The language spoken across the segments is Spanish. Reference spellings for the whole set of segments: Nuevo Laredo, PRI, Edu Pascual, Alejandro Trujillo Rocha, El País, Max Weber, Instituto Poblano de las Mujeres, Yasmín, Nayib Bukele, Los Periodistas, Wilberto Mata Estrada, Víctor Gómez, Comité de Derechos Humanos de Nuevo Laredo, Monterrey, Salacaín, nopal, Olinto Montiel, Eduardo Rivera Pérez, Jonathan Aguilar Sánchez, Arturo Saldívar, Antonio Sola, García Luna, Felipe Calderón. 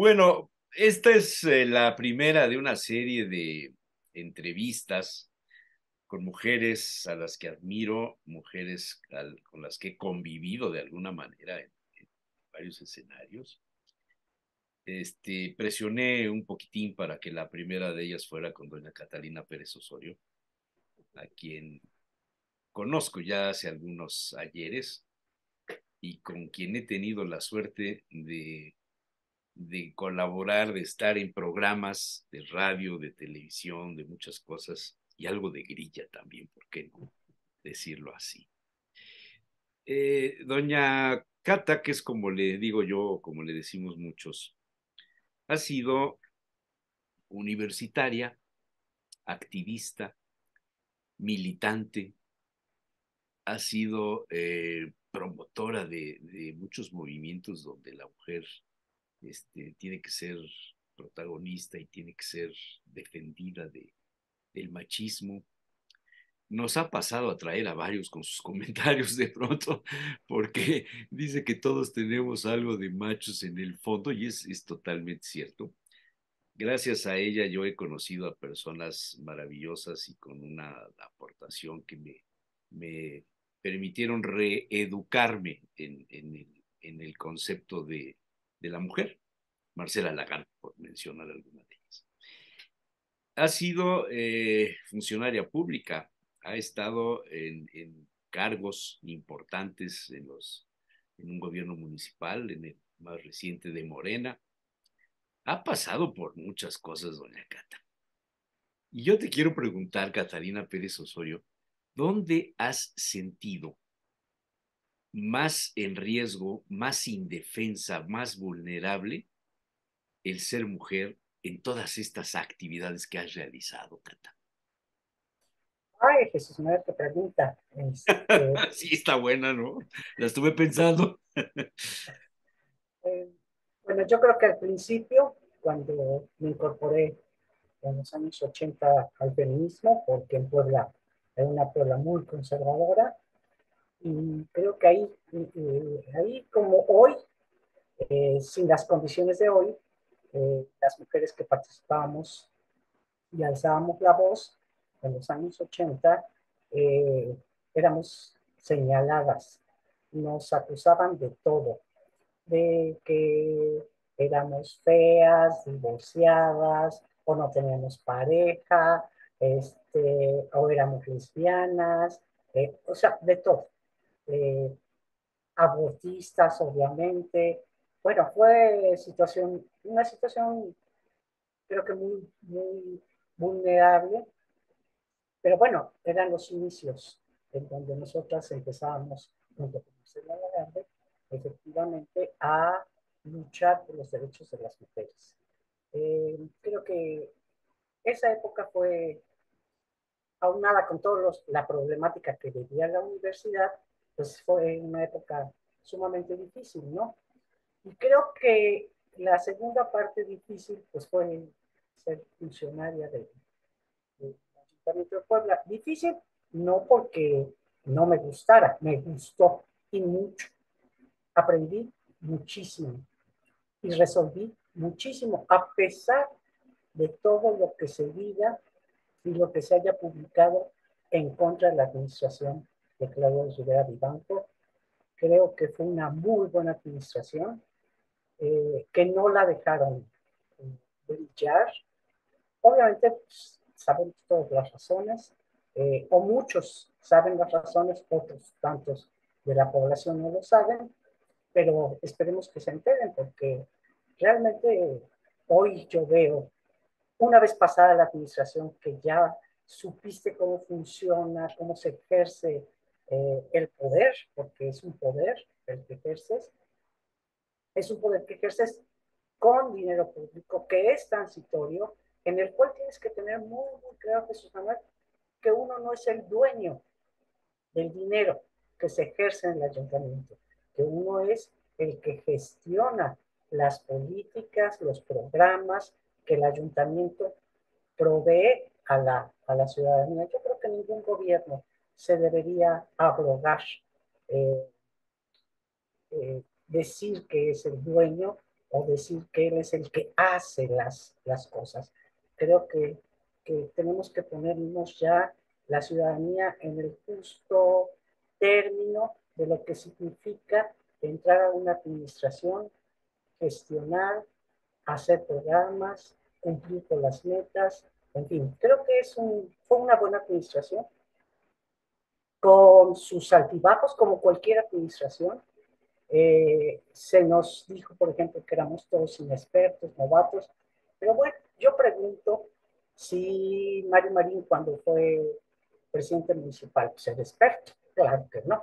Bueno, esta es la primera de una serie de entrevistas con mujeres a las que admiro, mujeres con las que he convivido de alguna manera en varios escenarios. Presioné un poquitín para que la primera de ellas fuera con doña Catalina Pérez Osorio, a quien conozco ya hace algunos ayeres y con quien he tenido la suerte de colaborar, de estar en programas de radio, de televisión, de muchas cosas, y algo de grilla también, ¿por qué no decirlo así? Doña Cata, que es como le digo yo, como le decimos muchos, ha sido universitaria, activista, militante, ha sido promotora de muchos movimientos donde la mujer tiene que ser protagonista y tiene que ser defendida del machismo. Nos ha pasado a traer a varios con sus comentarios de pronto, porque dice que todos tenemos algo de machos en el fondo, y es totalmente cierto. Gracias a ella yo he conocido a personas maravillosas y con una aportación que me permitieron reeducarme en el concepto de la mujer. Marcela Lagarde, por mencionar alguna de ellas. Ha sido funcionaria pública, ha estado en cargos importantes en un gobierno municipal, en el más reciente de Morena. Ha pasado por muchas cosas, doña Cata. Y yo te quiero preguntar, Catalina Pérez Osorio, ¿dónde has sentido más en riesgo, más indefensa, más vulnerable el ser mujer en todas estas actividades que has realizado, Cata? Ay, Jesús, me da tu pregunta. Sí, está buena, ¿no? La estuve pensando. Bueno, yo creo que al principio, cuando me incorporé en los años 80 al feminismo, porque en Puebla era una Puebla muy conservadora, y creo que ahí como hoy, sin las condiciones de hoy, las mujeres que participábamos y alzábamos la voz en los años 80, éramos señaladas, nos acusaban de todo, de que éramos feas, divorciadas, o no teníamos pareja, o éramos lesbianas, o sea, de todo. Abortistas, obviamente. Bueno, fue una situación creo que muy, muy vulnerable, pero bueno, eran los inicios en donde nosotras empezábamos, junto con Marcela Lagarde, efectivamente, a luchar por los derechos de las mujeres. Creo que esa época fue, aunada con toda la problemática que vivía la universidad, pues fue una época sumamente difícil, ¿no? Y creo que la segunda parte difícil, pues fue ser funcionaria del Ayuntamiento de Puebla. Difícil no porque no me gustara, me gustó y mucho. Aprendí muchísimo y resolví muchísimo, a pesar de todo lo que se diga y lo que se haya publicado en contra de la administración de Claudia Rivera Vivanco. Creo que fue una muy buena administración, que no la dejaron brillar. Obviamente, pues, saben todas las razones, o muchos saben las razones, otros tantos de la población no lo saben, pero esperemos que se enteren, porque realmente hoy yo veo, una vez pasada la administración, que ya supiste cómo funciona, cómo se ejerce el poder, porque es un poder el que ejerces, es un poder que ejerces con dinero público, que es transitorio, en el cual tienes que tener muy, muy claro, Jesús Manuel, que uno no es el dueño del dinero que se ejerce en el ayuntamiento, que uno es el que gestiona las políticas, los programas que el ayuntamiento provee a la ciudadanía. Yo creo que ningún gobierno se debería abrogar, decir que es el dueño o decir que él es el que hace las cosas. Creo que tenemos que ponernos ya la ciudadanía en el justo término de lo que significa entrar a una administración, gestionar, hacer programas, cumplir con las metas, en fin. Creo que es fue una buena administración, con sus altibajos como cualquier administración. Se nos dijo, por ejemplo, que éramos todos inexpertos, novatos, pero bueno, yo pregunto si Mario Marín, cuando fue presidente municipal, pues era experto. Claro que no.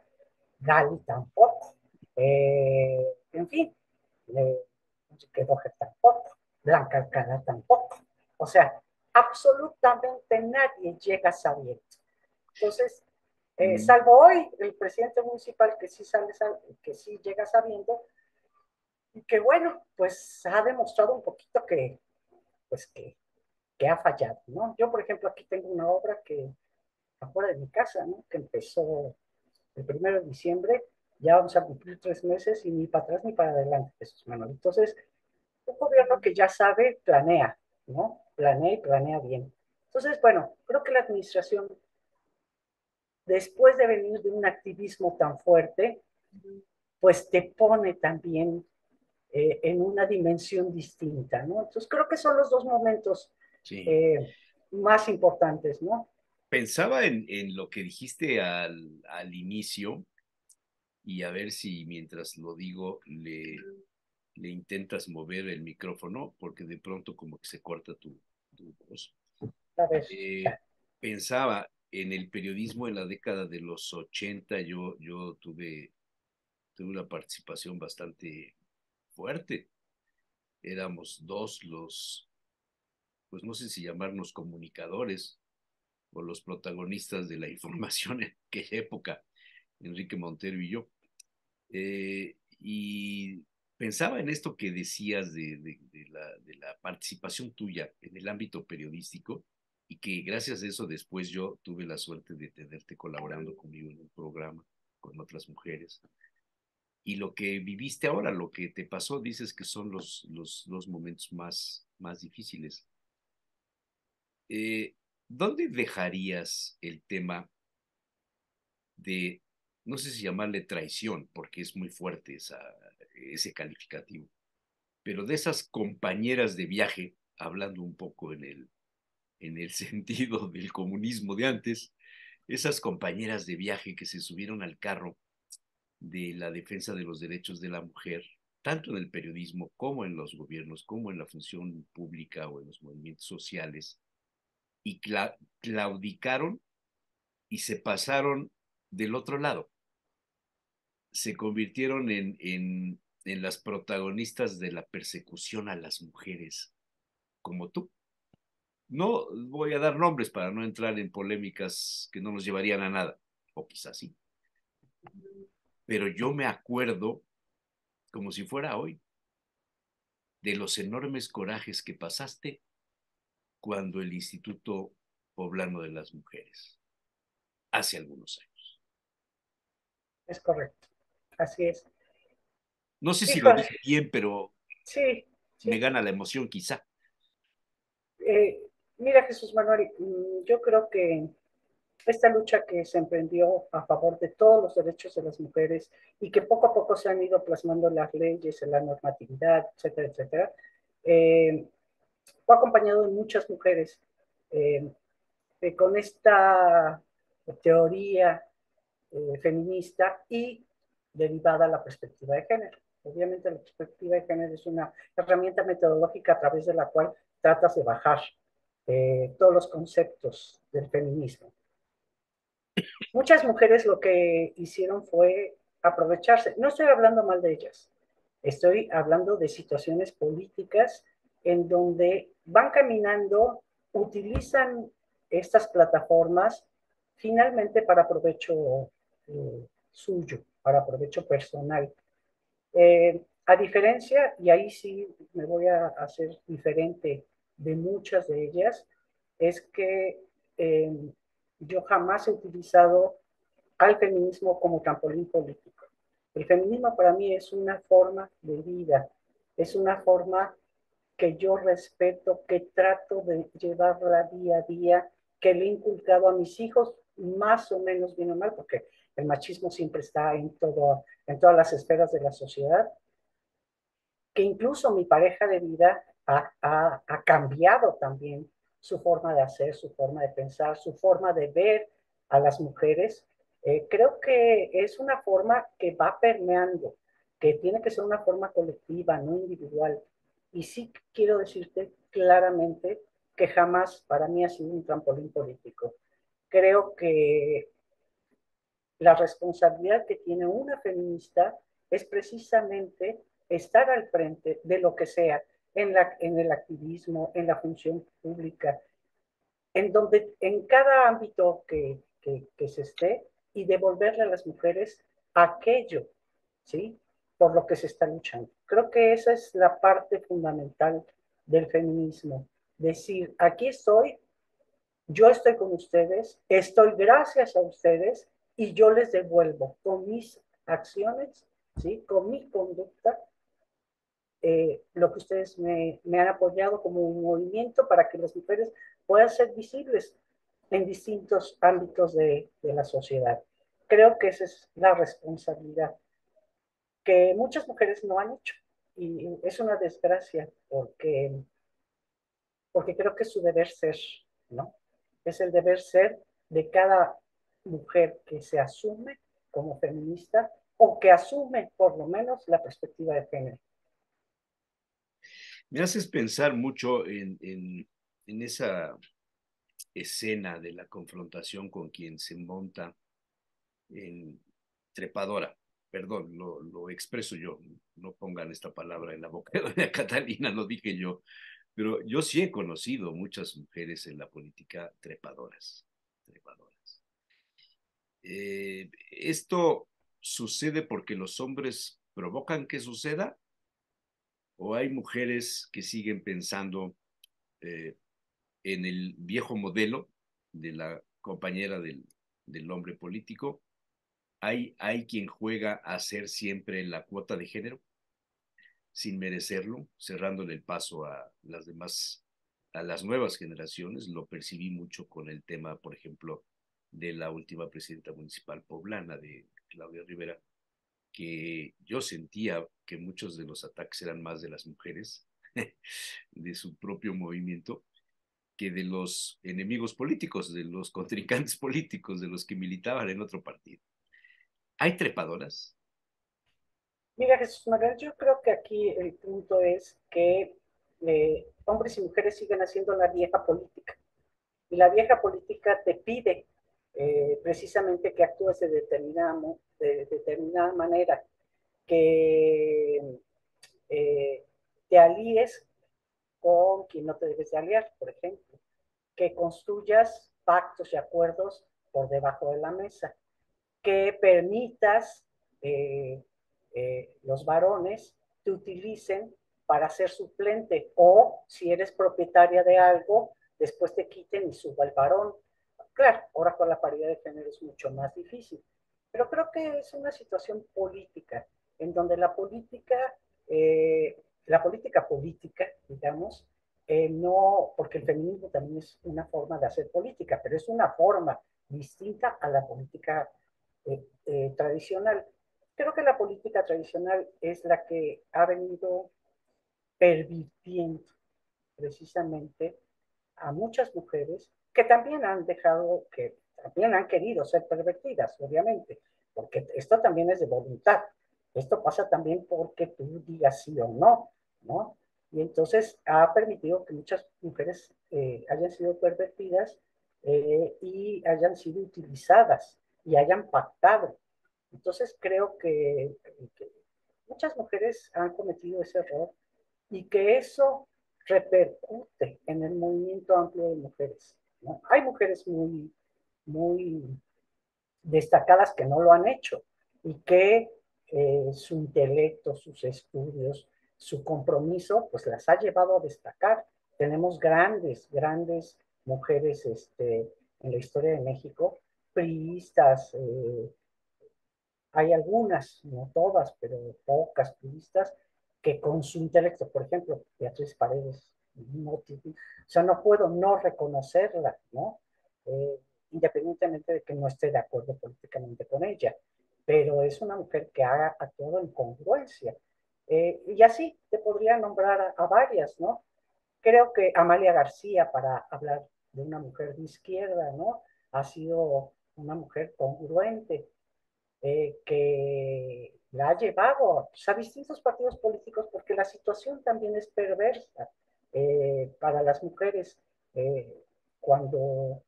Gali tampoco. En fin, Enrique Montero tampoco. Blanca Arcana tampoco. O sea, absolutamente nadie llega sabiendo. Entonces, salvo hoy, el presidente municipal que sí que sí llega sabiendo, y que bueno, pues ha demostrado un poquito que ha fallado, ¿no? Yo, por ejemplo, aquí tengo una obra que afuera de mi casa, ¿no? Que empezó el 1 de diciembre, ya vamos a cumplir 3 meses y ni para atrás ni para adelante, Jesús Manuel. Entonces, un gobierno que ya sabe, planea, ¿no? Planea y planea bien. Entonces, bueno, creo que la administración, después de venir de un activismo tan fuerte, pues te pone también en una dimensión distinta, ¿no? Entonces creo que son los dos momentos más importantes, ¿no? Pensaba en lo que dijiste al inicio, y a ver si mientras lo digo le intentas mover el micrófono, porque de pronto como que se corta tu voz. A ver. Pensaba... En el periodismo en la década de los 80 yo tuve una participación bastante fuerte. Éramos dos los, pues no sé si llamarnos comunicadores o los protagonistas de la información en aquella época, Enrique Montero y yo. Y pensaba en esto que decías de la participación tuya en el ámbito periodístico, y que gracias a eso después yo tuve la suerte de tenerte colaborando conmigo en un programa con otras mujeres. Y lo que viviste ahora, lo que te pasó, dices que son los momentos más difíciles. ¿Dónde dejarías el tema de, no sé si llamarle traición, porque es muy fuerte ese calificativo, pero de esas compañeras de viaje, hablando un poco en el sentido del comunismo de antes, esas compañeras de viaje que se subieron al carro de la defensa de los derechos de la mujer, tanto en el periodismo como en los gobiernos, como en la función pública o en los movimientos sociales, y claudicaron y se pasaron del otro lado? Se convirtieron en las protagonistas de la persecución a las mujeres, como tú. No voy a dar nombres para no entrar en polémicas que no nos llevarían a nada, o quizás sí. Pero yo me acuerdo, como si fuera hoy, de los enormes corajes que pasaste cuando el Instituto Poblano de las Mujeres, hace algunos años. Es correcto, así es. No sé si lo dije bien, pero sí, me gana la emoción quizá. Mira, Jesús Manuel, yo creo que esta lucha que se emprendió a favor de todos los derechos de las mujeres y que poco a poco se han ido plasmando las leyes, en la normatividad, etcétera, etcétera, fue acompañado de muchas mujeres con esta teoría feminista y derivada a la perspectiva de género. Obviamente la perspectiva de género es una herramienta metodológica a través de la cual tratas de bajar todos los conceptos del feminismo. Muchas mujeres lo que hicieron fue aprovecharse. No estoy hablando mal de ellas, estoy hablando de situaciones políticas en donde van caminando, utilizan estas plataformas finalmente para provecho suyo, para provecho personal. A diferencia, y ahí sí me voy a hacer diferente de muchas de ellas, es que yo jamás he utilizado al feminismo como trampolín político. El feminismo para mí es una forma de vida, Es una forma que yo respeto, que trato de llevarla día a día, que le he inculcado a mis hijos, más o menos bien o mal, porque el machismo siempre está en todas las esferas de la sociedad, que incluso mi pareja de vida ha cambiado también su forma de hacer, su forma de pensar, su forma de ver a las mujeres. Creo que es una forma que va permeando, que tiene que ser una forma colectiva, no individual. Y sí quiero decirte claramente que jamás para mí ha sido un trampolín político. Creo que la responsabilidad que tiene una feminista es precisamente estar al frente de lo que sea, en el activismo, en la función pública, en cada ámbito que se esté, y devolverle a las mujeres aquello, ¿sí?, por lo que se está luchando. Creo que esa es la parte fundamental del feminismo. Decir, aquí estoy, yo estoy con ustedes, estoy gracias a ustedes, y yo les devuelvo con mis acciones, ¿sí?, con mi conducta, lo que ustedes me han apoyado como un movimiento para que las mujeres puedan ser visibles en distintos ámbitos de la sociedad. Creo que esa es la responsabilidad que muchas mujeres no han hecho, y es una desgracia porque creo que es su deber ser, ¿no? Es el deber ser de cada mujer que se asume como feminista o que asume por lo menos la perspectiva de género. Me haces pensar mucho en esa escena de la confrontación con quien se monta en trepadora. Perdón, lo expreso yo. No pongan esta palabra en la boca de doña Catalina, lo dije yo. Pero yo sí he conocido muchas mujeres en la política trepadoras. ¿Esto sucede porque los hombres provocan que suceda? ¿O hay mujeres que siguen pensando en el viejo modelo de la compañera del hombre político? ¿Hay quien juega a ser siempre la cuota de género, sin merecerlo, cerrándole el paso a las demás, a las nuevas generaciones? Lo percibí mucho con el tema, por ejemplo, de la última presidenta municipal poblana, de Claudia Rivera, que yo sentía que muchos de los ataques eran más de las mujeres, de su propio movimiento, que de los enemigos políticos, de los contrincantes políticos, de los que militaban en otro partido. ¿Hay trepadoras? Mira, Jesús Manuel, yo creo que aquí el punto es que hombres y mujeres siguen haciendo la vieja política. Y la vieja política te pide precisamente que actúes de determinada manera, que te alíes con quien no te debes de aliar, por ejemplo, que construyas pactos y acuerdos por debajo de la mesa, que permitas... los varones te utilicen para ser suplente, o si eres propietaria de algo, después te quiten y suba el varón. Claro, ahora con la paridad de género es mucho más difícil, pero creo que es una situación política, en donde la política, digamos, no, porque el feminismo también es una forma de hacer política, pero es una forma distinta a la política tradicional. Creo que la política tradicional es la que ha venido pervirtiendo precisamente a muchas mujeres que también han dejado, que también han querido ser pervertidas, obviamente, porque esto también es de voluntad. Esto pasa también porque tú digas sí o no, ¿no? Y entonces ha permitido que muchas mujeres hayan sido pervertidas y hayan sido utilizadas y hayan pactado. Entonces creo que muchas mujeres han cometido ese error y que eso repercute en el movimiento amplio de mujeres, ¿no? Hay mujeres muy, muy destacadas que no lo han hecho y que su intelecto, sus estudios, su compromiso, pues las ha llevado a destacar. Tenemos grandes, grandes mujeres en la historia de México, priistas, hay algunas, no todas, pero pocas periodistas que con su intelecto, por ejemplo, Beatriz Paredes, o sea, no puedo no reconocerla, ¿no? Independientemente de que no esté de acuerdo políticamente con ella, pero es una mujer que ha actuado en congruencia. Y así te podría nombrar a varias, ¿no? Creo que Amalia García, para hablar de una mujer de izquierda, ¿no? Ha sido una mujer congruente, que la ha llevado, pues, a distintos partidos políticos, porque la situación también es perversa para las mujeres cuando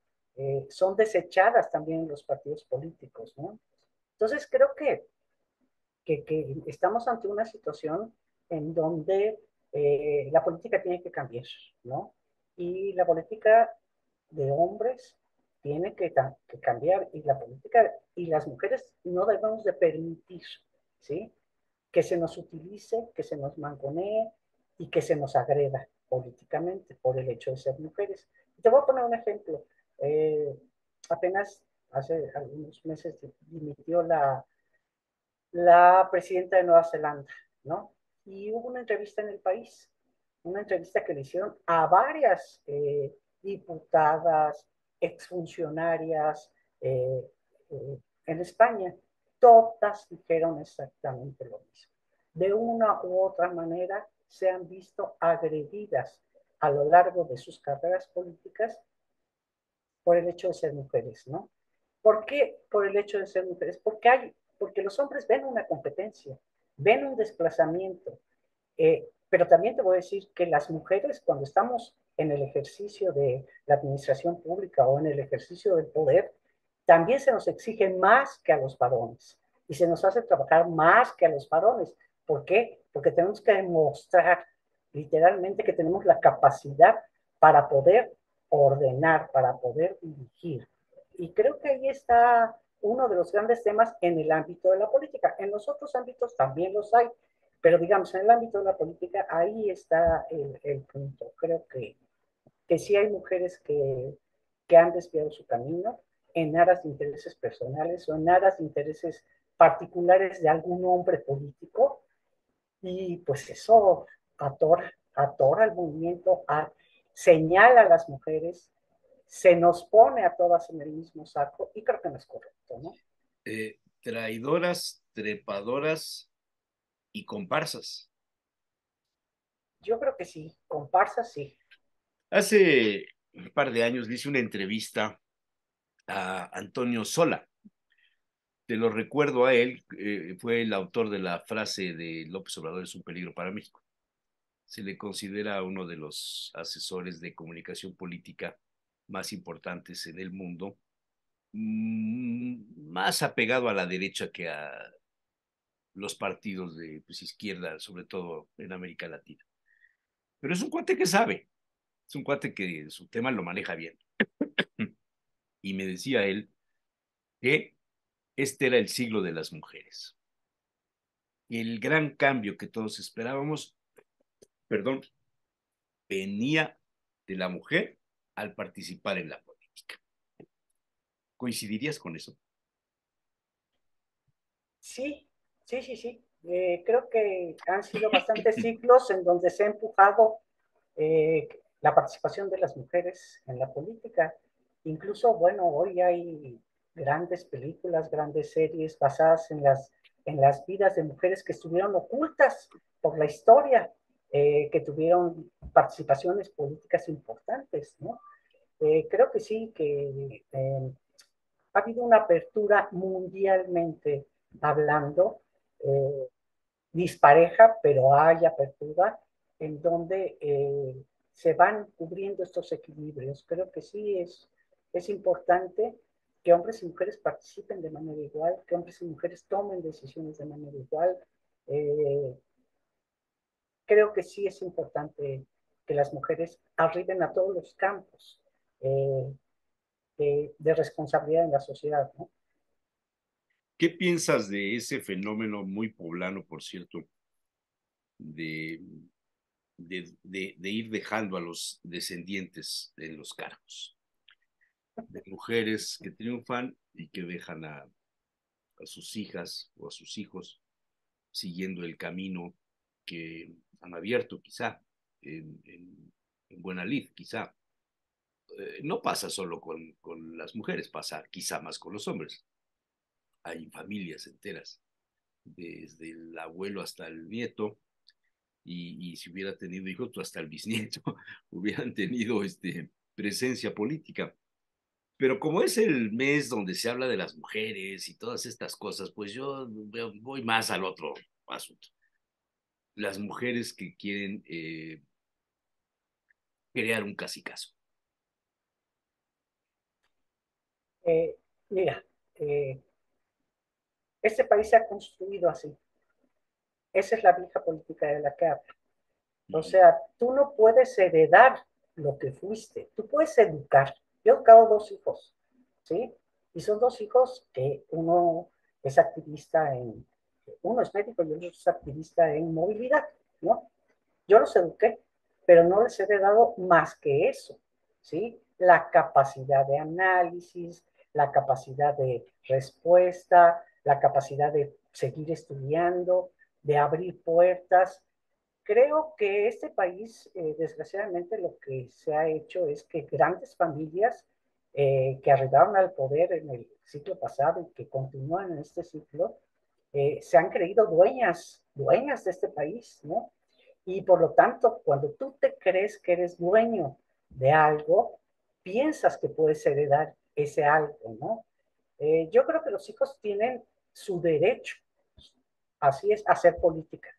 son desechadas también los partidos políticos, ¿no? Entonces creo que estamos ante una situación en donde la política tiene que cambiar, ¿no? Y la política de hombres tiene que cambiar, y la política y las mujeres no debemos de permitir, ¿sí?, que se nos utilice, que se nos mangonee y que se nos agreda políticamente por el hecho de ser mujeres. Te voy a poner un ejemplo. Apenas hace algunos meses dimitió la presidenta de Nueva Zelanda, ¿no? Y hubo una entrevista en El País, una entrevista que le hicieron a varias diputadas, exfuncionarias en España. Todas dijeron exactamente lo mismo. De una u otra manera se han visto agredidas a lo largo de sus carreras políticas por el hecho de ser mujeres, ¿no? ¿Por qué por el hecho de ser mujeres? Porque los hombres ven una competencia, ven un desplazamiento. Pero también te voy a decir que las mujeres, cuando estamos en el ejercicio de la administración pública o en el ejercicio del poder, también se nos exige más que a los varones y se nos hace trabajar más que a los varones. ¿Por qué? Porque tenemos que demostrar literalmente que tenemos la capacidad para poder ordenar, para poder dirigir. Y creo que ahí está uno de los grandes temas en el ámbito de la política. En los otros ámbitos también los hay, pero digamos, en el ámbito de la política, ahí está el punto. Creo que sí hay mujeres que han desviado su camino en aras de intereses personales o en aras de intereses particulares de algún hombre político, y pues eso atora el movimiento, señala a las mujeres, se nos pone a todas en el mismo saco, y creo que no es correcto, ¿no? Traidoras, trepadoras y comparsas. Yo creo que sí, comparsas sí. Hace un par de años le hice una entrevista a Antonio Sola. Te lo recuerdo a él, fue el autor de la frase de López Obrador es un peligro para México. Se le considera uno de los asesores de comunicación política más importantes en el mundo, más apegado a la derecha que a los partidos de, pues, izquierda, sobre todo en América Latina. Pero es un cuate que sabe, es un cuate que su tema lo maneja bien. Y me decía él que este era el siglo de las mujeres. Y el gran cambio que todos esperábamos, perdón, venía de la mujer al participar en la política. ¿Coincidirías con eso? Sí. Creo que han sido bastantes siglos en donde se ha empujado la participación de las mujeres en la política. Incluso, bueno, hoy hay grandes películas, grandes series basadas en las vidas de mujeres que estuvieron ocultas por la historia, que tuvieron participaciones políticas importantes, ¿no? Creo que sí, que ha habido una apertura mundialmente hablando, dispareja, pero hay apertura en donde se van cubriendo estos equilibrios. Creo que sí es importante que hombres y mujeres participen de manera igual, que hombres y mujeres tomen decisiones de manera igual. Creo que sí es importante que las mujeres arriben a todos los campos de responsabilidad en la sociedad, ¿no? ¿Qué piensas de ese fenómeno muy poblano, por cierto, de ir dejando a los descendientes en los cargos? De mujeres que triunfan y que dejan a sus hijas o a sus hijos siguiendo el camino que han abierto quizá en Buenalid, quizá. No pasa solo con las mujeres, pasa quizá más con los hombres. Hay familias enteras, desde el abuelo hasta el nieto, y si hubiera tenido hijos, hasta el bisnieto, hubieran tenido presencia política. Pero como es el mes donde se habla de las mujeres y todas estas cosas, pues yo voy más al otro asunto. Las mujeres que quieren crear un cacicazo. Mira, este país se ha construido así. Esa es la vieja política de la que hablo. O sea, tú no puedes heredar lo que fuiste, tú puedes educar. Yo he educado 2 hijos, ¿sí? Y son 2 hijos que uno es activista en... Uno es médico y otro es activista en movilidad, ¿no? Yo los eduqué, pero no les he dado más que eso, ¿sí? La capacidad de análisis, la capacidad de respuesta, la capacidad de seguir estudiando, de abrir puertas. Creo que este país, desgraciadamente, lo que se ha hecho es que grandes familias que arribaron al poder en el siglo pasado y que continúan en este siglo, se han creído dueñas de este país, ¿no? Y por lo tanto, cuando tú te crees que eres dueño de algo, piensas que puedes heredar ese algo, ¿no? Yo creo que los hijos tienen su derecho, así es, a hacer política,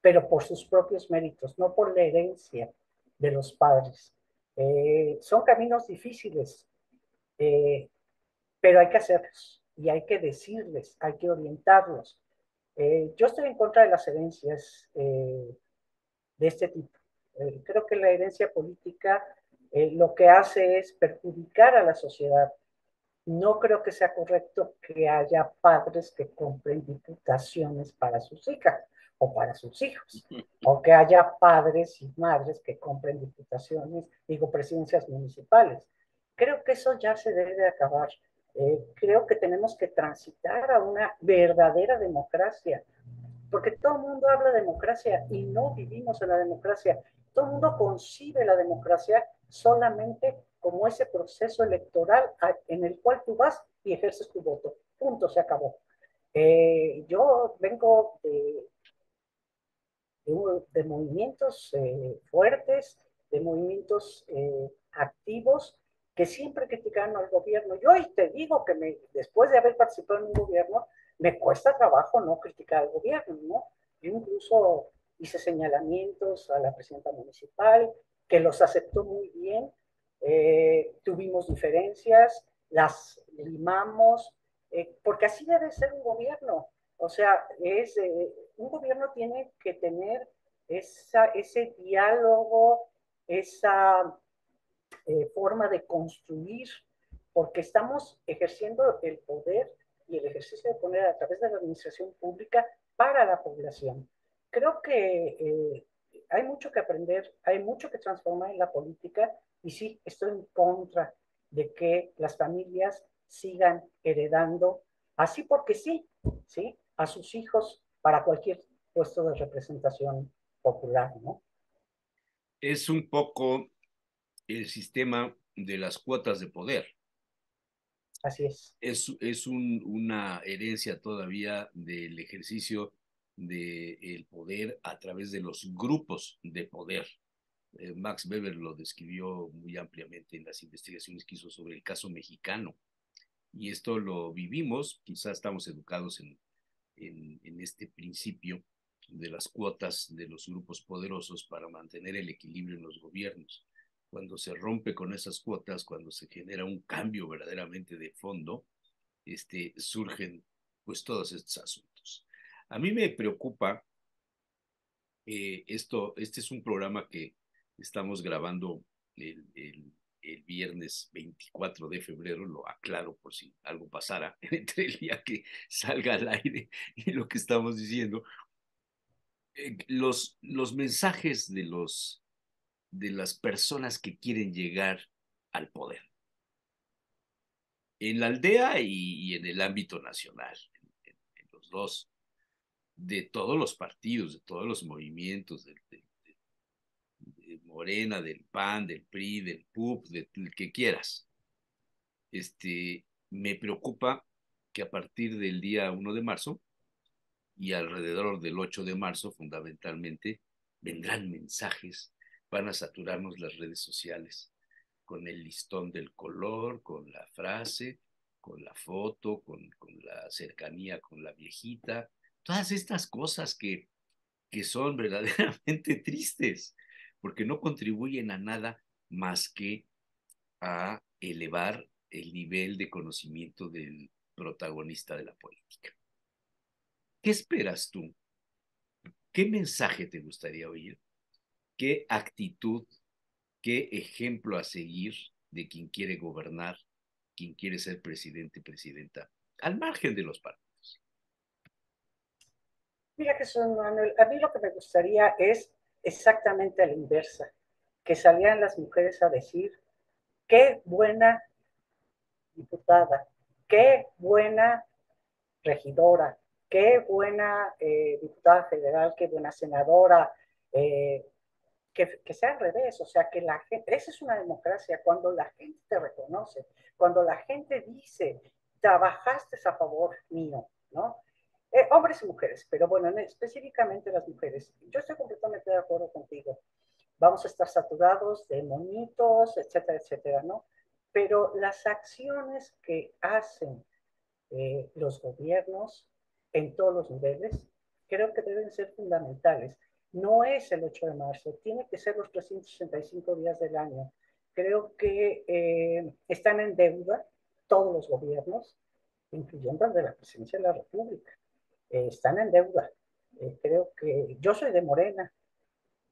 pero por sus propios méritos, no por la herencia de los padres. Son caminos difíciles, pero hay que hacerlos. Y hay que decirles, hay que orientarlos. Yo estoy en contra de las herencias de este tipo. Creo que la herencia política lo que hace es perjudicar a la sociedad. No creo que sea correcto que haya padres que compren diputaciones para sus hijas o para sus hijos, o que haya padres y madres que compren diputaciones, digo, presidencias municipales. Creo que eso ya se debe de acabar. Creo que tenemos que transitar a una verdadera democracia, porque todo el mundo habla de democracia y no vivimos en la democracia. Todo el mundo concibe la democracia solamente como ese proceso electoral en el cual tú vas y ejerces tu voto. Punto, se acabó. Yo vengo de movimientos fuertes, de movimientos activos, que siempre criticaron al gobierno. Yo hoy te digo que después de haber participado en un gobierno, me cuesta trabajo no criticar al gobierno, ¿no? Yo incluso hice señalamientos a la presidenta municipal, que los aceptó muy bien, tuvimos diferencias, las limamos, porque así debe ser un gobierno. O sea, un gobierno tiene que tener ese diálogo, esa... forma de construir, porque estamos ejerciendo el poder y el ejercicio de poder a través de la administración pública para la población. Creo que hay mucho que aprender, hay mucho que transformar en la política, y sí, estoy en contra de que las familias sigan heredando, así porque sí, ¿sí?, a sus hijos para cualquier puesto de representación popular, ¿no? Es un poco... el sistema de las cuotas de poder. Así es. Es una herencia todavía del ejercicio del poder a través de los grupos de poder. Max Weber lo describió muy ampliamente en las investigaciones que hizo sobre el caso mexicano. Y esto lo vivimos, quizás estamos educados en este principio de las cuotas de los grupos poderosos para mantener el equilibrio en los gobiernos. Cuando se rompe con esas cuotas, cuando se genera un cambio verdaderamente de fondo, surgen pues todos estos asuntos. A mí me preocupa, este es un programa que estamos grabando el viernes 24 de febrero, lo aclaro por si algo pasara entre el día que salga al aire y lo que estamos diciendo. Los mensajes de las personas que quieren llegar al poder. En la aldea y en el ámbito nacional, en los dos. de todos los partidos, de todos los movimientos, de Morena, del PAN, del PRI, del PUB, del que quieras. Me preocupa que a partir del día 1 de marzo y alrededor del 8 de marzo, fundamentalmente, vendrán mensajes, van a saturarnos las redes sociales con el listón del color, con la frase, con la foto, con la cercanía con la viejita, todas estas cosas que son verdaderamente tristes, porque no contribuyen a nada más que a elevar el nivel de conocimiento del protagonista de la política. ¿Qué esperas tú? ¿Qué mensaje te gustaría oír? ¿Qué actitud, qué ejemplo a seguir de quien quiere gobernar, quien quiere ser presidente, presidenta, al margen de los partidos? Mira, Jesús Manuel, a mí lo que me gustaría es exactamente a la inversa, que salieran las mujeres a decir, qué buena diputada, qué buena regidora, qué buena diputada federal, qué buena senadora, que sea al revés, o sea, que la gente, esa es una democracia, cuando la gente te reconoce, cuando la gente dice, trabajaste a favor mío, ¿no? Hombres y mujeres, pero bueno, específicamente las mujeres. Yo estoy completamente de acuerdo contigo. Vamos a estar saturados de monitos, etcétera, etcétera, ¿no? Pero las acciones que hacen los gobiernos en todos los niveles, creo que deben ser fundamentales. No es el 8 de marzo, tiene que ser los 365 días del año. Creo que están en deuda todos los gobiernos, incluyendo el de la presidencia de la República. Están en deuda. Creo que yo soy de Morena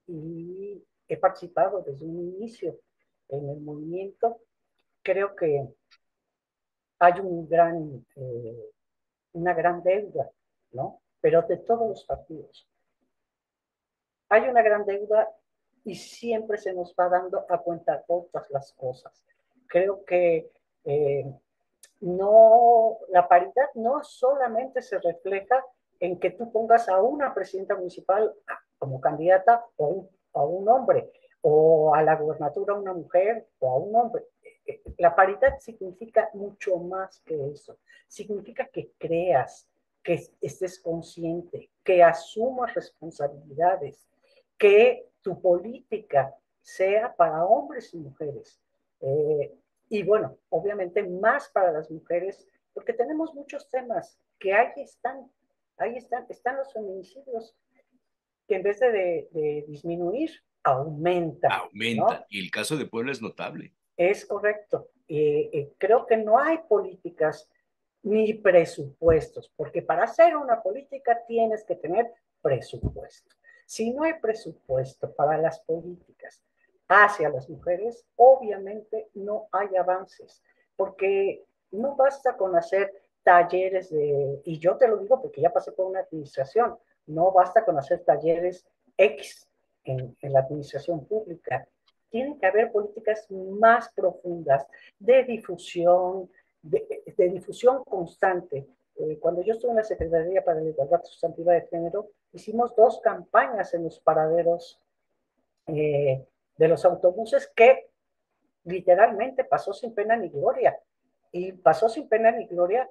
y he participado desde un inicio en el movimiento. Creo que hay una gran deuda, ¿no? Pero de todos los partidos. Hay una gran deuda y siempre se nos va dando a cuentagotas las cosas. Creo que la paridad no solamente se refleja en que tú pongas a una presidenta municipal como candidata o a un hombre, o a la gubernatura una mujer o a un hombre. La paridad significa mucho más que eso. Significa que creas, que estés consciente, que asumas responsabilidades, que tu política sea para hombres y mujeres. Y bueno, obviamente más para las mujeres, porque tenemos muchos temas que ahí están los feminicidios, que en vez de disminuir, aumentan, ¿no? Y el caso de Puebla es notable. Es correcto. Creo que no hay políticas ni presupuestos, porque para hacer una política tienes que tener presupuesto. Si no hay presupuesto para las políticas hacia las mujeres, obviamente no hay avances, porque no basta con hacer talleres y yo te lo digo porque ya pasé por una administración, no basta con hacer talleres X en la administración pública. Tienen que haber políticas más profundas de difusión, de difusión constante. Cuando yo estuve en la Secretaría para la Igualdad Sustantiva de Género, hicimos 2 campañas en los paraderos de los autobuses, que literalmente pasó sin pena ni gloria. Y pasó sin pena ni gloria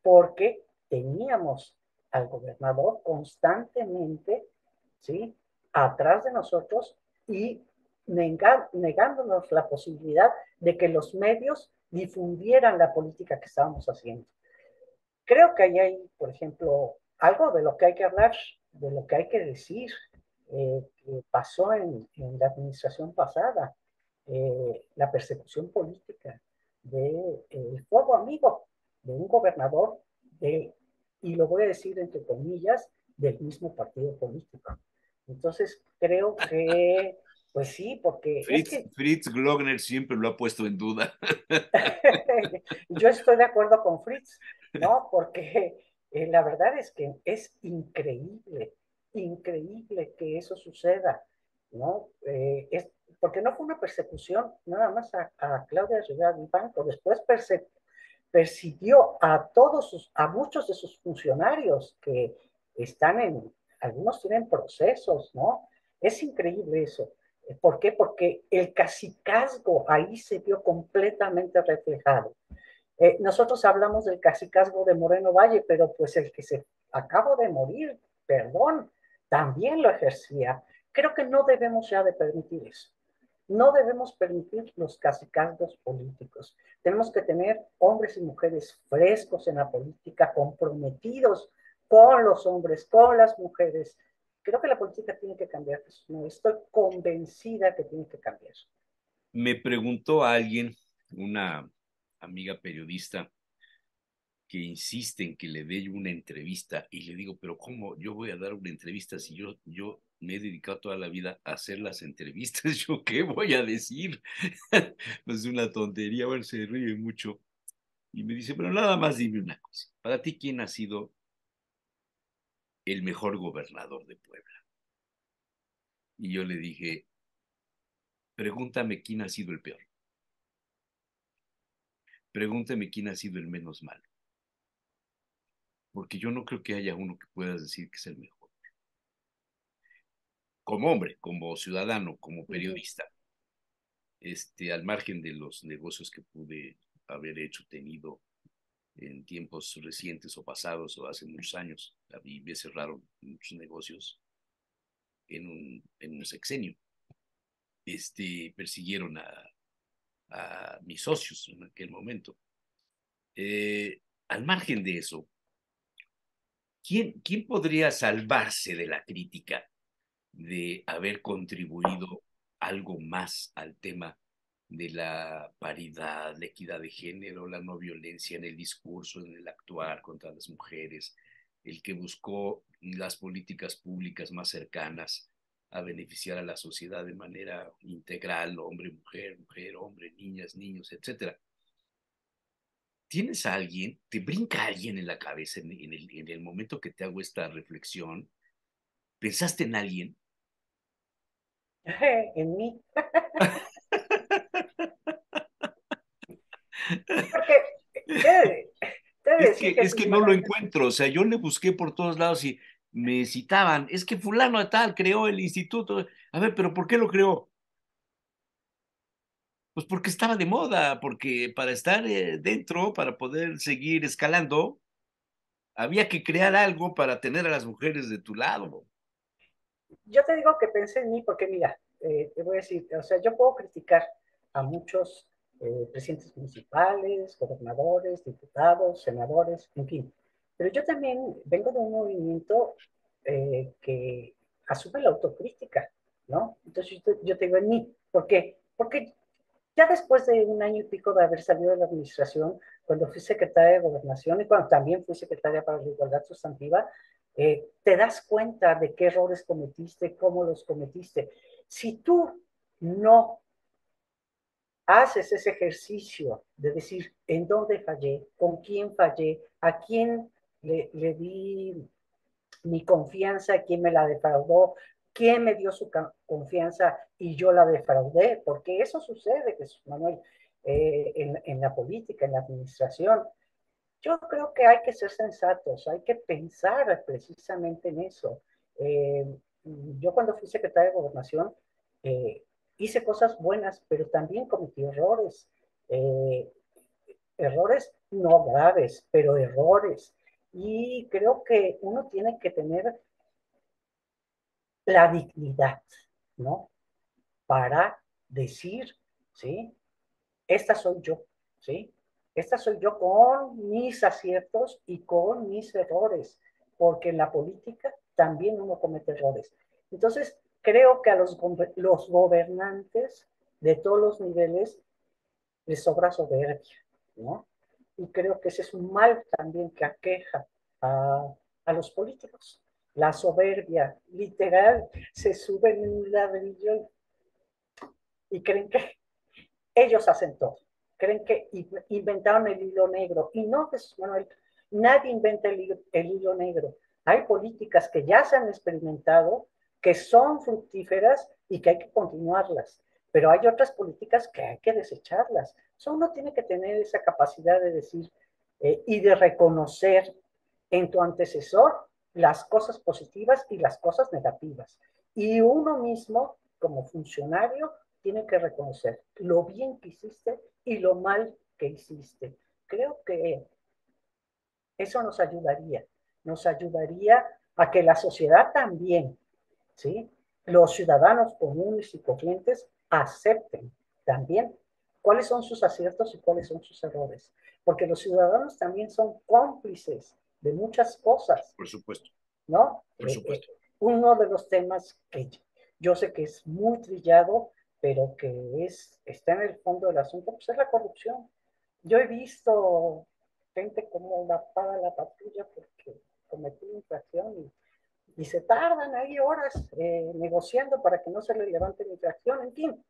porque teníamos al gobernador constantemente, ¿sí?, atrás de nosotros y negándonos la posibilidad de que los medios difundieran la política que estábamos haciendo. Creo que ahí hay, por ejemplo, algo de lo que hay que hablar, de lo que hay que decir, que pasó en la administración pasada, la persecución política del fuego amigo de un gobernador, y lo voy a decir entre comillas, del mismo partido político. Entonces, creo que... Pues sí, porque... Fritz Glogner siempre lo ha puesto en duda. Yo estoy de acuerdo con Fritz, ¿no? Porque la verdad es que es increíble, increíble que eso suceda, ¿no? Porque no fue una persecución nada más a Claudia Rivera Vivanco, después persiguió a muchos de sus funcionarios que están en, algunos tienen procesos, ¿no? Es increíble eso. ¿Por qué? Porque el cacicazgo ahí se vio completamente reflejado. Nosotros hablamos del cacicazgo de Moreno Valle, pero pues el que se acabó de morir, perdón, también lo ejercía. Creo que no debemos ya de permitir eso. No debemos permitir los cacicazgos políticos. Tenemos que tener hombres y mujeres frescos en la política, comprometidos con los hombres, con las mujeres. Creo que la política tiene que cambiar. Estoy convencida que tiene que cambiar. Me preguntó a alguien, una amiga periodista, que insiste en que le dé una entrevista, y le digo, pero ¿cómo yo voy a dar una entrevista si yo me he dedicado toda la vida a hacer las entrevistas? ¿Yo qué voy a decir? Es una tontería, bueno, se ríe mucho. Y me dice, pero nada más dime una cosa. Para ti, ¿quién ha sido el mejor gobernador de Puebla? Y yo le dije, pregúntame quién ha sido el peor. Pregúntame quién ha sido el menos malo. Porque yo no creo que haya uno que puedas decir que es el mejor. Como hombre, como ciudadano, como periodista, al margen de los negocios que pude haber hecho, tenido en tiempos recientes o pasados o hace muchos años, a mí me cerraron muchos negocios en un sexenio. Persiguieron a mis socios en aquel momento. Al margen de eso, ¿quién podría salvarse de la crítica de haber contribuido algo más al tema de la paridad, la equidad de género, la no violencia en el discurso, en el actuar contra las mujeres, el que buscó las políticas públicas más cercanas a beneficiar a la sociedad de manera integral, hombre, mujer, mujer, hombre, niñas, niños, etcétera? ¿Tienes a alguien, te brinca alguien en la cabeza en el momento que te hago esta reflexión? ¿Pensaste en alguien? En mí. Porque, es que no lo encuentro, o sea, yo le busqué por todos lados y me citaban, es que fulano de tal creó el instituto. A ver, pero ¿por qué lo creó? Pues porque estaba de moda, porque para estar dentro, para poder seguir escalando, había que crear algo para tener a las mujeres de tu lado. Yo te digo que pensé en mí porque, mira, te voy a decir, o sea, yo puedo criticar a muchos presidentes municipales, gobernadores, diputados, senadores, en fin. Pero yo también vengo de un movimiento que asume la autocrítica, ¿no? Entonces yo te digo en mí. ¿Por qué? Porque ya después de un año y pico de haber salido de la administración, cuando fui secretaria de Gobernación y cuando también fui secretaria para la Igualdad Sustantiva, te das cuenta de qué errores cometiste, cómo los cometiste. Si tú no haces ese ejercicio de decir en dónde fallé, con quién fallé, a quién le di mi confianza, a quién me la defraudó, quién me dio su confianza y yo la defraudé, porque eso sucede, Jesús Manuel, en la política, en la administración. Yo creo que hay que ser sensatos, hay que pensar precisamente en eso. Yo cuando fui secretaria de Gobernación hice cosas buenas, pero también cometí errores. Errores no graves, pero errores. Y creo que uno tiene que tener la dignidad, ¿no? Para decir, ¿sí? Esta soy yo, ¿sí? Esta soy yo con mis aciertos y con mis errores, porque en la política también uno comete errores. Entonces, creo que a los gobernantes de todos los niveles les sobra soberbia, ¿no? Y creo que ese es un mal también que aqueja a los políticos. La soberbia, literal, se suben en un ladrillo y creen que ellos hacen todo. Creen que inventaron el hilo negro. Y no, Jesús Manuel, nadie inventa el hilo negro. Hay políticas que ya se han experimentado, que son fructíferas y que hay que continuarlas. Pero hay otras políticas que hay que desecharlas. So, uno tiene que tener esa capacidad de decir y de reconocer en tu antecesor las cosas positivas y las cosas negativas. Y uno mismo, como funcionario, tiene que reconocer lo bien que hiciste y lo mal que hiciste. Creo que eso nos ayudaría a que la sociedad también, ¿sí?, los ciudadanos comunes y corrientes acepten también cuáles son sus aciertos y cuáles son sus errores. Porque los ciudadanos también son cómplices de muchas cosas. Por supuesto. ¿No? Por supuesto. Uno de los temas que yo sé que es muy trillado, pero que está en el fondo del asunto, pues es la corrupción. Yo he visto gente como la paga la patrulla porque cometió infracción y se tardan ahí horas negociando para que no se le levante la infracción, en fin.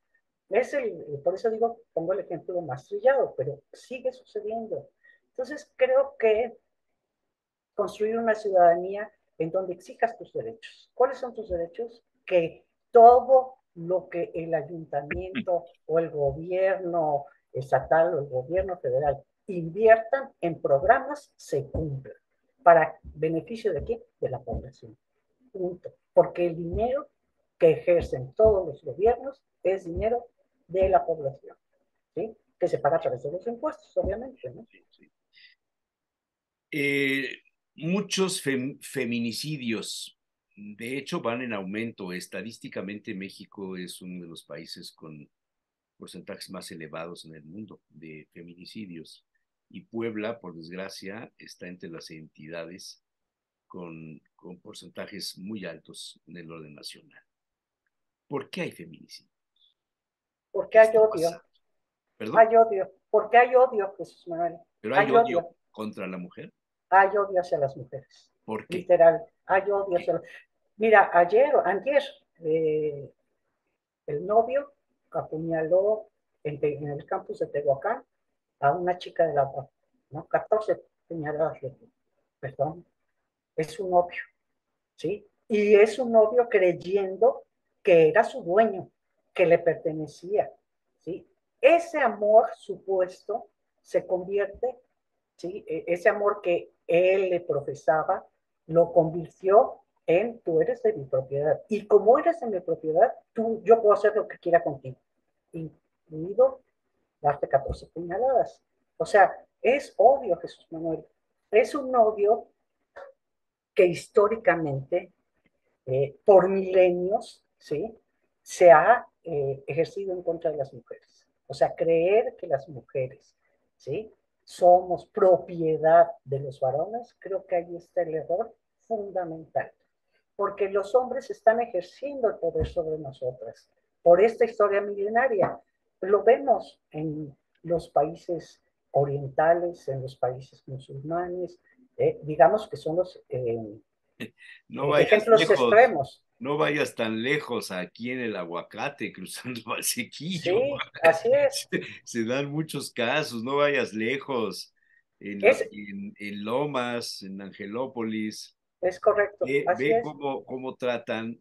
Por eso digo, pongo el ejemplo más trillado, pero sigue sucediendo. Entonces creo que construir una ciudadanía en donde exijas tus derechos. ¿Cuáles son tus derechos? Que todo lo que el ayuntamiento o el gobierno estatal o el gobierno federal inviertan en programas se cumplan. ¿Para beneficio de quién? De la población. Punto. Porque el dinero que ejercen todos los gobiernos es dinero de la población, ¿sí?, que se paga a través de los impuestos, obviamente, ¿no? Sí, sí. Muchos feminicidios, de hecho, van en aumento. Estadísticamente, México es uno de los países con porcentajes más elevados en el mundo de feminicidios. Y Puebla, por desgracia, está entre las entidades con porcentajes muy altos en el orden nacional. ¿Por qué hay feminicidios? Porque hay odio. ¿Perdón? Hay odio. Porque hay odio, Jesús Manuel. ¿Pero hay odio contra la mujer? Hay odio hacia las mujeres. ¿Por qué? Literal, hay odio hacia las mujeres. Mira, antier, el novio apuñaló en el campus de Tehuacán a una chica de la UAP, ¿no? 14 puñaladas. Perdón, es un novio, ¿sí? Y es un novio creyendo que era su dueño, que le pertenecía, ¿sí? Ese amor supuesto se convierte, ¿sí?, ese amor que él le profesaba, lo convirtió en tú eres de mi propiedad. Y como eres de mi propiedad, yo puedo hacer lo que quiera contigo, incluido darte 14 puñaladas. O sea, es odio, Jesús Manuel. Es un odio que históricamente, por milenios, ¿sí?, se ha ejercido en contra de las mujeres. O sea, creer que las mujeres, ¿sí?, somos propiedad de los varones, creo que ahí está el error fundamental. Porque los hombres están ejerciendo el poder sobre nosotras. Por esta historia milenaria, lo vemos en los países orientales, en los países musulmanes, digamos que son los ejemplos extremos. No vayas tan lejos, aquí en el Aguacate, cruzando al Sequillo. Sí, así es. Se dan muchos casos, no vayas lejos, en Lomas, en Angelópolis. Es correcto, así es. Ve cómo tratan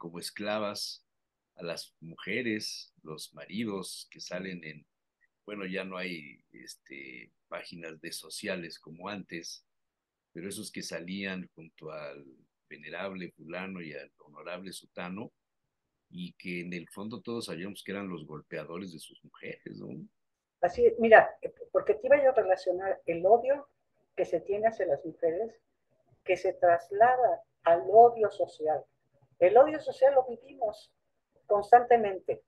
como esclavas a las mujeres, los maridos que salen en... Bueno, ya no hay páginas de sociales como antes, pero esos que salían junto al venerable fulano y al honorable sutano, y que en el fondo todos sabíamos que eran los golpeadores de sus mujeres, ¿no? Así es, mira, porque te iba yo a relacionar el odio que se tiene hacia las mujeres, que se traslada al odio social. El odio social lo vivimos constantemente.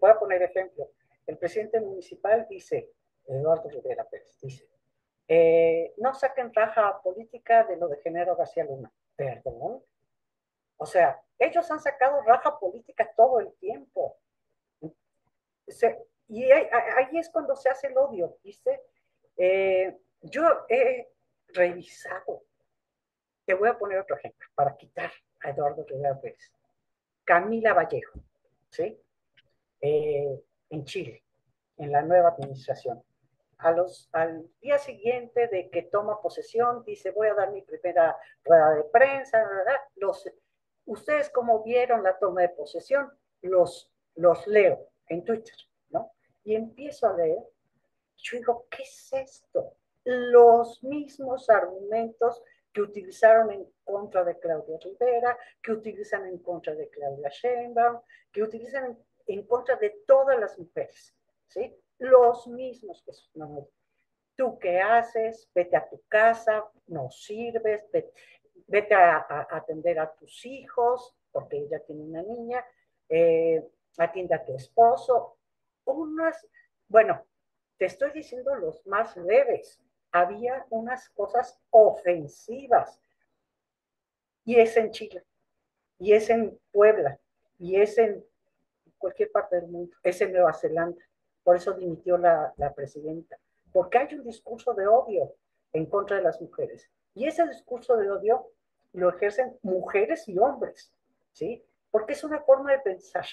Voy a poner ejemplo. El presidente municipal dice, Eduardo Rivera Pérez, dice, no saquen raja política de lo de género García Luna. Perdón. O sea, ellos han sacado raja política todo el tiempo. Y ahí es cuando se hace el odio, ¿viste? Yo he revisado. Te voy a poner otro ejemplo para quitar a Eduardo Rivera Pérez. Camila Vallejo, ¿sí? En Chile, en la nueva administración. Al día siguiente de que toma posesión, dice, voy a dar mi primera rueda de prensa, ¿verdad? Ustedes, como vieron la toma de posesión, los leo en Twitter, ¿no? Y empiezo a leer, yo digo, ¿qué es esto? Los mismos argumentos que utilizaron en contra de Claudia Rivera, que utilizan en contra de Claudia Sheinbaum, que utilizan en contra de todas las mujeres, ¿sí? Los mismos que sus mamás. ¿Tú qué haces? Vete a tu casa, no sirves, vete a atender a tus hijos, porque ella tiene una niña, atiende a tu esposo. Bueno, te estoy diciendo los más leves. Había unas cosas ofensivas. Y es en Chile, y es en Puebla, y es en cualquier parte del mundo, es en Nueva Zelanda. Por eso dimitió la presidenta. Porque hay un discurso de odio en contra de las mujeres. Y ese discurso de odio lo ejercen mujeres y hombres, ¿sí? Porque es una forma de pensar.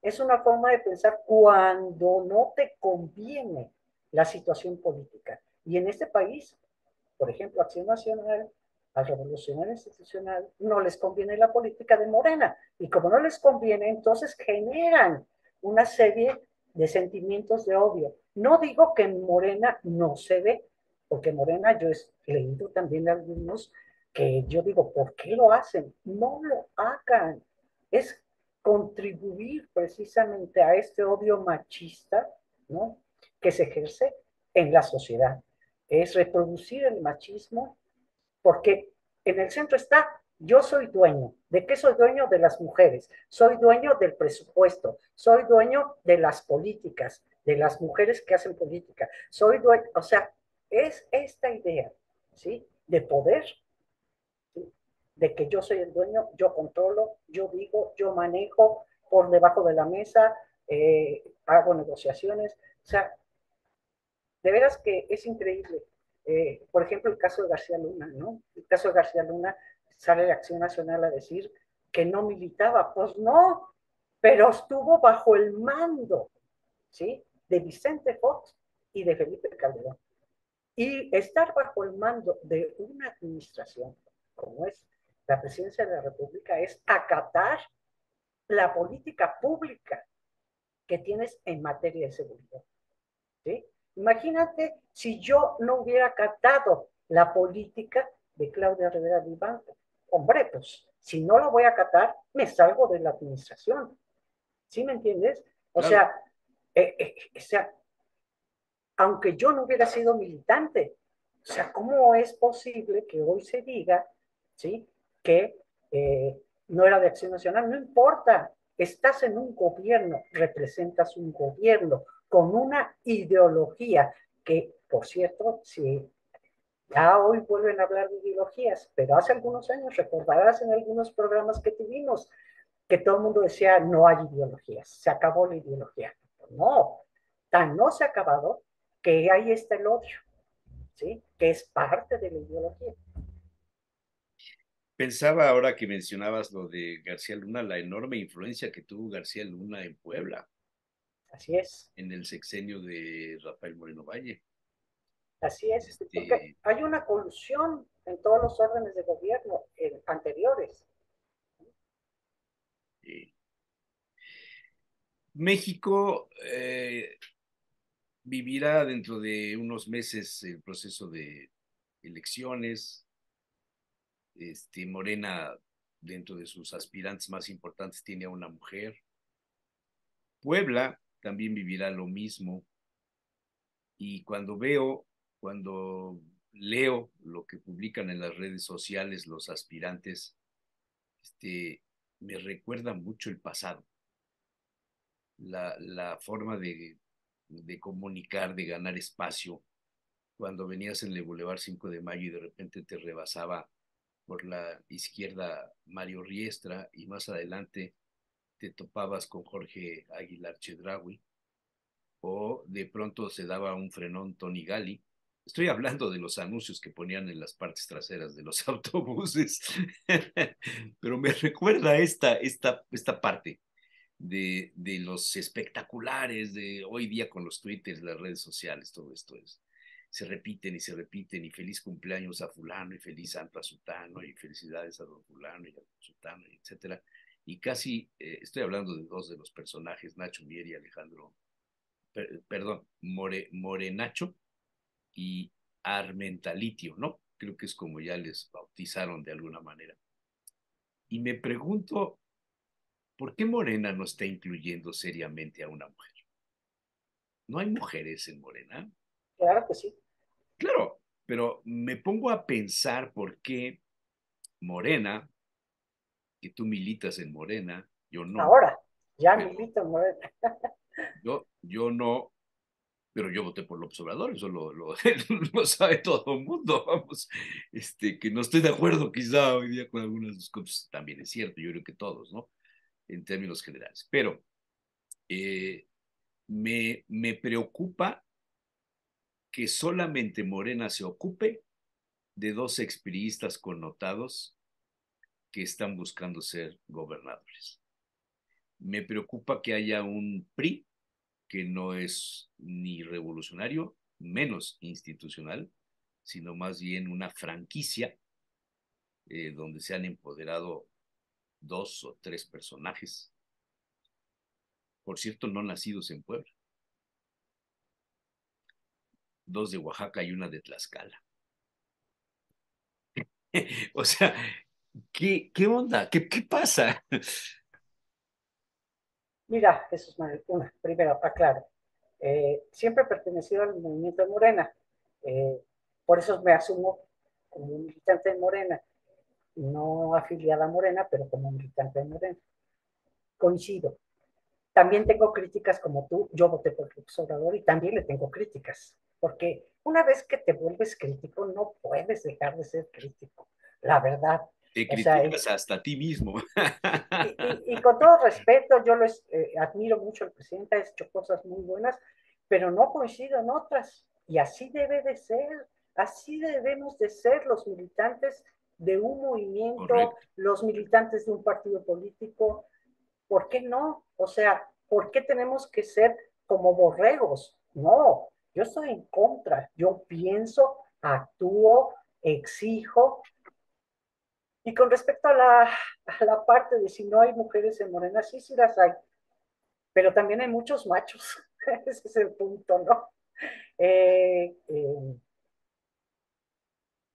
Es una forma de pensar cuando no te conviene la situación política. Y en este país, por ejemplo, Acción Nacional, al Revolucionario Institucional, no les conviene la política de Morena. Y como no les conviene, entonces generan una serie de sentimientos de odio. No digo que en Morena no se ve, porque Morena, yo he leído también algunos que yo digo, ¿por qué lo hacen? No lo hagan. Es contribuir precisamente a este odio machista, ¿no?, que se ejerce en la sociedad. Es reproducir el machismo, porque en el centro está: yo soy dueño. ¿De qué soy dueño? De las mujeres. Soy dueño del presupuesto. Soy dueño de las políticas, de las mujeres que hacen política. Soy dueño, o sea, es esta idea, ¿sí?, de poder, de que yo soy el dueño, yo controlo, yo digo, yo manejo por debajo de la mesa, hago negociaciones. O sea, de veras que es increíble. Por ejemplo, el caso de García Luna, ¿no? El caso de García Luna, sale de Acción Nacional a decir que no militaba. Pues no, pero estuvo bajo el mando, ¿sí?, de Vicente Fox y de Felipe Calderón. Y estar bajo el mando de una administración como es la presidencia de la República es acatar la política pública que tienes en materia de seguridad, ¿sí? Imagínate si yo no hubiera acatado la política de Claudia Rivera Vivanco. Hombre, pues, si no la voy a acatar, me salgo de la administración. ¿Sí me entiendes? O sea, aunque yo no hubiera sido militante, o sea, ¿cómo es posible que hoy se diga, ¿sí?, que no era de Acción Nacional? No importa, estás en un gobierno, representas un gobierno con una ideología que, por cierto, sí, ya hoy vuelven a hablar de ideologías, pero hace algunos años, recordarás en algunos programas que tuvimos, que todo el mundo decía, no hay ideologías, se acabó la ideología. No, tan no se ha acabado que ahí está el odio, ¿sí?, que es parte de la ideología. Pensaba ahora que mencionabas lo de García Luna, la enorme influencia que tuvo García Luna en Puebla. Así es. En el sexenio de Rafael Moreno Valle. Así es, porque hay una colusión en todos los órdenes de gobierno anteriores. México vivirá dentro de unos meses el proceso de elecciones. Morena, dentro de sus aspirantes más importantes, tiene a una mujer. Puebla también vivirá lo mismo. Y cuando leo lo que publican en las redes sociales los aspirantes, me recuerda mucho el pasado. La forma de comunicar, de ganar espacio, cuando venías en el Boulevard 5 de Mayo y de repente te rebasaba por la izquierda Mario Riestra y más adelante te topabas con Jorge Aguilar Chedraui, o de pronto se daba un frenón Tony Gali. Estoy hablando de los anuncios que ponían en las partes traseras de los autobuses, pero me recuerda esta parte de los espectaculares de hoy día con los twitters, las redes sociales, todo esto es. Se repiten, y feliz cumpleaños a fulano, y feliz santo a sutano, y felicidades a don fulano, y a don sutano, etcétera. Y casi, estoy hablando de dos de los personajes, Nacho Mier y Alejandro, Morenacho y Armentalitio, ¿no? creo que es como ya les bautizaron de alguna manera. Y me pregunto, ¿por qué Morena no está incluyendo seriamente a una mujer? ¿No hay mujeres en Morena? Claro que sí. Claro, pero me pongo a pensar por qué Morena, que tú militas en Morena, yo no. Ahora, ya milito en Morena. Yo no, pero yo voté por López Obrador, eso lo sabe todo el mundo, vamos. Que no estoy de acuerdo quizá hoy día con algunas de sus cosas, también es cierto, yo creo que todos, ¿no? En términos generales. Pero me preocupa que solamente Morena se ocupe de dos expriistas connotados que están buscando ser gobernadores. Me preocupa que haya un PRI que no es ni revolucionario, menos institucional, sino más bien una franquicia donde se han empoderado dos o tres personajes, por cierto, no nacidos en Puebla, dos de Oaxaca y una de Tlaxcala. O sea, ¿qué onda? ¿Qué pasa? Mira, Jesús Manuel, primero, para claro, siempre he pertenecido al movimiento de Morena, por eso me asumo como un militante de Morena, no afiliada a Morena, pero como militante de Morena. Coincido. También tengo críticas como tú, yo voté por López Obrador y también le tengo críticas, porque una vez que te vuelves crítico, no puedes dejar de ser crítico, la verdad. Te criticas hasta a ti mismo. Y con todo respeto, yo les admiro mucho al presidente, ha hecho cosas muy buenas, pero no coincido en otras, y así debe de ser, así debemos de ser los militantes de un movimiento, correcto, los militantes de un partido político. ¿Por qué no? O sea, ¿por qué tenemos que ser como borregos? No, yo estoy en contra, yo pienso, actúo, exijo. Y con respecto a la parte de si no hay mujeres en Morena, sí, sí las hay, pero también hay muchos machos, ese es el punto, ¿no?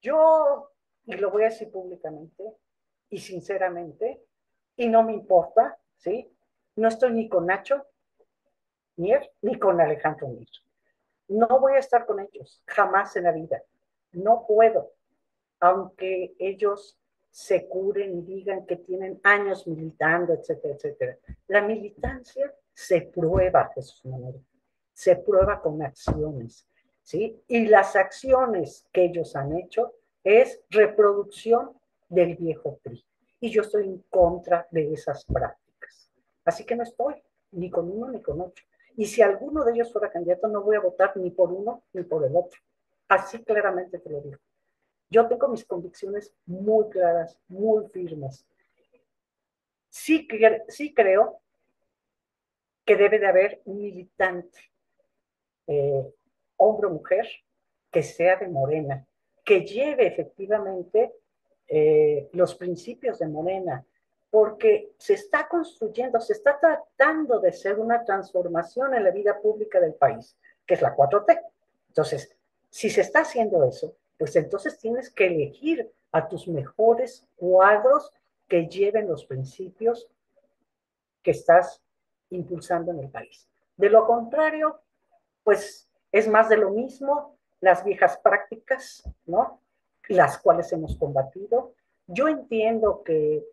Yo... y lo voy a decir públicamente y sinceramente, y no me importa, ¿sí? No estoy ni con Nacho Mier, ni con Alejandro Mier. No voy a estar con ellos, jamás en la vida. No puedo, aunque ellos se curen y digan que tienen años militando, etcétera, etcétera. La militancia se prueba, Jesús Manuel, se prueba con acciones, ¿sí? Y las acciones que ellos han hecho es reproducción del viejo PRI. Y yo estoy en contra de esas prácticas. Así que no estoy ni con uno ni con otro. Y si alguno de ellos fuera candidato, no voy a votar ni por uno ni por el otro. Así claramente te lo digo. Yo tengo mis convicciones muy claras, muy firmes. Sí creo que debe de haber un militante, hombre o mujer, que sea de Morena, que lleve efectivamente los principios de Morena, porque se está construyendo, se está tratando de hacer una transformación en la vida pública del país, que es la 4T. Entonces, si se está haciendo eso, pues entonces tienes que elegir a tus mejores cuadros que lleven los principios que estás impulsando en el país. De lo contrario, pues es más de lo mismo, las viejas prácticas, ¿no? Las cuales hemos combatido. Yo entiendo que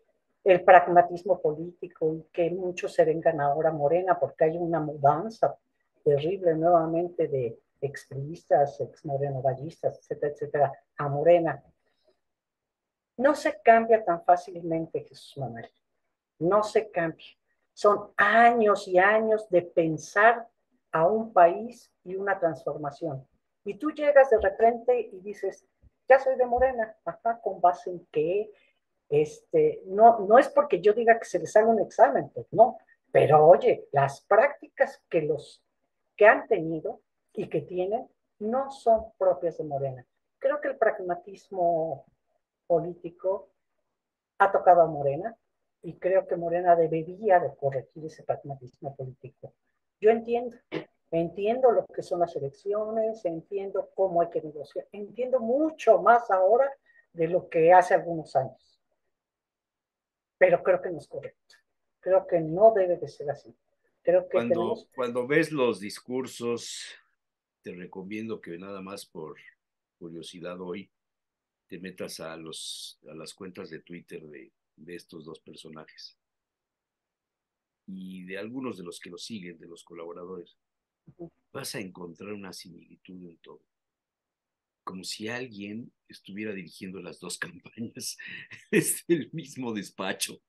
el pragmatismo político y que muchos se vengan ahora a Morena porque hay una mudanza terrible nuevamente de expriistas, ex-morenovallistas, etcétera, etcétera, a Morena. No se cambia tan fácilmente, Jesús Manuel. No se cambia. Son años y años de pensar a un país y una transformación. Y tú llegas de repente y dices, ya soy de Morena, ajá, ¿con base en qué? No es porque yo diga que se les haga un examen, pues no, pero oye, las prácticas que han tenido y que tienen no son propias de Morena. Creo que el pragmatismo político ha tocado a Morena y creo que Morena debería de corregir ese pragmatismo político. Yo entiendo. Entiendo lo que son las elecciones, entiendo cómo hay que negociar, entiendo mucho más ahora de lo que hace algunos años. Pero creo que no es correcto. Creo que no debe de ser así. Creo que cuando ves los discursos, te recomiendo que nada más por curiosidad hoy te metas a las cuentas de Twitter de estos dos personajes y de algunos de los que los siguen, de los colaboradores. Vas a encontrar una similitud en todo, como si alguien estuviera dirigiendo las dos campañas, es el mismo despacho.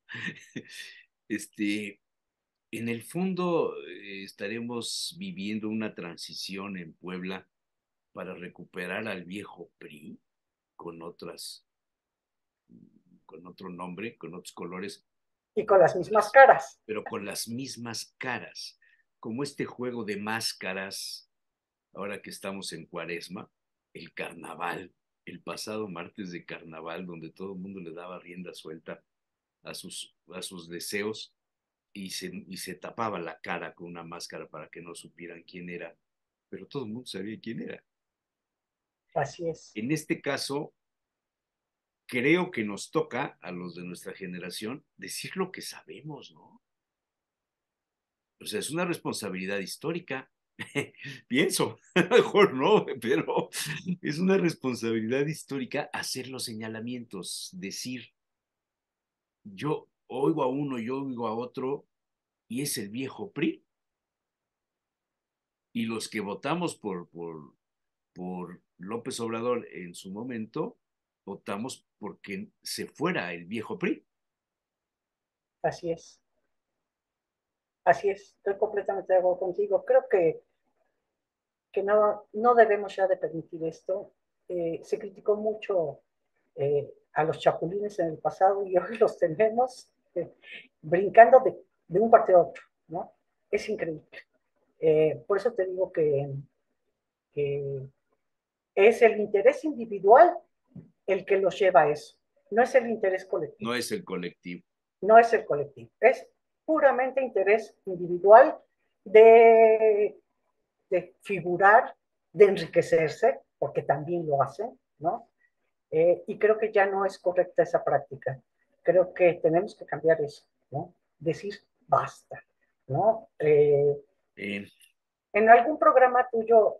En el fondo estaremos viviendo una transición en Puebla para recuperar al viejo PRI con otro nombre, con otros colores. Y con las mismas caras. Pero con las mismas caras. Como este juego de máscaras, ahora que estamos en Cuaresma, el carnaval, el pasado martes de carnaval, donde todo el mundo le daba rienda suelta a sus deseos y se tapaba la cara con una máscara para que no supieran quién era. Pero todo el mundo sabía quién era. Así es. En este caso, creo que nos toca a los de nuestra generación decir lo que sabemos, ¿no? O sea, es una responsabilidad histórica, pienso, a lo mejor no, pero es una responsabilidad histórica hacer los señalamientos, decir, yo oigo a uno, yo oigo a otro, y es el viejo PRI. Y los que votamos por López Obrador en su momento, votamos porque se fuera el viejo PRI. Así es. Así es, estoy completamente de acuerdo contigo. Creo que no debemos ya de permitir esto. Se criticó mucho a los chapulines en el pasado y hoy los tenemos brincando de un partido a otro, ¿no? Es increíble. Por eso te digo que es el interés individual el que los lleva a eso. No es el interés colectivo. No es el colectivo. No es el colectivo. Es puramente interés individual de figurar, de enriquecerse, porque también lo hacen, ¿no? Y creo que ya no es correcta esa práctica. Creo que tenemos que cambiar eso, ¿no? Decir basta, ¿no? En algún programa tuyo,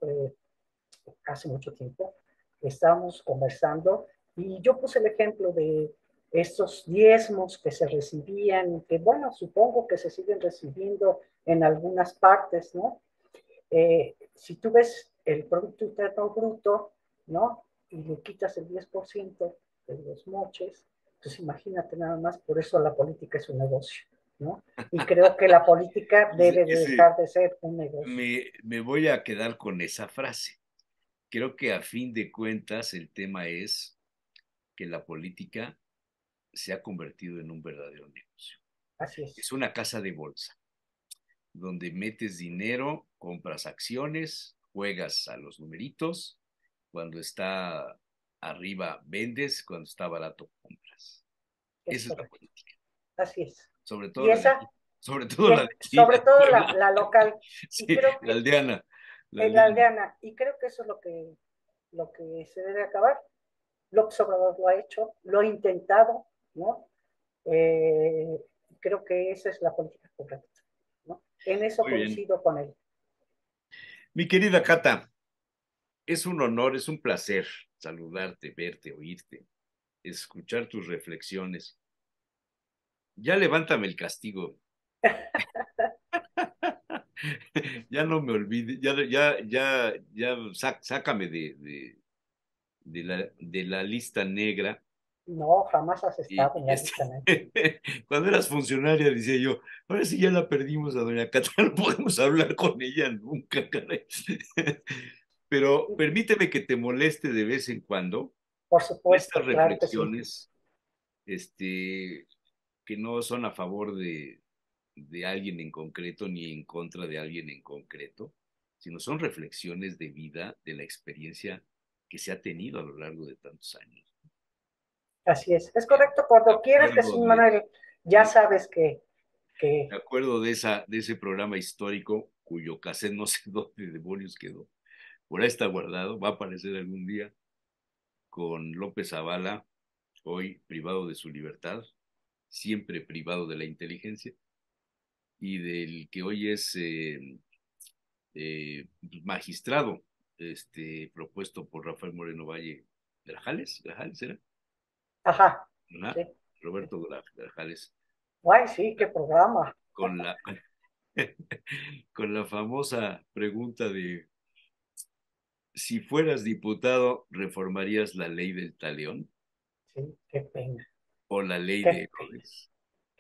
hace mucho tiempo, estábamos conversando y yo puse el ejemplo de estos diezmos que se recibían, que bueno, supongo que se siguen recibiendo en algunas partes, ¿no? Si tú ves el Producto Interno Bruto, ¿no? Y le quitas el 10% de los moches, pues imagínate nada más, por eso la política es un negocio, ¿no? Y creo que la política debe dejar de ser un negocio. Me voy a quedar con esa frase. Creo que a fin de cuentas el tema es que la política se ha convertido en un verdadero negocio. Así es una casa de bolsa, donde metes dinero, compras acciones, juegas a los numeritos, cuando está arriba vendes, cuando está barato compras. Esa es la política. Así es. Sobre todo la local. Sí, la aldeana. La aldeana. Y creo que eso es lo que se debe acabar. López Obrador lo ha hecho, lo ha intentado, ¿no? Creo que esa es la política correcta, ¿no? En eso coincido con él. Mi querida Cata, es un honor, es un placer saludarte, verte, oírte, escuchar tus reflexiones. Ya levántame el castigo. Ya no me olvides, ya sácame de la lista negra. No, jamás has estado en la lista negra. Cuando eras funcionaria, decía yo, ahora sí ya la perdimos a doña Cata, no podemos hablar con ella nunca, caray. Pero permíteme que te moleste de vez en cuando. Por supuesto. Estas reflexiones, claro que sí. Que no son a favor de alguien en concreto ni en contra de alguien en concreto, sino son reflexiones de vida, de la experiencia que se ha tenido a lo largo de tantos años. Así es correcto. Cuando quieras, Jesús Manuel, ya sabes que... Me acuerdo de ese programa histórico cuyo cassette no sé dónde demonios quedó. Por ahí está guardado, va a aparecer algún día, con López Zavala, hoy privado de su libertad, siempre privado de la inteligencia, y del que hoy es magistrado, propuesto por Rafael Moreno Valle, Grajales era. Ajá. ¿No? Sí. Roberto Grajales. Ay, sí, qué programa. Con la famosa pregunta de: si fueras diputado, ¿reformarías la ley del talión? Sí, qué pena. O la ley de Herodes.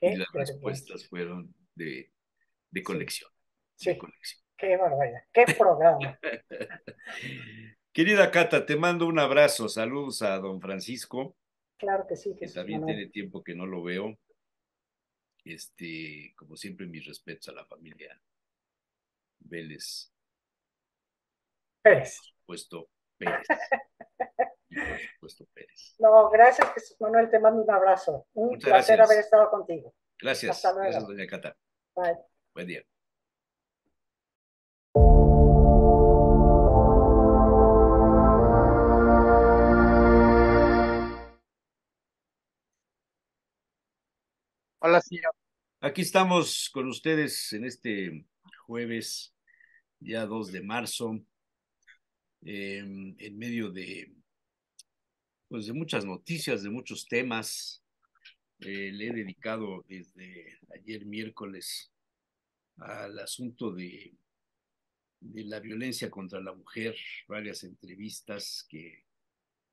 Y las respuestas fueron de colección. Sí. De colección. Qué barbaridad, qué programa. Querida Cata, te mando un abrazo. Saludos a don Francisco. Claro que sí. Que también tiene tiempo que no lo veo. Como siempre, mis respetos a la familia Vélez. Pérez. Por supuesto, Pérez. Y por supuesto, Pérez. No, gracias, Jesús Manuel. Te mando un abrazo. Muchas placer gracias. Haber estado contigo. Gracias. Hasta luego. Gracias, doña Cata. Bye. Buen día. Hola, señor. Aquí estamos con ustedes en este jueves, ya 2 de marzo, en medio de muchas noticias, de muchos temas. Le he dedicado desde ayer miércoles al asunto de la violencia contra la mujer, varias entrevistas que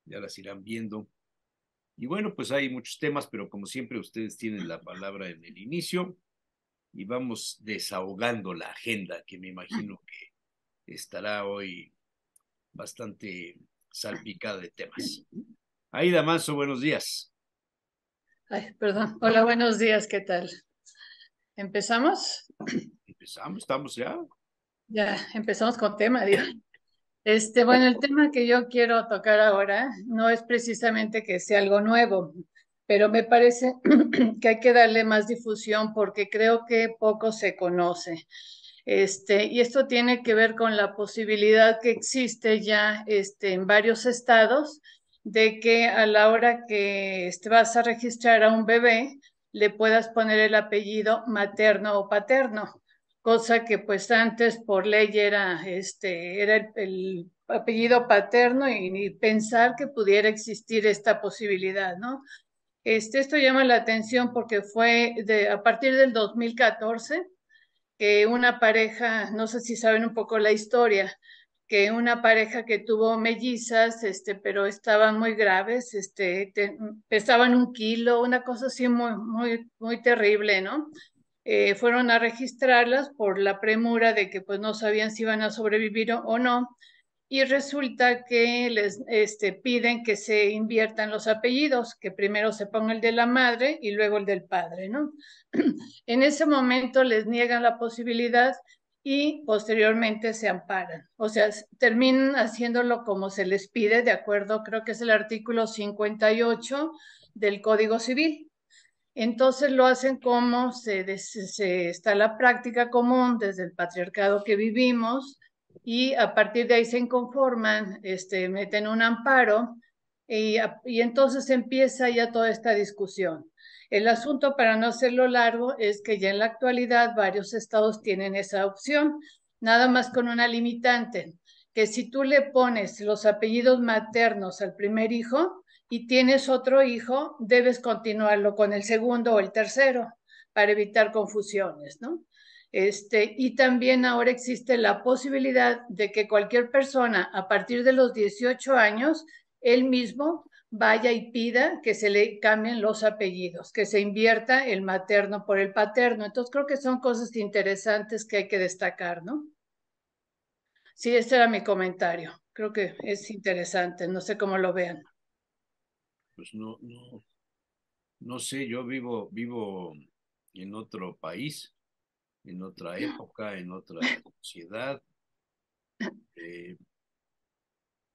ya las irán viendo. Y bueno, pues hay muchos temas, pero como siempre ustedes tienen la palabra en el inicio y vamos desahogando la agenda, que me imagino que estará hoy bastante salpicada de temas. Aida Manso, buenos días. Ay, perdón. Hola, buenos días, ¿qué tal? ¿Empezamos? Empezamos, estamos ya. Ya, empezamos con tema, digo. Bueno, el tema que yo quiero tocar ahora no es precisamente que sea algo nuevo, pero me parece que hay que darle más difusión porque creo que poco se conoce. Y esto tiene que ver con la posibilidad que existe ya en varios estados de que a la hora que vas a registrar a un bebé le puedas poner el apellido materno o paterno. Cosa que pues antes por ley era el apellido paterno y pensar que pudiera existir esta posibilidad, ¿no? Esto llama la atención porque fue a partir del 2014 que una pareja, no sé si saben un poco la historia, que una pareja que tuvo mellizas, pero estaban muy graves, pesaban 1 kilo, una cosa así muy, muy, muy terrible, ¿no? Fueron a registrarlas por la premura de que pues no sabían si iban a sobrevivir o no, y resulta que les piden que se inviertan los apellidos, que primero se ponga el de la madre y luego el del padre, ¿no? En ese momento les niegan la posibilidad y posteriormente se amparan, o sea, terminan haciéndolo como se les pide, de acuerdo, creo que es el artículo 58 del Código Civil. Entonces lo hacen como está la práctica común desde el patriarcado que vivimos y a partir de ahí se inconforman, meten un amparo y entonces empieza ya toda esta discusión. El asunto, para no hacerlo largo, es que ya en la actualidad varios estados tienen esa opción, nada más con una limitante, que si tú le pones los apellidos maternos al primer hijo, y tienes otro hijo, debes continuarlo con el segundo o el tercero para evitar confusiones, ¿no? Y también ahora existe la posibilidad de que cualquier persona a partir de los 18 años, él mismo vaya y pida que se le cambien los apellidos, que se invierta el materno por el paterno. Entonces creo que son cosas interesantes que hay que destacar, ¿no? Sí, este era mi comentario. Creo que es interesante, no sé cómo lo vean. Pues no sé, yo vivo en otro país, en otra época, en otra sociedad.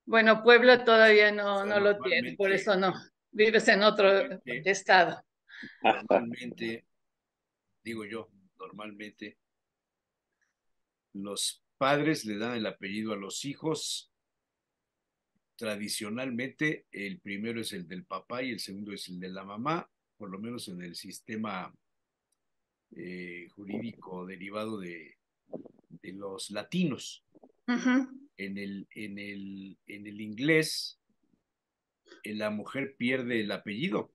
Bueno, Puebla todavía no lo tiene, por eso no. Vives en otro estado. Normalmente, digo yo, los padres le dan el apellido a los hijos. Tradicionalmente, el primero es el del papá y el segundo es el de la mamá, por lo menos en el sistema jurídico derivado de los latinos. Uh-huh. En el inglés, la mujer pierde el apellido.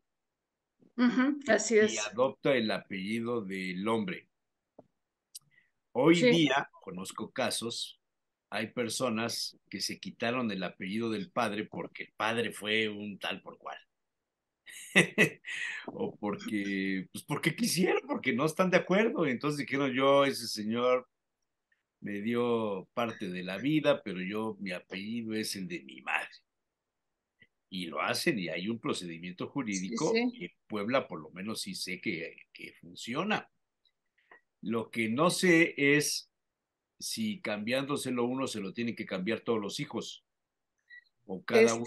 Uh-huh. Así es. Y adopta el apellido del hombre. Hoy día, conozco casos, hay personas que se quitaron el apellido del padre porque el padre fue un tal por cual. O porque, pues porque quisieron, porque no están de acuerdo. Entonces dijeron, yo, ese señor me dio parte de la vida, pero yo, mi apellido es el de mi madre. Y lo hacen, y hay un procedimiento jurídico que en Puebla, por lo menos, sí sé que funciona. Lo que no sé es si cambiándoselo uno se lo tienen que cambiar todos los hijos. O cada uno.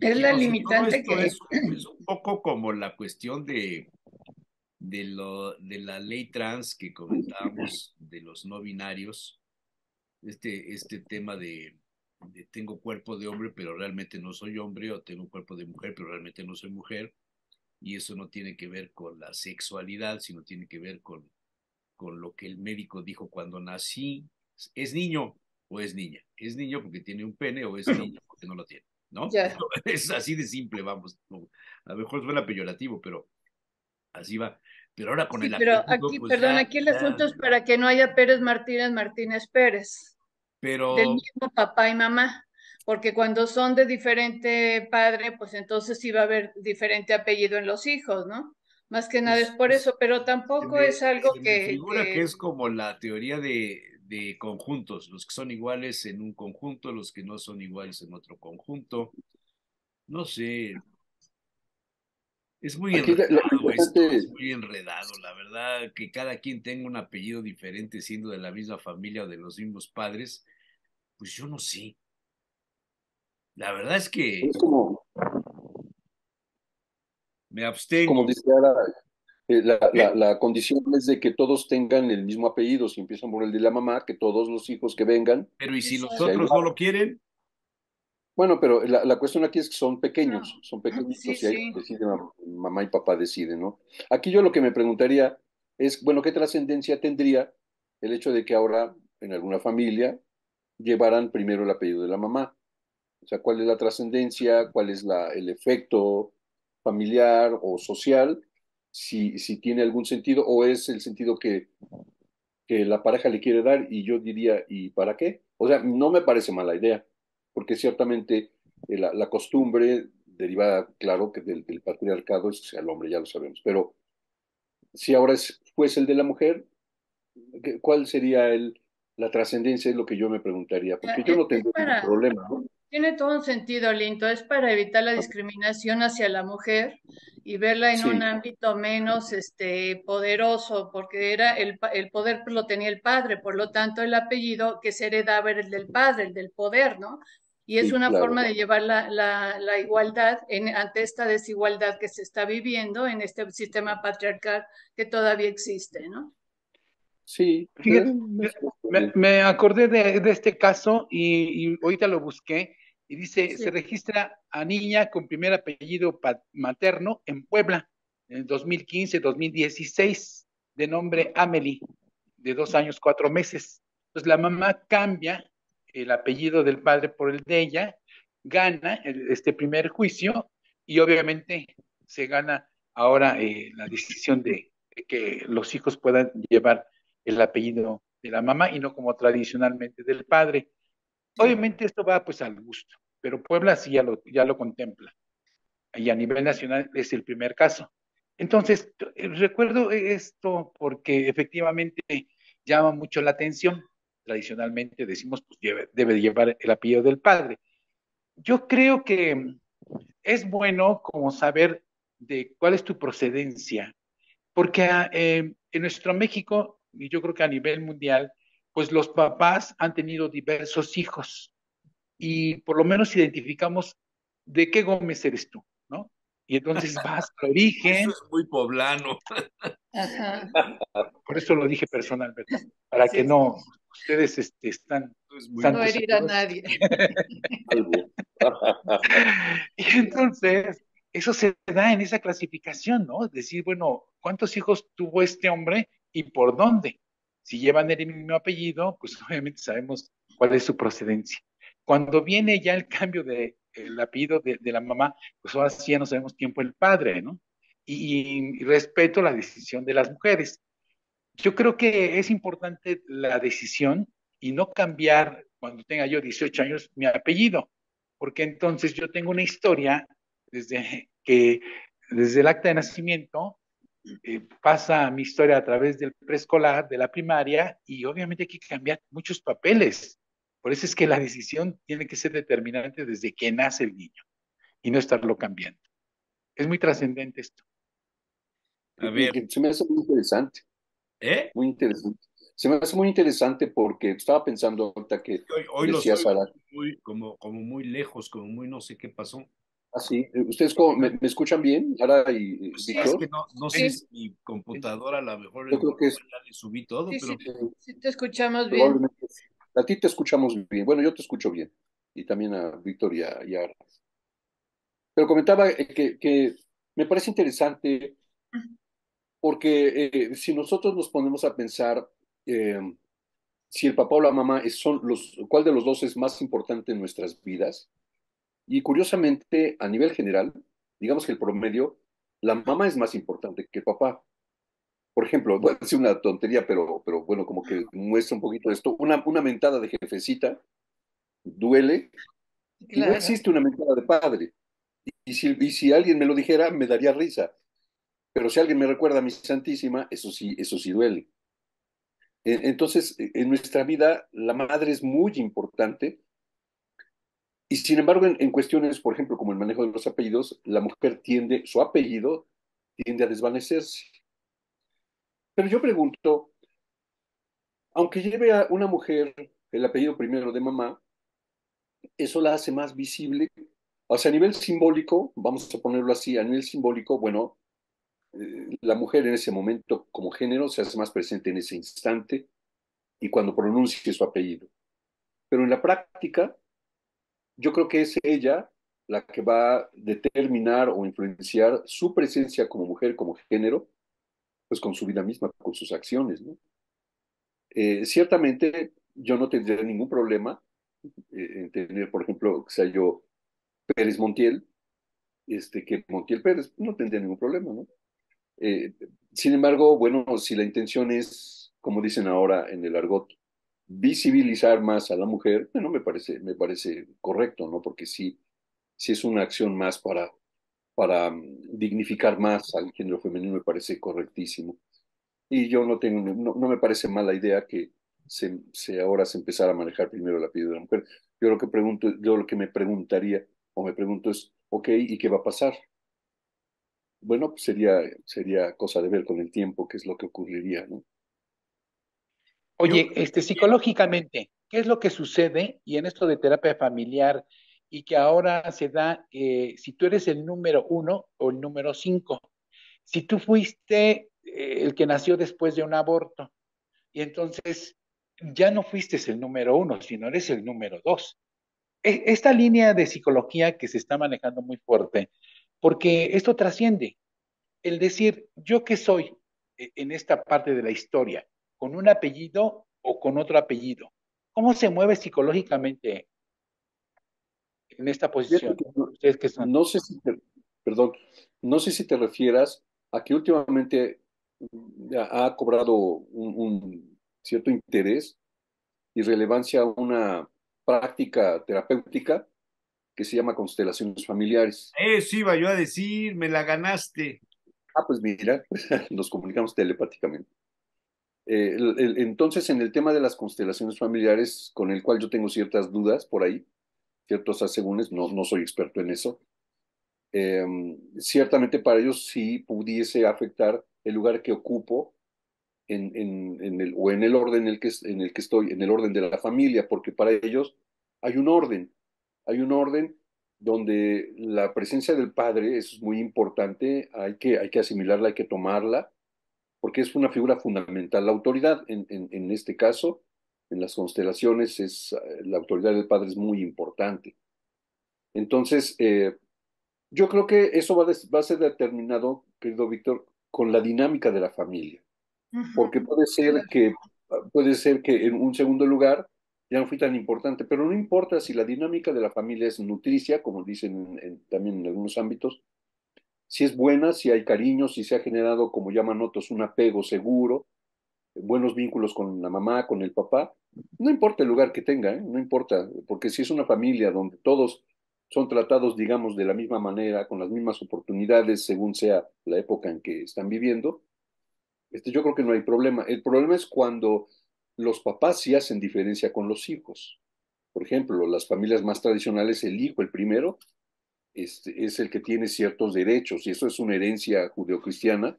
Es la limitante que es. Es un poco como la cuestión de la ley trans que comentábamos, de los no binarios. Este tema de tengo cuerpo de hombre, pero realmente no soy hombre, o tengo cuerpo de mujer, pero realmente no soy mujer. Y eso no tiene que ver con la sexualidad, sino tiene que ver con lo que el médico dijo cuando nací. ¿Es niño o es niña? ¿Es niño porque tiene un pene o es niña porque no lo tiene? ¿No? Yeah. Es así de simple, vamos. A lo mejor suena peyorativo, pero así va. Pero ahora con aquí el asunto es para que no haya Pérez Martínez, Martínez Pérez. Pero... del mismo papá y mamá. Porque cuando son de diferente padre, pues entonces sí va a haber diferente apellido en los hijos, ¿no? Más que nada es por eso, pero tampoco es algo que... Me figura que es como la teoría de conjuntos, los que son iguales en un conjunto, los que no son iguales en otro conjunto. No sé. Es muy enredado esto, es muy enredado, la verdad, que cada quien tenga un apellido diferente siendo de la misma familia o de los mismos padres, pues yo no sé. La verdad es que... es como... me abstengo. Como decía, la condición es de que todos tengan el mismo apellido. Si empiezan por el de la mamá, que todos los hijos que vengan. Pero ¿y si los otros no lo quieren? Bueno, pero la cuestión aquí es que son pequeños. No. Son pequeñitos y ahí deciden, mamá y papá deciden, ¿no? Aquí yo lo que me preguntaría es, bueno, ¿qué trascendencia tendría el hecho de que ahora en alguna familia llevaran primero el apellido de la mamá? O sea, ¿cuál es la trascendencia? ¿Cuál es el efecto familiar o social, si tiene algún sentido, o es el sentido que la pareja le quiere dar? Y yo diría, ¿y para qué? O sea, no me parece mala idea, porque ciertamente la costumbre derivada, claro, que del patriarcado es el hombre, ya lo sabemos, pero si ahora fuese el de la mujer, ¿cuál sería la trascendencia? Es lo que yo me preguntaría, porque yo no tengo ningún problema, ¿no? Tiene todo un sentido, Linto, es para evitar la discriminación hacia la mujer y verla en un ámbito menos poderoso, porque era el poder lo tenía el padre, por lo tanto el apellido que se heredaba era el del padre, el del poder, ¿no? Y es una forma de llevar la igualdad ante esta desigualdad que se está viviendo en este sistema patriarcal que todavía existe, ¿no? Sí. Fíjate, me acordé de este caso y ahorita lo busqué y dice, se registra a niña con primer apellido materno en Puebla en 2015-2016 de nombre Amelie, de 2 años 4 meses. Entonces la mamá cambia el apellido del padre por el de ella, gana este primer juicio y obviamente se gana ahora la decisión de que los hijos puedan llevar el apellido de la mamá y no como tradicionalmente del padre. Obviamente esto va pues al gusto, pero Puebla sí ya lo contempla. Y a nivel nacional es el primer caso. Entonces, recuerdo esto porque efectivamente llama mucho la atención. Tradicionalmente decimos, pues debe llevar el apellido del padre. Yo creo que es bueno como saber de cuál es tu procedencia, porque en nuestro México, y yo creo que a nivel mundial, pues los papás han tenido diversos hijos y por lo menos identificamos de qué Gómez eres tú, ¿no? Y entonces vas al origen. Eso es muy poblano. Ajá. Por eso lo dije personal, ¿verdad? Para que no ustedes están... no herir a nadie. Y entonces, eso se da en esa clasificación, ¿no? Es decir, bueno, ¿cuántos hijos tuvo este hombre y por dónde? Si llevan el mismo apellido, pues obviamente sabemos cuál es su procedencia. Cuando viene ya el cambio del apellido de la mamá, pues ahora sí ya no sabemos quién fue el padre, ¿no? Y respeto la decisión de las mujeres. Yo creo que es importante la decisión y no cambiar cuando tenga yo 18 años mi apellido, porque entonces yo tengo una historia desde el acta de nacimiento, pasa mi historia a través del preescolar, de la primaria, y obviamente hay que cambiar muchos papeles. Por eso es que la decisión tiene que ser determinante desde que nace el niño y no estarlo cambiando. Es muy trascendente esto. A ver. Se me hace muy interesante. ¿Eh? Muy interesante. Se me hace muy interesante porque estaba pensando ahorita que hoy decías, Sara, como muy lejos, como muy no sé qué pasó. Ah, sí. ¿Ustedes me escuchan bien, Sara y Víctor? Sí, es que no sé si mi computadora a lo mejor... Yo creo que es... le subí todo, sí, pero... Sí, te escuchamos bien. A ti te escuchamos bien. Bueno, yo te escucho bien. Y también a Víctor y a... Pero comentaba que me parece interesante porque si nosotros nos ponemos a pensar si el papá o la mamá cuál de los dos es más importante en nuestras vidas, y curiosamente, a nivel general, digamos que el promedio, la mamá es más importante que el papá. Por ejemplo, voy a decir una tontería, pero bueno, como que muestra un poquito esto. Una mentada de jefecita duele, claro. Y no existe una mentada de padre. Y si alguien me lo dijera, me daría risa. Pero si alguien me recuerda a mi Santísima, eso sí duele. Entonces, en nuestra vida, la madre es muy importante. Y sin embargo, en cuestiones, por ejemplo, como el manejo de los apellidos, la mujer su apellido tiende a desvanecerse. Pero yo pregunto, aunque lleve a una mujer el apellido primero de mamá, ¿eso la hace más visible? O sea, a nivel simbólico, vamos a ponerlo así, a nivel simbólico, bueno, la mujer en ese momento como género se hace más presente en ese instante y cuando pronuncie su apellido. Pero en la práctica, yo creo que es ella la que va a determinar o influenciar su presencia como mujer, como género, pues con su vida misma, con sus acciones, ¿no? Ciertamente yo no tendría ningún problema en tener, por ejemplo, que sea yo Pérez Montiel, que Montiel Pérez, no tendría ningún problema, ¿no? Sin embargo, bueno, si la intención es, como dicen ahora en el argot, visibilizar más a la mujer, bueno, me parece correcto, ¿no? Porque sí es una acción más para dignificar más al género femenino, me parece correctísimo. Y yo no me parece mala idea que ahora se empezara a manejar primero el apellido de la mujer. Yo lo que me pregunto es, ok, ¿y qué va a pasar? Bueno, pues sería cosa de ver con el tiempo qué es lo que ocurriría, ¿no? Oye, psicológicamente, ¿qué es lo que sucede? Y en esto de terapia familiar, y que ahora se da, si tú eres el número 1 o el número 5, si tú fuiste el que nació después de un aborto, y entonces ya no fuiste el número 1, sino eres el número 2. Esta línea de psicología que se está manejando muy fuerte, porque esto trasciende. El decir, ¿yo qué soy en esta parte de la historia? ¿Con un apellido o con otro apellido? ¿Cómo se mueve psicológicamente en esta posición? No sé si te refieras a que últimamente ha cobrado un cierto interés y relevancia una práctica terapéutica que se llama constelaciones familiares. Eso iba yo a decir, me la ganaste. Ah, pues mira, nos comunicamos telepáticamente. Entonces, en el tema de las constelaciones familiares, con el cual yo tengo ciertas dudas por ahí, ciertos asegúnes, no soy experto en eso, ciertamente para ellos sí pudiese afectar el lugar que ocupo en el orden en el que estoy, en el orden de la familia, porque para ellos hay un orden donde la presencia del padre es muy importante, hay que asimilarla, hay que tomarla, porque es una figura fundamental. La autoridad, en este caso, en las constelaciones es, la autoridad del padre es muy importante. Entonces, yo creo que eso va a ser determinado, querido Víctor, con la dinámica de la familia. Porque puede ser que en un segundo lugar ya no fui tan importante, pero no importa si la dinámica de la familia es nutricia, como dicen también en algunos ámbitos, si es buena, si hay cariño, si se ha generado, como llaman otros, un apego seguro, buenos vínculos con la mamá, con el papá, no importa el lugar que tenga, ¿eh? No importa, porque si es una familia donde todos son tratados, digamos, de la misma manera, con las mismas oportunidades, según sea la época en que están viviendo, yo creo que no hay problema. El problema es cuando los papás sí hacen diferencia con los hijos. Por ejemplo, las familias más tradicionales, el hijo, el primero, es el que tiene ciertos derechos, y eso es una herencia judeocristiana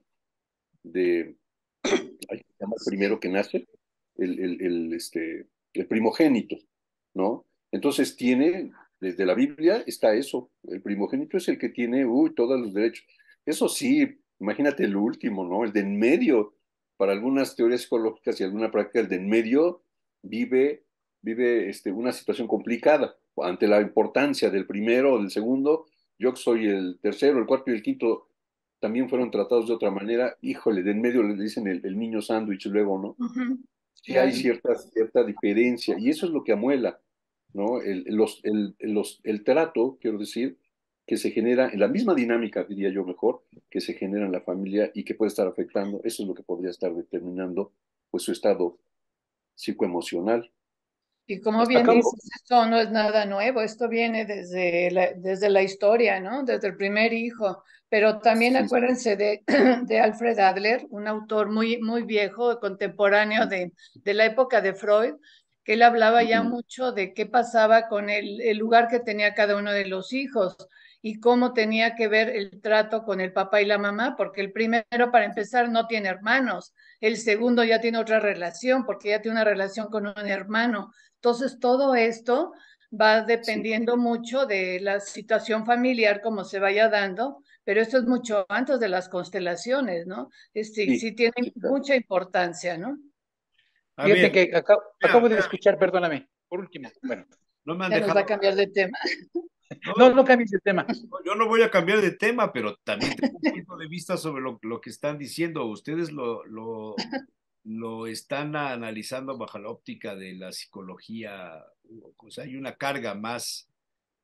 de, hay que llamar primero que nace, el primogénito, ¿no? Entonces tiene, desde la Biblia está eso, el primogénito es el que tiene, todos los derechos. Eso sí, imagínate el último, ¿no? El de en medio, para algunas teorías psicológicas y alguna práctica, el de en medio vive una situación complicada ante la importancia del primero o del segundo. Yo que soy el tercero, el cuarto y el quinto también fueron tratados de otra manera. Híjole, de en medio le dicen el niño sándwich luego, ¿no? Sí hay cierta diferencia, y eso es lo que amuela, ¿no? El trato, quiero decir, que se genera en la misma dinámica, diría yo mejor, que se genera en la familia y que puede estar afectando, eso es lo que podría estar determinando pues su estado psicoemocional. Y como bien dices, esto no es nada nuevo, esto viene desde la historia, ¿no? Desde el primer hijo, pero también sí, acuérdense de Alfred Adler, un autor muy, muy viejo, contemporáneo de la época de Freud, que él hablaba ya mucho de qué pasaba con el lugar que tenía cada uno de los hijos y cómo tenía que ver el trato con el papá y la mamá, porque el primero, para empezar, no tiene hermanos, el segundo ya tiene otra relación, porque ya tiene una relación con un hermano. Entonces, todo esto va dependiendo mucho de la situación familiar, como se vaya dando, pero esto es mucho antes de las constelaciones, ¿no? Sí tiene mucha importancia, ¿no? Fíjate que acabo de escuchar, perdóname, por último, bueno. No me han dejado. Nos va a cambiar de tema. No cambies de tema. Yo no voy a cambiar de tema, pero también tengo un punto de vista sobre lo que están diciendo. Ustedes lo están analizando bajo la óptica de la psicología, o sea, hay una carga más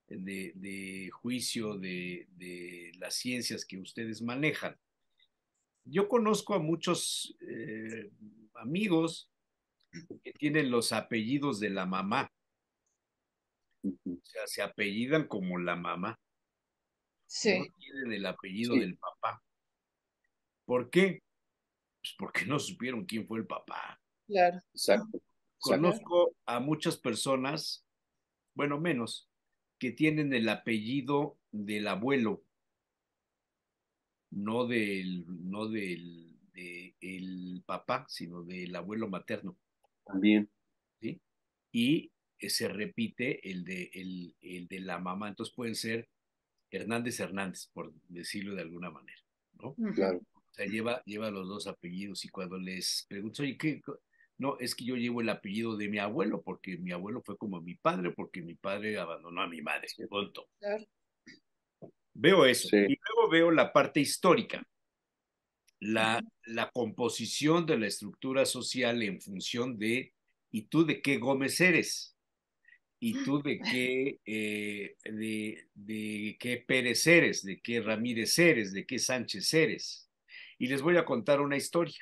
de juicio de las ciencias que ustedes manejan. Yo conozco a muchos amigos que tienen los apellidos de la mamá, o sea, se apellidan como la mamá, no tienen el apellido del papá. ¿Por qué? Porque no supieron quién fue el papá. Claro. Exacto. Conozco a muchas personas, bueno, menos, que tienen el apellido del abuelo, no del papá, sino del abuelo materno. También. ¿Sí? Y se repite el de la mamá. Entonces pueden ser Hernández, por decirlo de alguna manera, ¿no? Claro. O sea, lleva los dos apellidos, y cuando les pregunto, oye, ¿qué? No, es que yo llevo el apellido de mi abuelo, porque mi abuelo fue como mi padre, porque mi padre abandonó a mi madre, punto. Claro. Veo eso, y luego veo la parte histórica, la composición de la estructura social en función de, ¿y tú de qué Gómez eres? ¿Y tú de qué, de qué Pérez eres? ¿De qué Ramírez eres? ¿De qué Sánchez eres? Y les voy a contar una historia.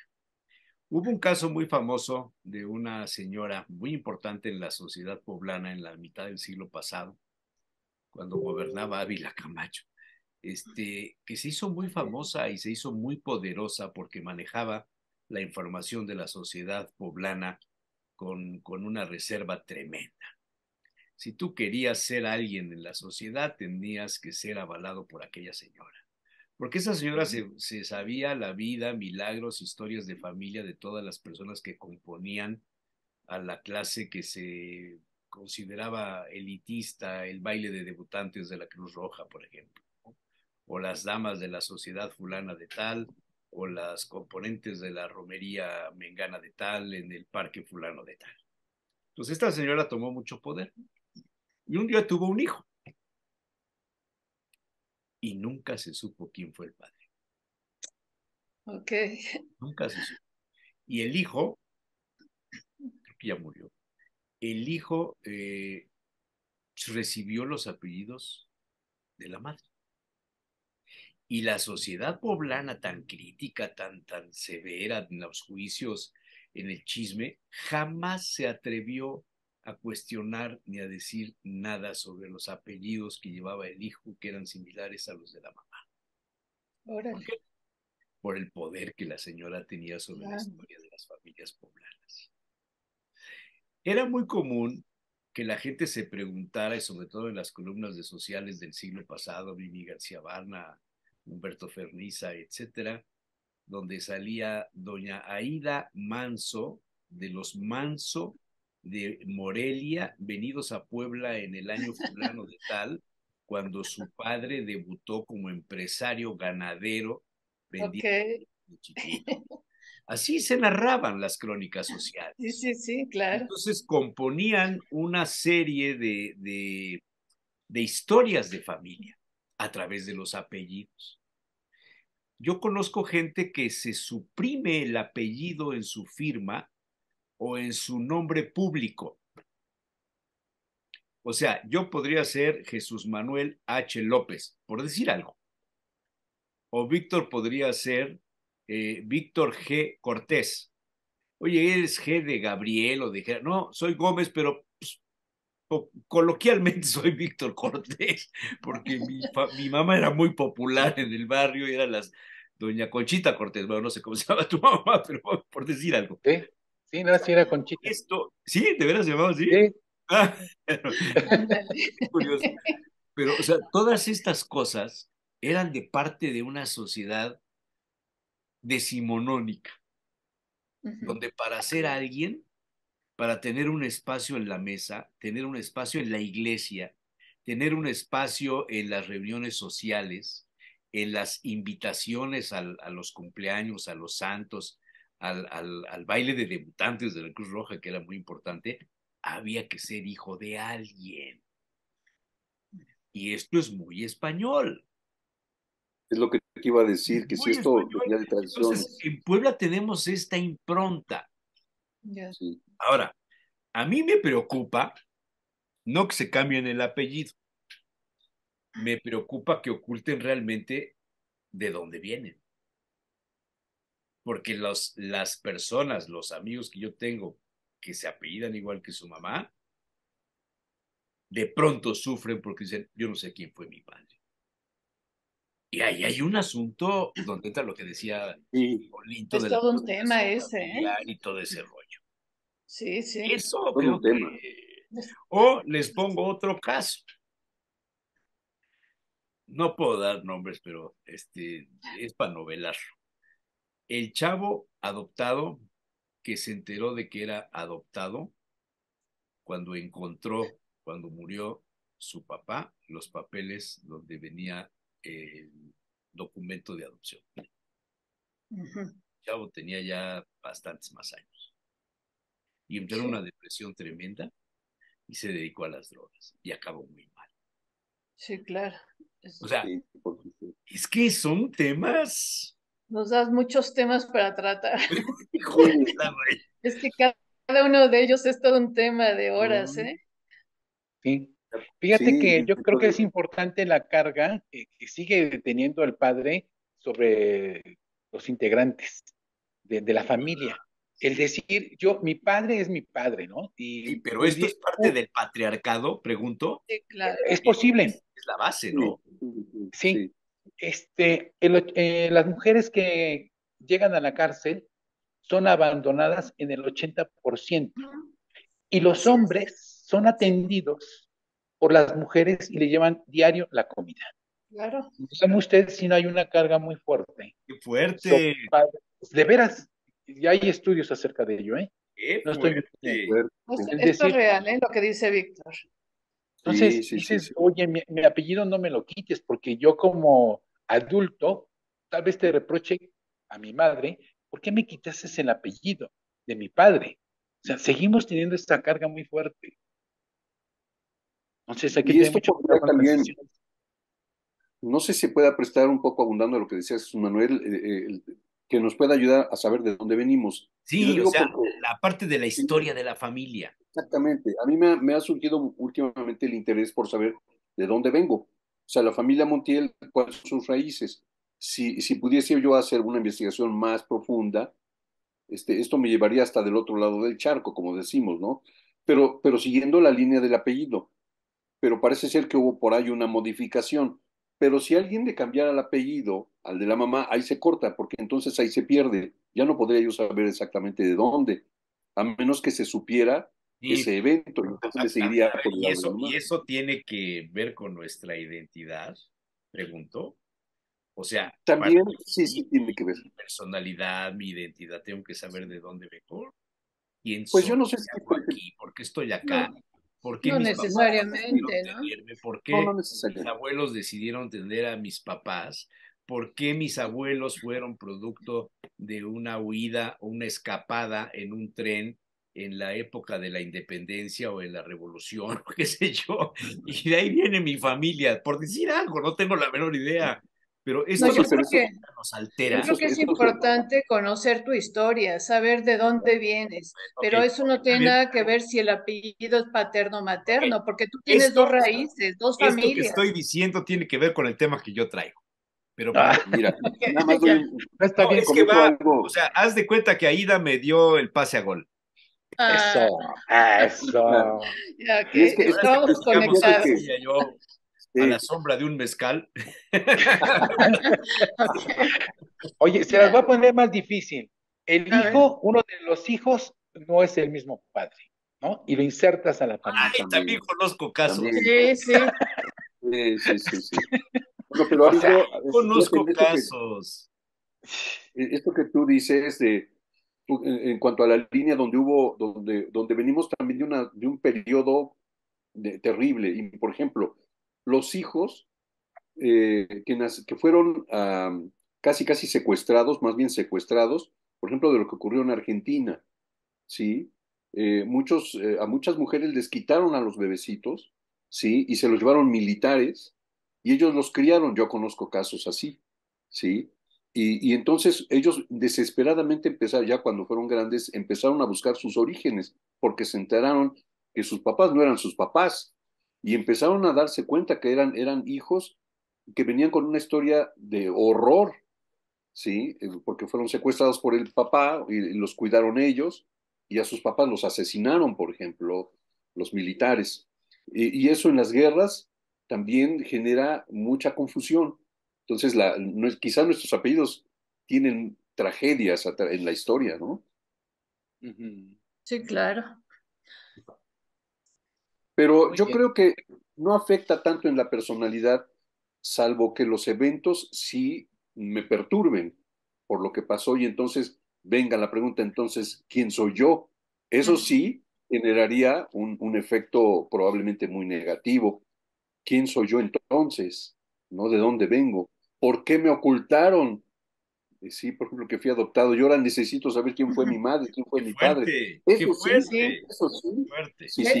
Hubo un caso muy famoso de una señora muy importante en la sociedad poblana en la mitad del siglo pasado, cuando gobernaba Ávila Camacho, que se hizo muy famosa y se hizo muy poderosa porque manejaba la información de la sociedad poblana con una reserva tremenda. Si tú querías ser alguien en la sociedad, tenías que ser avalado por aquella señora. Porque esa señora se sabía la vida, milagros, historias de familia de todas las personas que componían a la clase que se consideraba elitista, el baile de debutantes de la Cruz Roja, por ejemplo, ¿no? O las damas de la sociedad fulana de tal, o las componentes de la romería mengana de tal, en el parque fulano de tal. Entonces esta señora tomó mucho poder y un día tuvo un hijo y nunca se supo quién fue el padre. Ok. Nunca se supo. Y el hijo, creo que ya murió, el hijo recibió los apellidos de la madre. Y la sociedad poblana tan crítica, tan severa en los juicios, en el chisme, jamás se atrevió a cuestionar ni a decir nada sobre los apellidos que llevaba el hijo, que eran similares a los de la mamá. Órale. ¿Por qué? Por el poder que la señora tenía sobre la historia de las familias poblanas. Era muy común que la gente se preguntara, y sobre todo en las columnas de sociales del siglo pasado, Vivi García Barna, Humberto Ferniza, etcétera, donde salía doña Aída Manso, de los Manso de Morelia, venidos a Puebla en el año fulano de tal, cuando su padre debutó como empresario ganadero, vendiendo chiquito. Así se narraban las crónicas sociales. Sí, sí, sí, claro. Entonces componían una serie de historias de familia a través de los apellidos. Yo conozco gente que se suprime el apellido en su firma o en su nombre público. O sea, yo podría ser Jesús Manuel H. López, por decir algo. O Víctor podría ser Víctor G. Cortés. Oye, eres G de Gabriel o de G. No, soy Gómez, pero pues, coloquialmente soy Víctor Cortés, porque mi mamá era muy popular en el barrio y era doña Conchita Cortés. Bueno, no sé cómo se llama tu mamá, pero por decir algo. Sí, sí, no, sí era Conchita. Esto, sí, de veras se llamaba así. Sí. Ah, es curioso. Pero, o sea, todas estas cosas eran de parte de una sociedad decimonónica, donde para ser alguien, para tener un espacio en la mesa, tener un espacio en la iglesia, tener un espacio en las reuniones sociales, en las invitaciones a los cumpleaños, a los santos, al baile de debutantes de la Cruz Roja, que era muy importante, había que ser hijo de alguien. Y esto es muy español. Es lo que te iba a decir, que muy si esto venía de tradición. Entonces, en Puebla tenemos esta impronta. Sí. Ahora, a mí me preocupa no que se cambien el apellido, me preocupa que oculten realmente de dónde vienen, porque las personas, los amigos que yo tengo que se apellidan igual que su mamá, de pronto sufren porque dicen, yo no sé quién fue mi padre. Y ahí hay un asunto donde entra lo que decía Polito. Es todo un tema ese, ¿eh? Y todo ese rollo. Sí, sí. Eso creo que... O les pongo otro caso. No puedo dar nombres, pero es para novelarlo. El chavo adoptado que se enteró de que era adoptado cuando murió su papá, los papeles donde venía el documento de adopción. El chavo tenía ya bastantes más años. Y entró en una depresión tremenda y se dedicó a las drogas. Y acabó muy mal. Sí, claro. O sea, es que son temas... Nos das muchos temas para tratar. Es que cada uno de ellos es todo un tema de horas, ¿eh? Sí. Fíjate que yo creo que es importante la carga que sigue teniendo el padre sobre los integrantes de la familia. El decir, mi padre es mi padre, ¿no? Sí, pero esto es parte del patriarcado, pregunto. Sí, claro. Es posible. Es la base, ¿no? Sí. Las mujeres que llegan a la cárcel son abandonadas en el 80%. Y los hombres son atendidos por las mujeres y le llevan diario la comida. Claro. ¿Saben ustedes si no hay una carga muy fuerte? ¡Qué fuerte! De veras, ya hay estudios acerca de ello, ¿eh? ¡Qué no estoy fuerte! Esto es real, ¿eh? Lo que dice Víctor. Entonces, dices, oye, mi apellido no me lo quites, porque yo como adulto, tal vez te reproche a mi madre, ¿por qué me quitases el apellido de mi padre? O sea, seguimos teniendo esta carga muy fuerte. Entonces, aquí hay mucho también. No sé si pueda prestar un poco, abundando a lo que decía Jesús Manuel, que nos pueda ayudar a saber de dónde venimos. Sí, o sea, porque la parte de la historia de la familia. Exactamente. A mí me ha surgido últimamente el interés por saber de dónde vengo. O sea, la familia Montiel, cuáles son sus raíces. Si pudiese yo hacer una investigación más profunda, esto me llevaría hasta del otro lado del charco, como decimos, ¿no? Pero siguiendo la línea del apellido. Pero parece ser que hubo por ahí una modificación. Pero si alguien le cambiara el apellido al de la mamá, ahí se corta, porque entonces ahí se pierde. Ya no podría yo saber exactamente de dónde, a menos que se supiera ese evento. Entonces seguiría por el lado de la mamá. ¿Y eso tiene que ver con nuestra identidad? Preguntó. O sea, también sí tiene que ver. Mi personalidad, mi identidad, tengo que saber de dónde vengo. ¿Quién soy? Yo no sé si estoy aquí, ¿por qué estoy acá? No. ¿Por qué no necesariamente, ¿no? ¿Por qué mis abuelos decidieron tener a mis papás? ¿Por qué mis abuelos fueron producto de una huida o una escapada en un tren en la época de la independencia o en la revolución, o qué sé yo? Y de ahí viene mi familia, por decir algo, no tengo la menor idea. Pero esto nos altera. Yo creo que es importante conocer tu historia, saber de dónde vienes, pero eso no tiene nada que ver si el apellido es paterno o materno, porque tú tienes dos raíces, dos familias. Esto que estoy diciendo tiene que ver con el tema que yo traigo. Pero mira, nada más está bien, es que va, o sea, haz de cuenta que Aida me dio el pase a gol. Eso. Ya que estamos conectados. A la sombra de un mezcal. Oye, se las va a poner más difícil. El hijo, uno de los hijos, no es el mismo padre, ¿no? Y lo insertas a la familia. Ay, también conozco casos. También. Sí. Bueno, pero algo, o sea, conozco casos. Esto que tú dices de, en cuanto a la línea donde venimos también de un periodo terrible. Y, por ejemplo, los hijos que fueron casi secuestrados, más bien secuestrados, por ejemplo, de lo que ocurrió en Argentina, ¿sí? A muchas mujeres les quitaron a los bebecitos, ¿sí? Y se los llevaron militares, y ellos los criaron. Yo conozco casos así, ¿sí? Y entonces ellos desesperadamente empezaron, ya cuando fueron grandes, empezaron a buscar sus orígenes, porque se enteraron que sus papás no eran sus papás, y empezaron a darse cuenta que eran hijos que venían con una historia de horror, ¿sí? Porque fueron secuestrados por el papá y los cuidaron ellos, y a sus papás los asesinaron, por ejemplo, los militares. Y eso en las guerras también genera mucha confusión. Entonces, quizá nuestros apellidos tienen tragedias en la historia, ¿no? Sí, claro. Pero yo creo que no afecta tanto en la personalidad, salvo que los eventos sí me perturben por lo que pasó, y entonces venga la pregunta, entonces, ¿quién soy yo? Eso sí generaría un efecto probablemente muy negativo. ¿Quién soy yo entonces? ¿No? ¿De dónde vengo? ¿Por qué me ocultaron? Sí, por ejemplo, que fui adoptado. Yo ahora necesito saber quién fue mi madre, quién fue mi padre. Eso sí.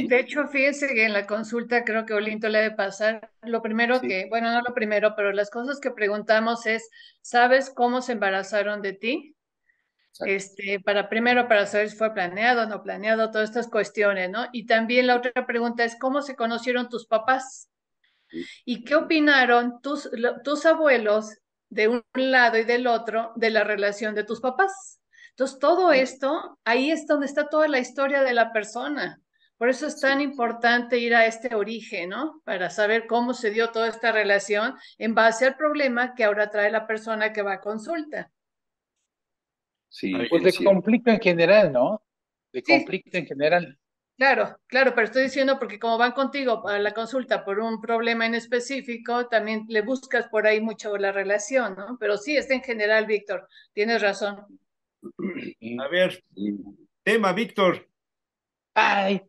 De hecho, fíjense que en la consulta creo que Olinto le debe pasar. Lo primero no lo primero, pero las cosas que preguntamos es, ¿sabes cómo se embarazaron de ti? Para saber si fue planeado o no planeado, todas estas cuestiones, ¿no? Y también la otra pregunta es, ¿cómo se conocieron tus papás? Sí. ¿Y qué opinaron tus abuelos de un lado y del otro, de la relación de tus papás? Entonces, todo esto, ahí es donde está toda la historia de la persona. Por eso es tan importante ir a este origen, ¿no? Para saber cómo se dio toda esta relación en base al problema que ahora trae la persona que va a consulta. Sí, pues de conflicto en general, ¿no? De conflicto en general. Claro, pero estoy diciendo porque como van contigo a la consulta por un problema en específico, también le buscas por ahí mucho la relación, ¿no? Pero sí, en general, Víctor, tienes razón. A ver, tema, Víctor. Ay.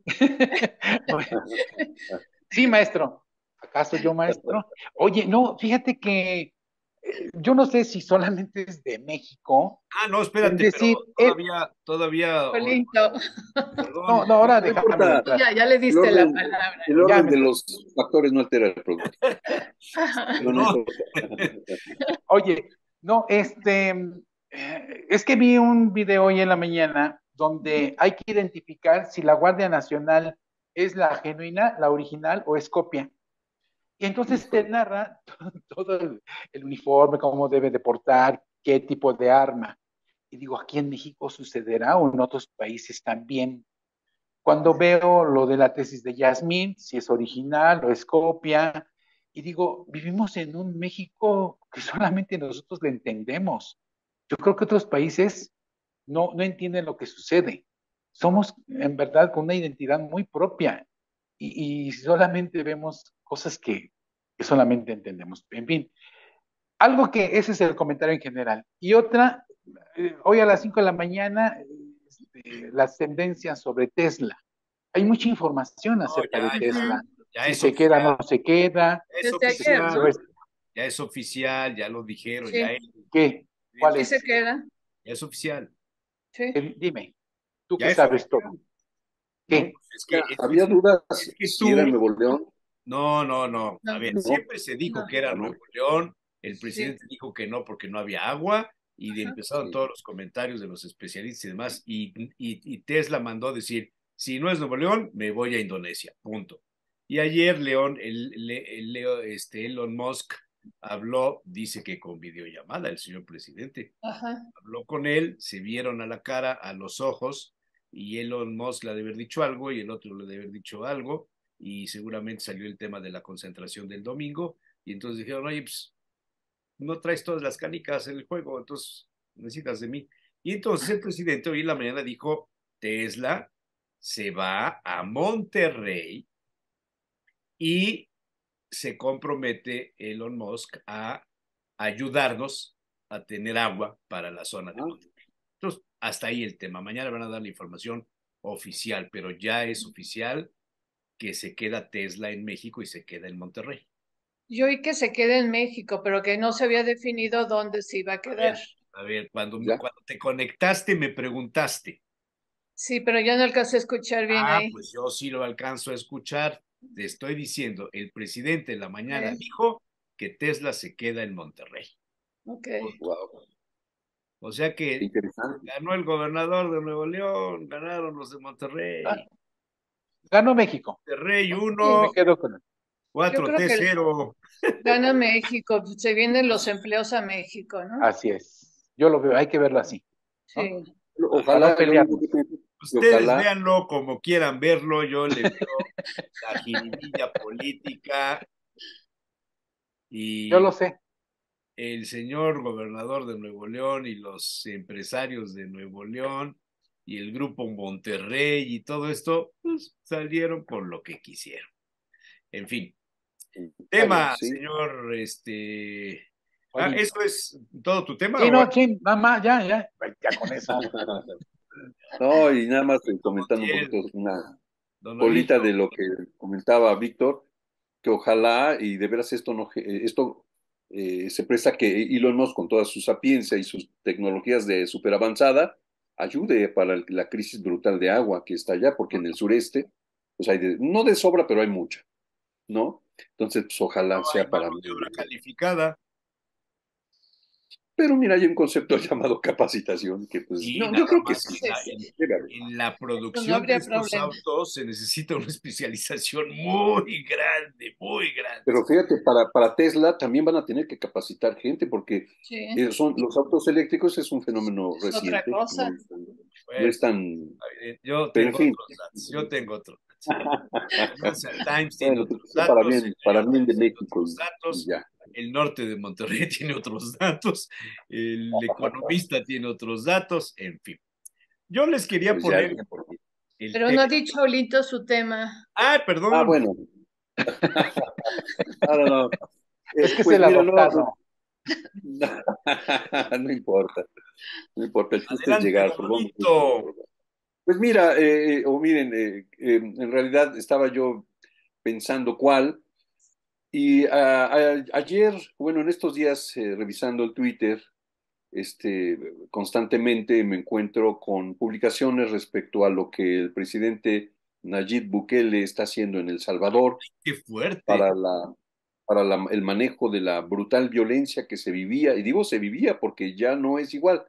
Sí, maestro. ¿Acaso yo, maestro? Oye, no, fíjate que yo no sé si solamente es de México. Ah, no, espérate, decir, pero todavía... Perdón, no, ahora no déjame. Ya le diste el orden, la palabra. El orden de los factores no altera el producto. No. Oye, no, es que vi un video hoy en la mañana donde hay que identificar si la Guardia Nacional es la genuina, la original o es copia. Y entonces te narra todo el uniforme, cómo debe de portar, qué tipo de arma. Y digo, aquí en México sucederá o en otros países también. Cuando veo lo de la tesis de Yasmín, si es original o es copia, y digo, vivimos en un México que solamente nosotros le entendemos. Yo creo que otros países no entienden lo que sucede. Somos, en verdad, con una identidad muy propia y solamente vemos cosas que solamente entendemos. En fin, algo que ese es el comentario en general. Y otra, hoy a las 5 de la mañana, las tendencias sobre Tesla. Hay mucha información acerca de Tesla. Ya si se oficial. Queda, no se queda. Es oficial, ya es oficial, ya lo dijeron. Sí. Ya es. ¿Qué? ¿Cuál es? Se queda. Ya es oficial. Sí. Dime, tú ya que sabes oficial. Todo. ¿Qué? Es que, había dudas si era Nuevo León. No. A ver, siempre se dijo que era Nuevo León, el presidente dijo que no porque no había agua, y empezaron todos los comentarios de los especialistas y demás, y Tesla mandó decir, si no es Nuevo León, me voy a Indonesia, punto. Y ayer Elon Musk habló, dice que con videollamada, el señor presidente, habló con él, se vieron a la cara, a los ojos, y Elon Musk le ha de haber dicho algo, y el otro le ha de haber dicho algo, y seguramente salió el tema de la concentración del domingo, y entonces dijeron, oye, pues, no traes todas las canicas en el juego, entonces necesitas de mí. Y entonces el presidente hoy en la mañana dijo, Tesla se va a Monterrey y se compromete Elon Musk a ayudarnos a tener agua para la zona de Monterrey. Entonces, hasta ahí el tema. Mañana van a dar la información oficial, pero ya es oficial que se queda Tesla en México y se queda en Monterrey. Yo oí que se queda en México, pero que no se había definido dónde se iba a quedar. A ver cuando te conectaste me preguntaste. Sí, pero yo no alcancé a escuchar bien ahí. Pues yo sí lo alcanzo a escuchar. Te estoy diciendo, el presidente en la mañana dijo que Tesla se queda en Monterrey. Ok. Wow. O sea que ganó el gobernador de Nuevo León, ganaron los de Monterrey. Ganó México. Monterrey 1, me quedo con él. 4-0. Gana México, se vienen los empleos a México, ¿no? Así es. Yo lo veo, hay que verlo así. ¿No? Sí. Ojalá peleamos. Ustedes véanlo como quieran verlo, yo le veo la jiribilla política. Y yo lo sé. El señor gobernador de Nuevo León y los empresarios de Nuevo León y el grupo Monterrey y todo esto, pues, salieron con lo que quisieron. En fin. Tema, sí. Señor, ¿eso es todo tu tema? Sí, no, sí, nada más, ya con eso. No, y nada más comentando un poquito una bolita de lo que comentaba Víctor, que ojalá, y de veras esto se presta que Elon Musk, con toda su sapiencia y sus tecnologías de superavanzada, ayude para la crisis brutal de agua que está allá, porque en el sureste, pues hay no de sobra, pero hay mucha, ¿no? Entonces, pues ojalá sea para mí. Calificada. Pero mira, hay un concepto llamado capacitación, que pues, sí, yo creo que sí. En la producción de estos autos se necesita una especialización muy grande, muy grande. Pero fíjate, para Tesla también van a tener que capacitar gente, porque los autos eléctricos es un fenómeno reciente. Otra cosa. Yo tengo otro. Para mí de México. El norte de Monterrey tiene otros datos, el economista tiene otros datos, en fin. Yo les quería poner... Pero no ha dicho Olito su tema. Ah, perdón. Ah, bueno. No. Es que pues se la adoptaron. No importa. No importa, el chiste es llegar. Pues mira, en realidad estaba yo pensando cuál, Y ayer, bueno, en estos días, revisando el Twitter, constantemente me encuentro con publicaciones respecto a lo que el presidente Nayib Bukele está haciendo en El Salvador. ¡Qué fuerte! Para el manejo de la brutal violencia que se vivía, y digo se vivía porque ya no es igual,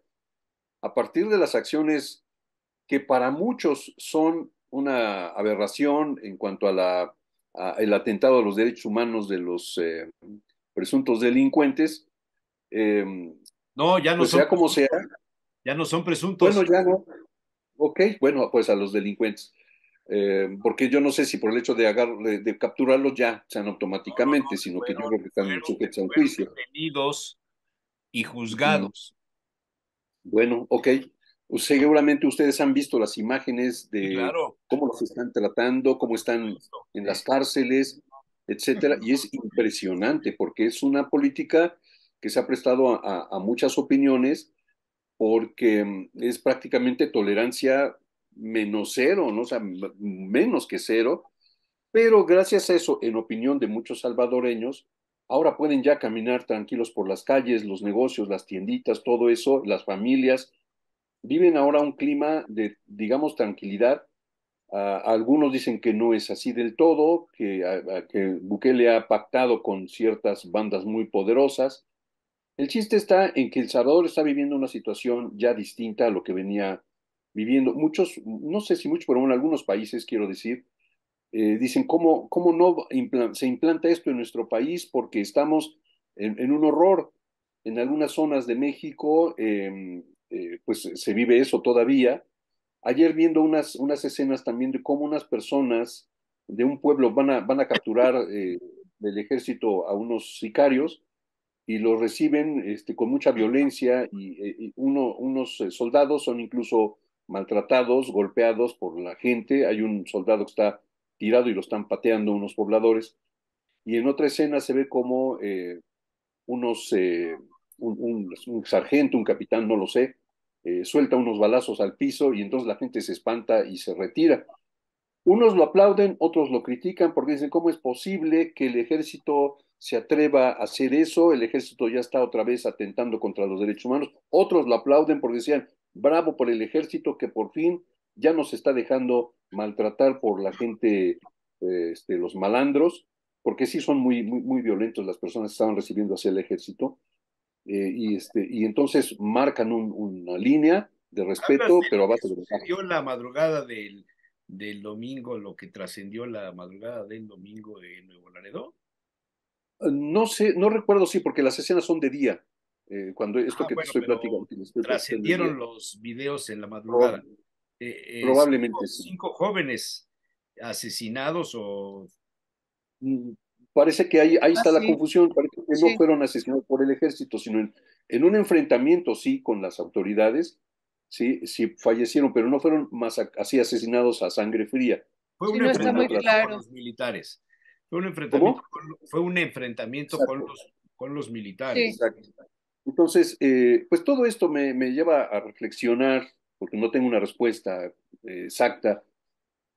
a partir de las acciones que para muchos son una aberración en cuanto a el atentado a los derechos humanos de los presuntos delincuentes. No, ya no pues son, sea como sea. Ya no son presuntos. Bueno, ya no. Ok, bueno, pues a los delincuentes. Porque yo no sé si por el hecho de capturarlos ya sean automáticamente, sino que yo creo que están sujetos a un juicio. Detenidos y juzgados. Bueno, ok. Pues seguramente ustedes han visto las imágenes de cómo los están tratando, cómo están en las cárceles, etcétera. Y es impresionante porque es una política que se ha prestado a muchas opiniones porque es prácticamente tolerancia menos cero, ¿no? O sea, menos que cero, pero gracias a eso, en opinión de muchos salvadoreños, ahora pueden ya caminar tranquilos por las calles, los negocios, las tienditas, todo eso, las familias, viven ahora un clima de, digamos, tranquilidad. Algunos dicen que no es así del todo, que Bukele ha pactado con ciertas bandas muy poderosas. El chiste está en que El Salvador está viviendo una situación ya distinta a lo que venía viviendo. Muchos, no sé si muchos, pero bueno, algunos países, quiero decir, dicen, ¿cómo no se implanta esto en nuestro país? Porque estamos en un horror. En algunas zonas de México, pues se vive eso todavía. Ayer viendo unas escenas también de cómo unas personas de un pueblo van a capturar del ejército a unos sicarios y los reciben con mucha violencia y unos soldados son incluso maltratados, golpeados por la gente. Hay un soldado que está tirado y lo están pateando unos pobladores. Y en otra escena se ve como un sargento, un capitán, no lo sé, suelta unos balazos al piso y entonces la gente se espanta y se retira. Unos lo aplauden, otros lo critican porque dicen, ¿cómo es posible que el ejército se atreva a hacer eso? El ejército ya está otra vez atentando contra los derechos humanos. Otros lo aplauden porque decían, bravo por el ejército que por fin ya nos está dejando maltratar por la gente, los malandros, porque sí son muy, muy, muy violentos las personas que estaban recibiendo hacia el ejército. Y entonces marcan una línea de respeto, pero a base de... La madrugada del domingo, lo que trascendió la madrugada del domingo en Nuevo Laredo. No sé, no recuerdo, sí, porque las escenas son de día. Cuando esto que te estoy platicando. Trascendieron los videos en la madrugada. Probablemente. Cinco jóvenes asesinados o... Parece que ahí está la confusión, parece que no fueron asesinados por el ejército, sino en un enfrentamiento, sí, con las autoridades, sí fallecieron, pero no fueron más así asesinados a sangre fría. Fue un enfrentamiento con los militares. Fue un enfrentamiento, con los militares. Sí. Exacto. Entonces, pues todo esto me lleva a reflexionar, porque no tengo una respuesta exacta.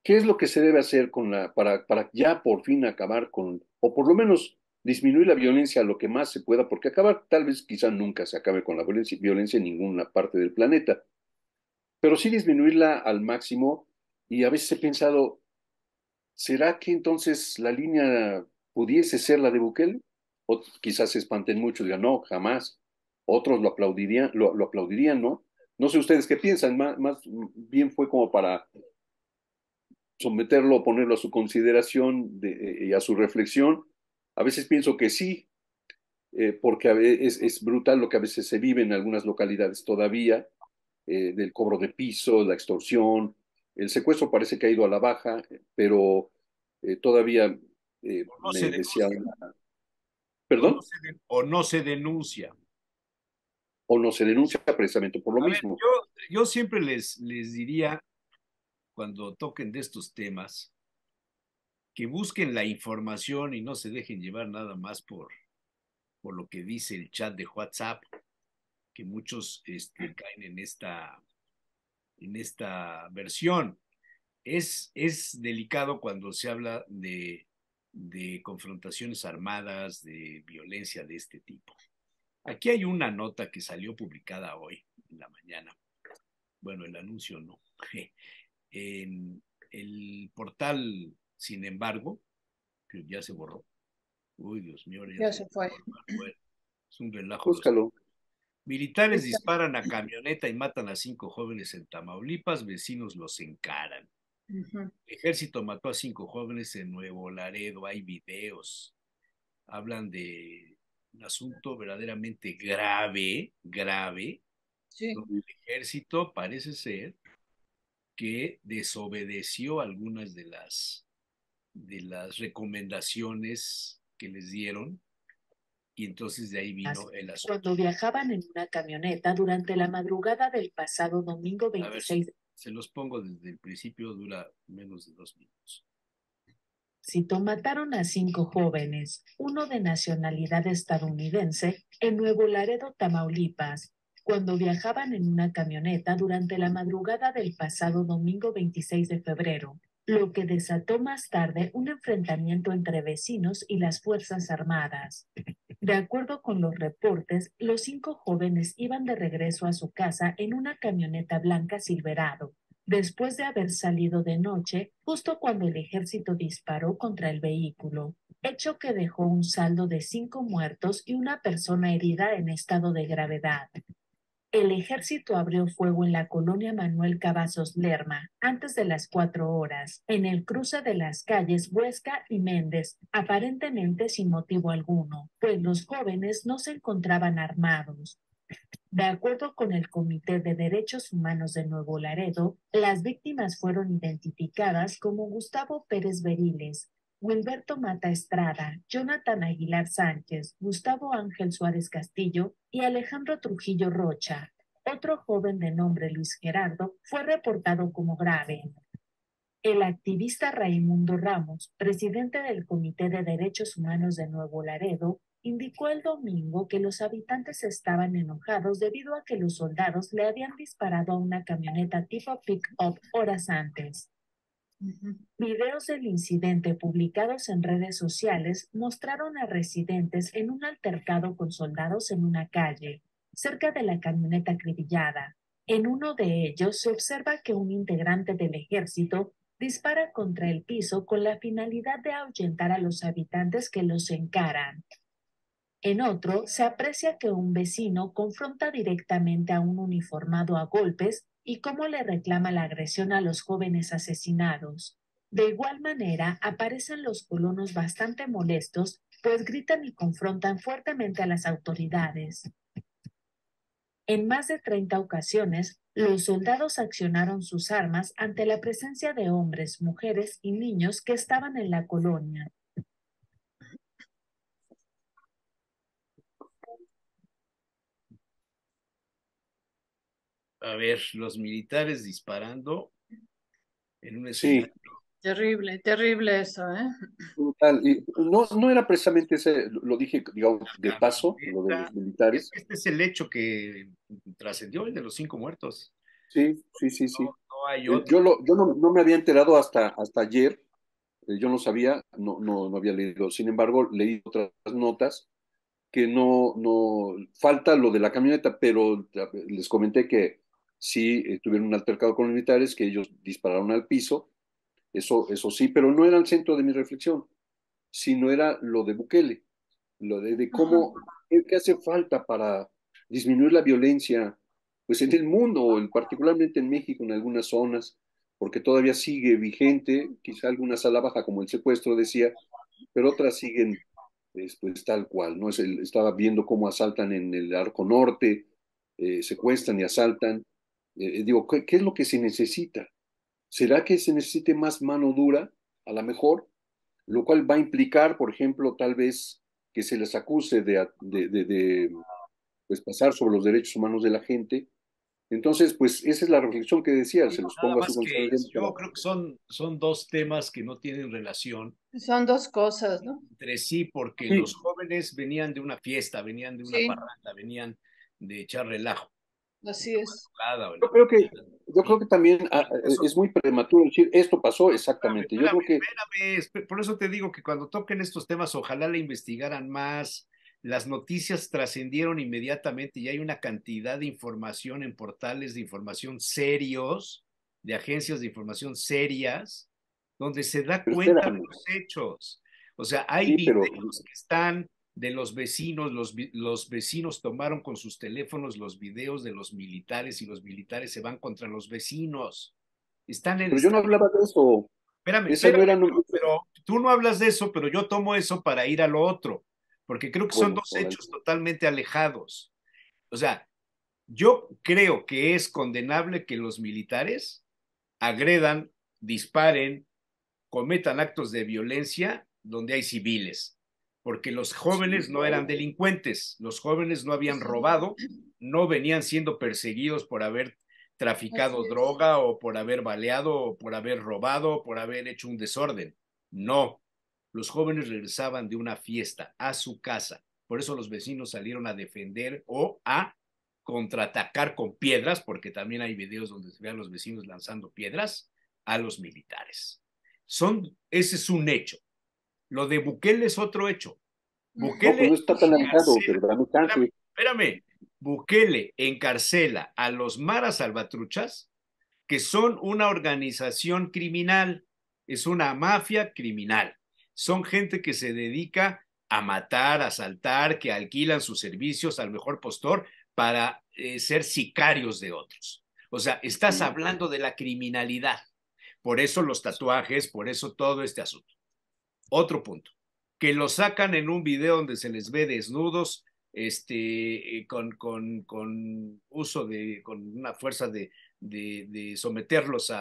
¿Qué es lo que se debe hacer para ya por fin acabar con, o por lo menos disminuir la violencia lo que más se pueda? Porque acabar, tal vez quizá nunca se acabe con la violencia en ninguna parte del planeta, pero sí disminuirla al máximo. Y a veces he pensado, ¿será que entonces la línea pudiese ser la de Bukele? O quizás se espanten mucho, digan, no, jamás. Otros lo aplaudirían, ¿no? No sé ustedes qué piensan, más bien fue como para someterlo, ponerlo a su consideración y a su reflexión. A veces pienso que sí, porque es brutal lo que a veces se vive en algunas localidades todavía, del cobro de piso, la extorsión, el secuestro parece que ha ido a la baja, pero todavía no me decía... ¿Perdón? O no se denuncia. O no se denuncia precisamente por lo mismo. Yo siempre les diría... cuando toquen de estos temas, que busquen la información y no se dejen llevar nada más por lo que dice el chat de WhatsApp, que muchos caen en esta versión. Es delicado cuando se habla de confrontaciones armadas, de violencia de este tipo. Aquí hay una nota que salió publicada hoy en la mañana. Bueno, el anuncio no. En el portal, sin embargo, que ya se borró. Uy, Dios mío. Ya se fue. Es un relajo. Búscalo. Militares disparan a camioneta y matan a 5 jóvenes en Tamaulipas, vecinos los encaran. El ejército mató a 5 jóvenes en Nuevo Laredo, hay videos. Hablan de un asunto verdaderamente grave, grave. Sí. El ejército parece ser que desobedeció algunas de las recomendaciones que les dieron. Y entonces de ahí vino el asunto. Cuando viajaban en una camioneta durante la madrugada del pasado domingo 26. A ver, se los pongo desde el principio, dura menos de 2 minutos. Mataron a 5 jóvenes, uno de nacionalidad estadounidense, en Nuevo Laredo, Tamaulipas, cuando viajaban en una camioneta durante la madrugada del pasado domingo 26 de febrero, lo que desató más tarde un enfrentamiento entre vecinos y las Fuerzas Armadas. De acuerdo con los reportes, los 5 jóvenes iban de regreso a su casa en una camioneta blanca Silverado, después de haber salido de noche, justo cuando el ejército disparó contra el vehículo, hecho que dejó un saldo de 5 muertos y una persona herida en estado de gravedad. El ejército abrió fuego en la colonia Manuel Cavazos Lerma antes de las 4 horas, en el cruce de las calles Huesca y Méndez, aparentemente sin motivo alguno, pues los jóvenes no se encontraban armados. De acuerdo con el Comité de Derechos Humanos de Nuevo Laredo, las víctimas fueron identificadas como Gustavo Pérez Beriles, Wilberto Mata Estrada, Jonathan Aguilar Sánchez, Gustavo Ángel Suárez Castillo y Alejandro Trujillo Rocha. Otro joven de nombre Luis Gerardo fue reportado como grave. El activista Raimundo Ramos, presidente del Comité de Derechos Humanos de Nuevo Laredo, indicó el domingo que los habitantes estaban enojados debido a que los soldados le habían disparado a una camioneta tipo pick-up horas antes. Videos del incidente publicados en redes sociales mostraron a residentes en un altercado con soldados en una calle, cerca de la camioneta acribillada. En uno de ellos se observa que un integrante del ejército dispara contra el piso con la finalidad de ahuyentar a los habitantes que los encaran. En otro, se aprecia que un vecino confronta directamente a un uniformado a golpes y cómo le reclama la agresión a los jóvenes asesinados. De igual manera, aparecen los colonos bastante molestos, pues gritan y confrontan fuertemente a las autoridades. En más de 30 ocasiones, los soldados accionaron sus armas ante la presencia de hombres, mujeres y niños que estaban en la colonia. A ver, los militares disparando en un escenario. Sí. Terrible, terrible eso, ¿eh? Brutal. Y no era precisamente ese, lo dije, digamos, de paso, lo de los militares. Este es el hecho que trascendió, el de los 5 muertos. Sí. No hay otro. Yo no me había enterado hasta ayer, yo no sabía, no había leído. Sin embargo, leí otras notas que no falta lo de la camioneta, pero les comenté que sí tuvieron un altercado con los militares, que ellos dispararon al piso, eso sí, pero no era el centro de mi reflexión, sino era lo de Bukele, lo de cómo, qué hace falta para disminuir la violencia, pues en el mundo, particularmente en México, en algunas zonas, porque todavía sigue vigente, quizá algunas a la baja, como el secuestro decía, pero otras siguen, pues, tal cual, ¿no? Estaba viendo cómo asaltan en el Arco Norte, secuestran y asaltan. Digo, ¿qué es lo que se necesita? ¿Será que se necesite más mano dura? A lo mejor, lo cual va a implicar, por ejemplo, tal vez que se les acuse de pasar sobre los derechos humanos de la gente. Entonces, pues, esa es la reflexión que decía, se los pongo a su consideración. Yo creo que son 2 temas que no tienen relación. Son 2 cosas, ¿no? Entre sí, porque los jóvenes venían de una fiesta, venían de una parranda, venían de echar relajo. Así es. Yo creo que también es muy prematuro decir esto pasó exactamente. Espérame, por eso te digo que cuando toquen estos temas, ojalá le investigaran más. Las noticias trascendieron inmediatamente y hay una cantidad de información en portales de información serios, de agencias de información serias, donde se da cuenta de los hechos. O sea, hay videos que están de los vecinos, los vecinos tomaron con sus teléfonos los videos de los militares y los militares se van contra los vecinos. Pero yo no hablaba de eso. Espérame, pero tú no hablas de eso, pero yo tomo eso para ir a lo otro, porque creo que son dos hechos totalmente alejados. O sea, yo creo que es condenable que los militares agredan, disparen, cometan actos de violencia donde hay civiles, porque los jóvenes no eran delincuentes, los jóvenes no habían robado, no venían siendo perseguidos por haber traficado droga o por haber baleado o por haber robado o por haber hecho un desorden. No. Los jóvenes regresaban de una fiesta a su casa. Por eso los vecinos salieron a defender o a contraatacar con piedras, porque también hay videos donde se vean los vecinos lanzando piedras a los militares. Ese es un hecho. Lo de Bukele es otro hecho. Bukele no está tan alejado, espérame. Bukele encarcela a los Mara Salvatruchas, que son una organización criminal, es una mafia criminal. Son gente que se dedica a matar, a asaltar, que alquilan sus servicios al mejor postor para ser sicarios de otros. O sea, estás hablando de la criminalidad. Por eso los tatuajes, por eso todo este asunto. Otro punto, que lo sacan en un video donde se les ve desnudos, con una fuerza de someterlos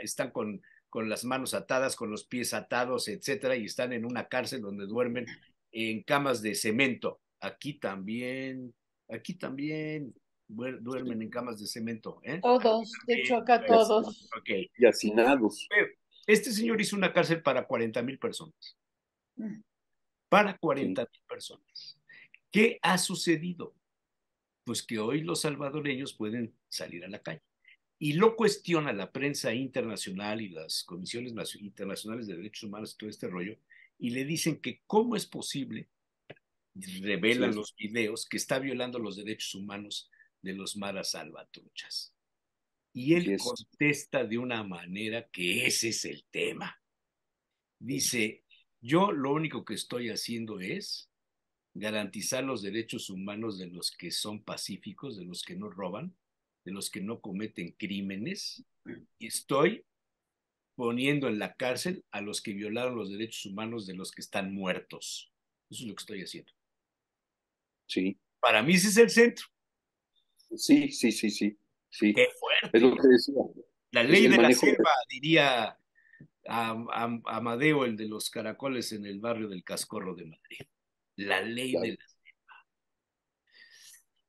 están con las manos atadas, con los pies atados, etcétera, y están en una cárcel donde duermen en camas de cemento. Aquí también duermen en camas de cemento. Todos, de hecho acá todos. Okay. Y hacinados. Este señor hizo una cárcel para 40,000 personas. Para 40,000 personas. ¿Qué ha sucedido? Pues que hoy los salvadoreños pueden salir a la calle. Y lo cuestiona la prensa internacional y las comisiones internacionales de derechos humanos y todo este rollo, y le dicen que cómo es posible, revelan los videos, que está violando los derechos humanos de los Mara Salvatruchas. Y él contesta de una manera que ese es el tema. Dice, yo lo único que estoy haciendo es garantizar los derechos humanos de los que son pacíficos, de los que no roban, de los que no cometen crímenes, y estoy poniendo en la cárcel a los que violaron los derechos humanos de los que están muertos. Eso es lo que estoy haciendo. Sí. Para mí ese es el centro. Sí. Qué fuerte. Es lo que decía. La ley de la selva, diría Amadeo, el de los caracoles en el barrio del Cascorro de Madrid. La ley de la selva.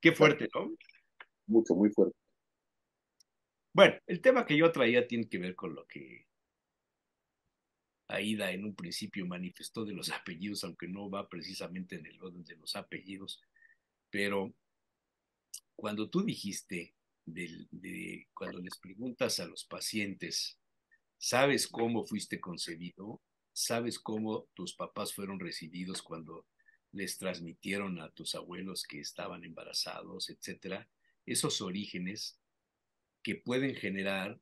Qué fuerte, ¿no? Mucho, muy fuerte. Bueno, el tema que yo traía tiene que ver con lo que Aida en un principio manifestó de los apellidos, aunque no va precisamente en el orden de los apellidos, pero cuando tú dijiste, cuando les preguntas a los pacientes, ¿sabes cómo fuiste concebido? ¿Sabes cómo tus papás fueron recibidos cuando les transmitieron a tus abuelos que estaban embarazados, etcétera? Esos orígenes que pueden generar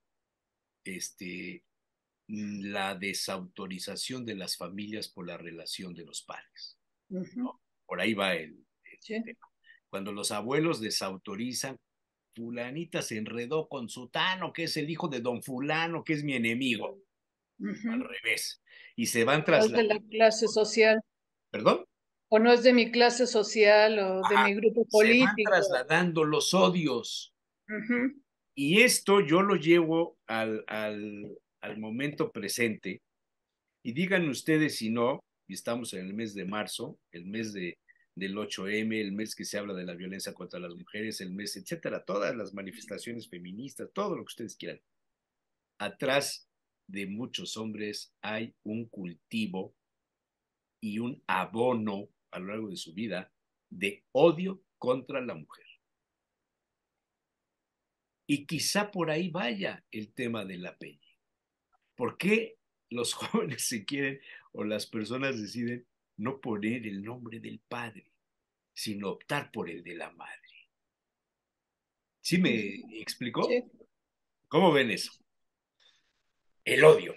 la desautorización de las familias por la relación de los padres. ¿No? Por ahí va el tema. Cuando los abuelos desautorizan, fulanita se enredó con sutano, que es el hijo de don fulano, que es mi enemigo. Al revés. Y se van tras de la clase social. ¿Perdón? O no es de mi clase social o de mi grupo político. Se van trasladando los odios. Y esto yo lo llevo al momento presente. Y díganme ustedes si no, y estamos en el mes de marzo, el mes del 8M, el mes que se habla de la violencia contra las mujeres, el mes, etcétera, todas las manifestaciones feministas, todo lo que ustedes quieran. Atrás de muchos hombres hay un cultivo y un abono a lo largo de su vida de odio contra la mujer. Y quizá por ahí vaya el tema de la Peña. ¿Por qué los jóvenes se quieren o las personas deciden no poner el nombre del padre, sino optar por el de la madre? ¿Sí me explicó? Sí. ¿Cómo ven eso? El odio.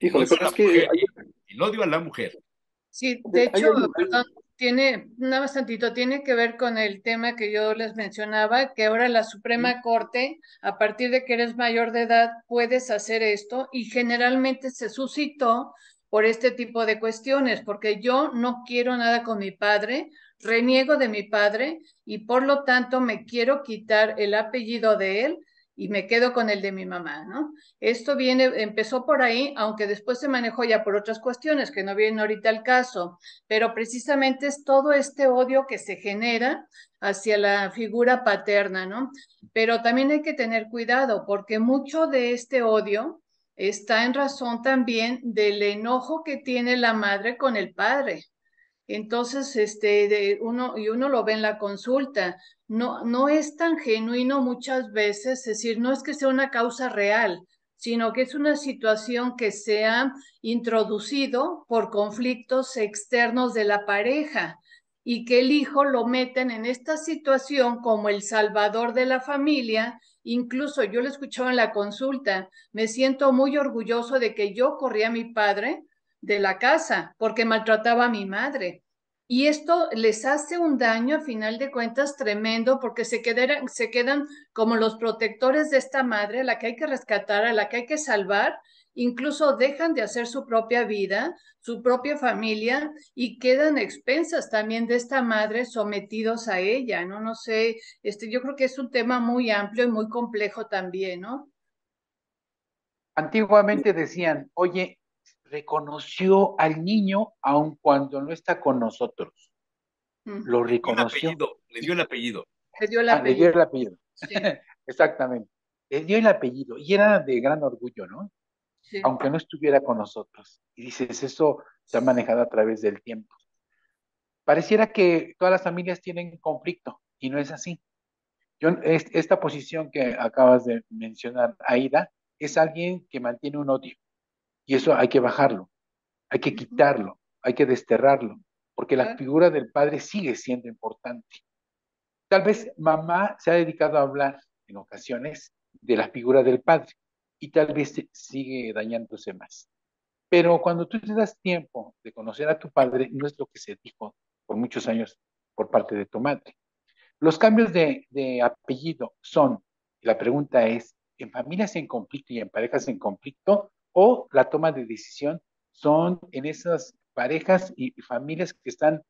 Híjole, pero es que el odio a la mujer. Sí, de hecho, perdón, tiene, nada más tantito, tiene que ver con el tema que yo les mencionaba, que ahora la Suprema Corte, a partir de que eres mayor de edad, puedes hacer esto, y generalmente se suscitó por este tipo de cuestiones, porque yo no quiero nada con mi padre, reniego de mi padre, y por lo tanto me quiero quitar el apellido de él, y me quedo con el de mi mamá, ¿no? Esto viene, empezó por ahí, aunque después se manejó ya por otras cuestiones que no vienen ahorita al caso, pero precisamente es todo este odio que se genera hacia la figura paterna, ¿no? Pero también hay que tener cuidado, porque mucho de este odio está en razón también del enojo que tiene la madre con el padre. Entonces, uno lo ve en la consulta, no es tan genuino muchas veces, es decir, no es que sea una causa real, sino que es una situación que se ha introducido por conflictos externos de la pareja y que el hijo lo meten en esta situación como el salvador de la familia. Incluso yo lo escuchaba en la consulta, me siento muy orgulloso de que yo corrí a mi padre de la casa porque maltrataba a mi madre. Y esto les hace un daño, a final de cuentas, tremendo, porque se quedan como los protectores de esta madre, a la que hay que rescatar, a la que hay que salvar. Incluso dejan de hacer su propia vida, su propia familia, y quedan expensas también de esta madre, sometidos a ella, ¿no? No sé, yo creo que es un tema muy amplio y muy complejo también, ¿no? Antiguamente decían, oye, reconoció al niño aun cuando no está con nosotros. Lo reconoció. Le dio el apellido. Le dio el apellido. Le dio el apellido. Sí. Exactamente. Le dio el apellido. Y era de gran orgullo, ¿no? Sí. Aunque no estuviera con nosotros. Y dices, eso se ha manejado a través del tiempo. Pareciera que todas las familias tienen conflicto, y no es así. Esta posición que acabas de mencionar, Aida, es alguien que mantiene un odio. Y eso hay que bajarlo, hay que quitarlo, hay que desterrarlo, porque la figura del padre sigue siendo importante. Tal vez mamá se ha dedicado a hablar en ocasiones de la figura del padre y tal vez sigue dañándose más. Pero cuando tú te das tiempo de conocer a tu padre, no es lo que se dijo por muchos años por parte de tu madre. Los cambios de apellido son, la pregunta es, en familias en conflicto y en parejas en conflicto, o la toma de decisión son en esas parejas y familias que están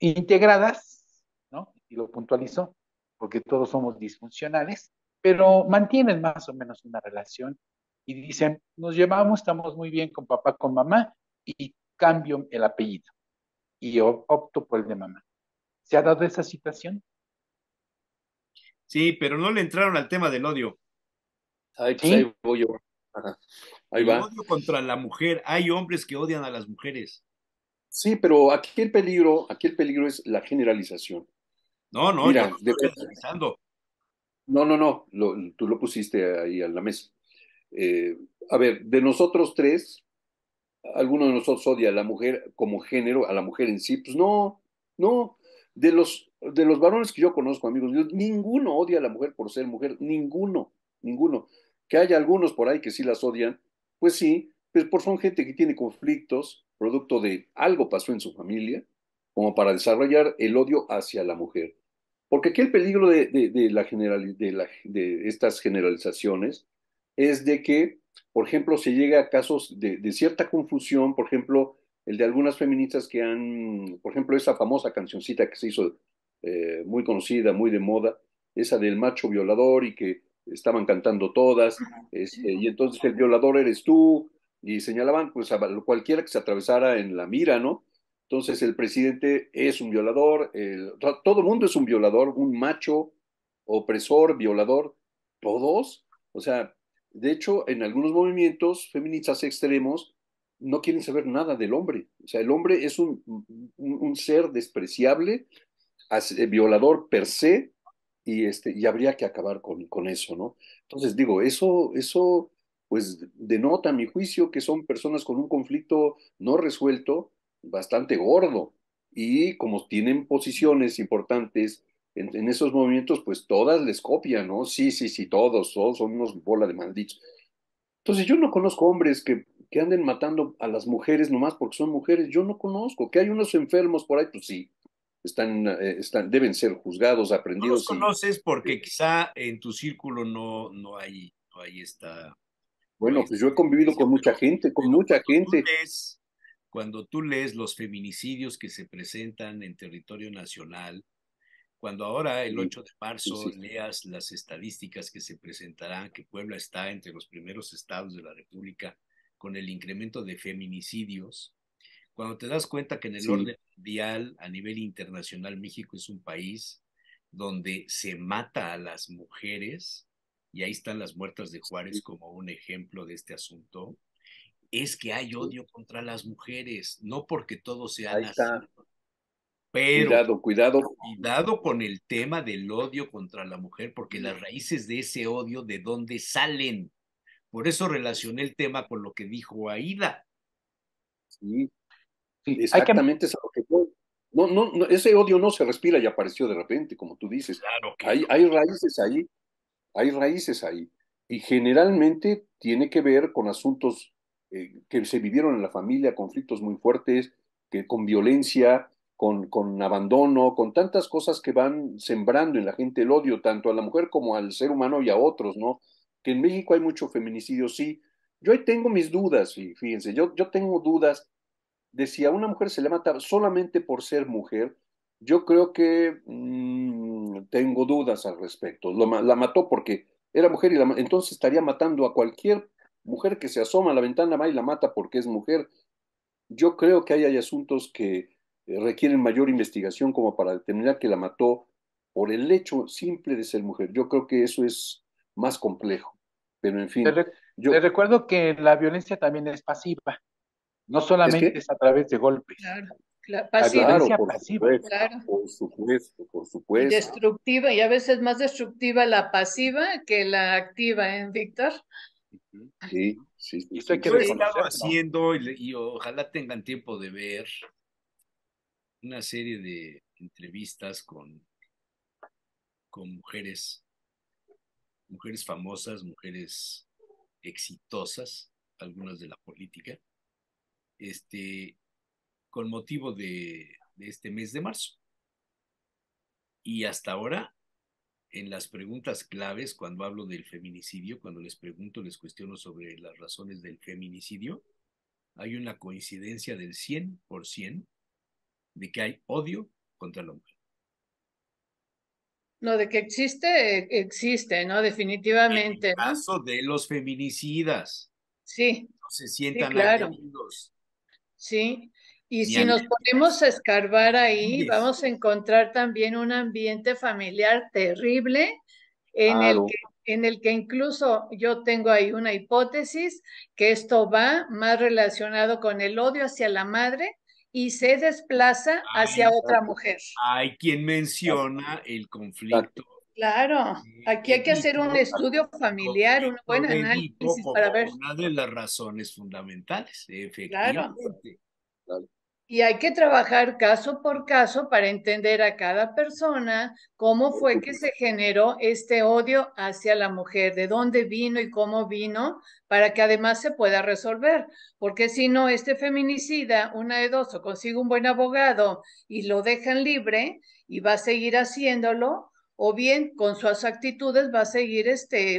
integradas, ¿no? Y lo puntualizo, porque todos somos disfuncionales, pero mantienen más o menos una relación y dicen, nos llevamos, estamos muy bien con papá, con mamá, y cambio el apellido, y yo opto por el de mamá. ¿Se ha dado esa situación? Sí, pero no le entraron al tema del odio. Ay, pues ahí voy yo. Ajá. Ahí va. El odio contra la mujer. Hay hombres que odian a las mujeres. Sí, pero aquí el peligro es la generalización. No, mira, yo no estoy generalizando. No, tú lo pusiste ahí a la mesa. A ver, de nosotros tres, ¿alguno de nosotros odia a la mujer como género, a la mujer en sí? Pues no. De los varones que yo conozco, amigos, ninguno odia a la mujer por ser mujer, ninguno. Que haya algunos por ahí que sí las odian, pues sí, pero son gente que tiene conflictos, producto de algo pasó en su familia, como para desarrollar el odio hacia la mujer. Porque aquí el peligro de estas generalizaciones es de que, por ejemplo, se llega a casos de cierta confusión, por ejemplo, el de algunas feministas que han, por ejemplo, esa famosa cancioncita que se hizo muy conocida, muy de moda, esa del macho violador y que estaban cantando todas, y entonces el violador eres tú, y señalaban pues a cualquiera que se atravesara en la mira, ¿no? Entonces el presidente es un violador, todo el mundo es un violador, un macho, opresor, violador, todos. O sea, de hecho, en algunos movimientos feministas extremos no quieren saber nada del hombre. O sea, el hombre es un ser despreciable, violador per se, y habría que acabar con eso, ¿no? Entonces, digo, eso pues denota, a mi juicio, que son personas con un conflicto no resuelto bastante gordo, y como tienen posiciones importantes en esos movimientos, pues todas les copian, ¿no? Sí, todos son unos bola de malditos. Entonces, yo no conozco hombres que anden matando a las mujeres nomás porque son mujeres. Yo no conozco. Que hay unos enfermos por ahí, pues sí, deben ser juzgados, aprendidos. No los conoces porque quizá en tu círculo no hay esta... Bueno, pues yo he convivido con mucha gente, Cuando tú lees los feminicidios que se presentan en territorio nacional, cuando ahora el 8 de marzo leas las estadísticas que se presentarán, que Puebla está entre los primeros estados de la República con el incremento de feminicidios, cuando te das cuenta que en el orden mundial, a nivel internacional, México es un país donde se mata a las mujeres, y ahí están las muertas de Juárez como un ejemplo de este asunto, es que hay odio contra las mujeres, no porque todo sea así. Pero cuidado con el tema del odio contra la mujer, porque las raíces de ese odio, ¿de dónde salen? Por eso relacioné el tema con lo que dijo Aida. Sí, exactamente es lo que fue. No, ese odio no se respira y apareció de repente, como tú dices. Claro que hay raíces ahí, y generalmente tiene que ver con asuntos que se vivieron en la familia, conflictos muy fuertes, con violencia, con abandono, con tantas cosas que van sembrando en la gente el odio, tanto a la mujer como al ser humano y a otros, ¿no? Que en México hay mucho feminicidio, sí. Yo ahí tengo mis dudas, y fíjense, yo tengo dudas de si a una mujer se le mata solamente por ser mujer. Yo creo que tengo dudas al respecto. La mató porque era mujer, entonces estaría matando a cualquier mujer que se asoma a la ventana, va y la mata porque es mujer. Yo creo que hay asuntos que requieren mayor investigación como para determinar que la mató por el hecho simple de ser mujer. Yo creo que eso es más complejo, pero en fin. Te recuerdo que la violencia también es pasiva, no solamente es a través de golpes. Claro, pasiva. Por supuesto. Destructiva, y a veces más destructiva la pasiva que la activa, ¿eh, Víctor? Sí. Esto hay que reconocerlo, haciendo, y ojalá tengan tiempo de ver una serie de entrevistas con mujeres famosas, mujeres exitosas, algunas de la política, con motivo de este mes de marzo. Y hasta ahora, en las preguntas claves, cuando hablo del feminicidio, cuando les cuestiono sobre las razones del feminicidio, hay una coincidencia del 100% de que hay odio contra la mujer. No, de que existe, ¿no? Definitivamente. En el caso de los feminicidas. Sí. No se sientan agredidos. Sí, y si nos ponemos a escarbar ahí, vamos a encontrar también un ambiente familiar terrible en el que incluso yo tengo ahí una hipótesis que esto va más relacionado con el odio hacia la madre y se desplaza hacia otra mujer. Hay quien menciona el conflicto. Claro, aquí hay que hacer un estudio familiar, un buen análisis para ver. Una de las razones fundamentales, efectivamente. Claro. Y hay que trabajar caso por caso para entender a cada persona cómo fue que se generó este odio hacia la mujer, de dónde vino y cómo vino, para que además se pueda resolver. Porque si no, este feminicida, una de dos, o consigue un buen abogado y lo dejan libre y va a seguir haciéndolo, o bien con sus actitudes va a seguir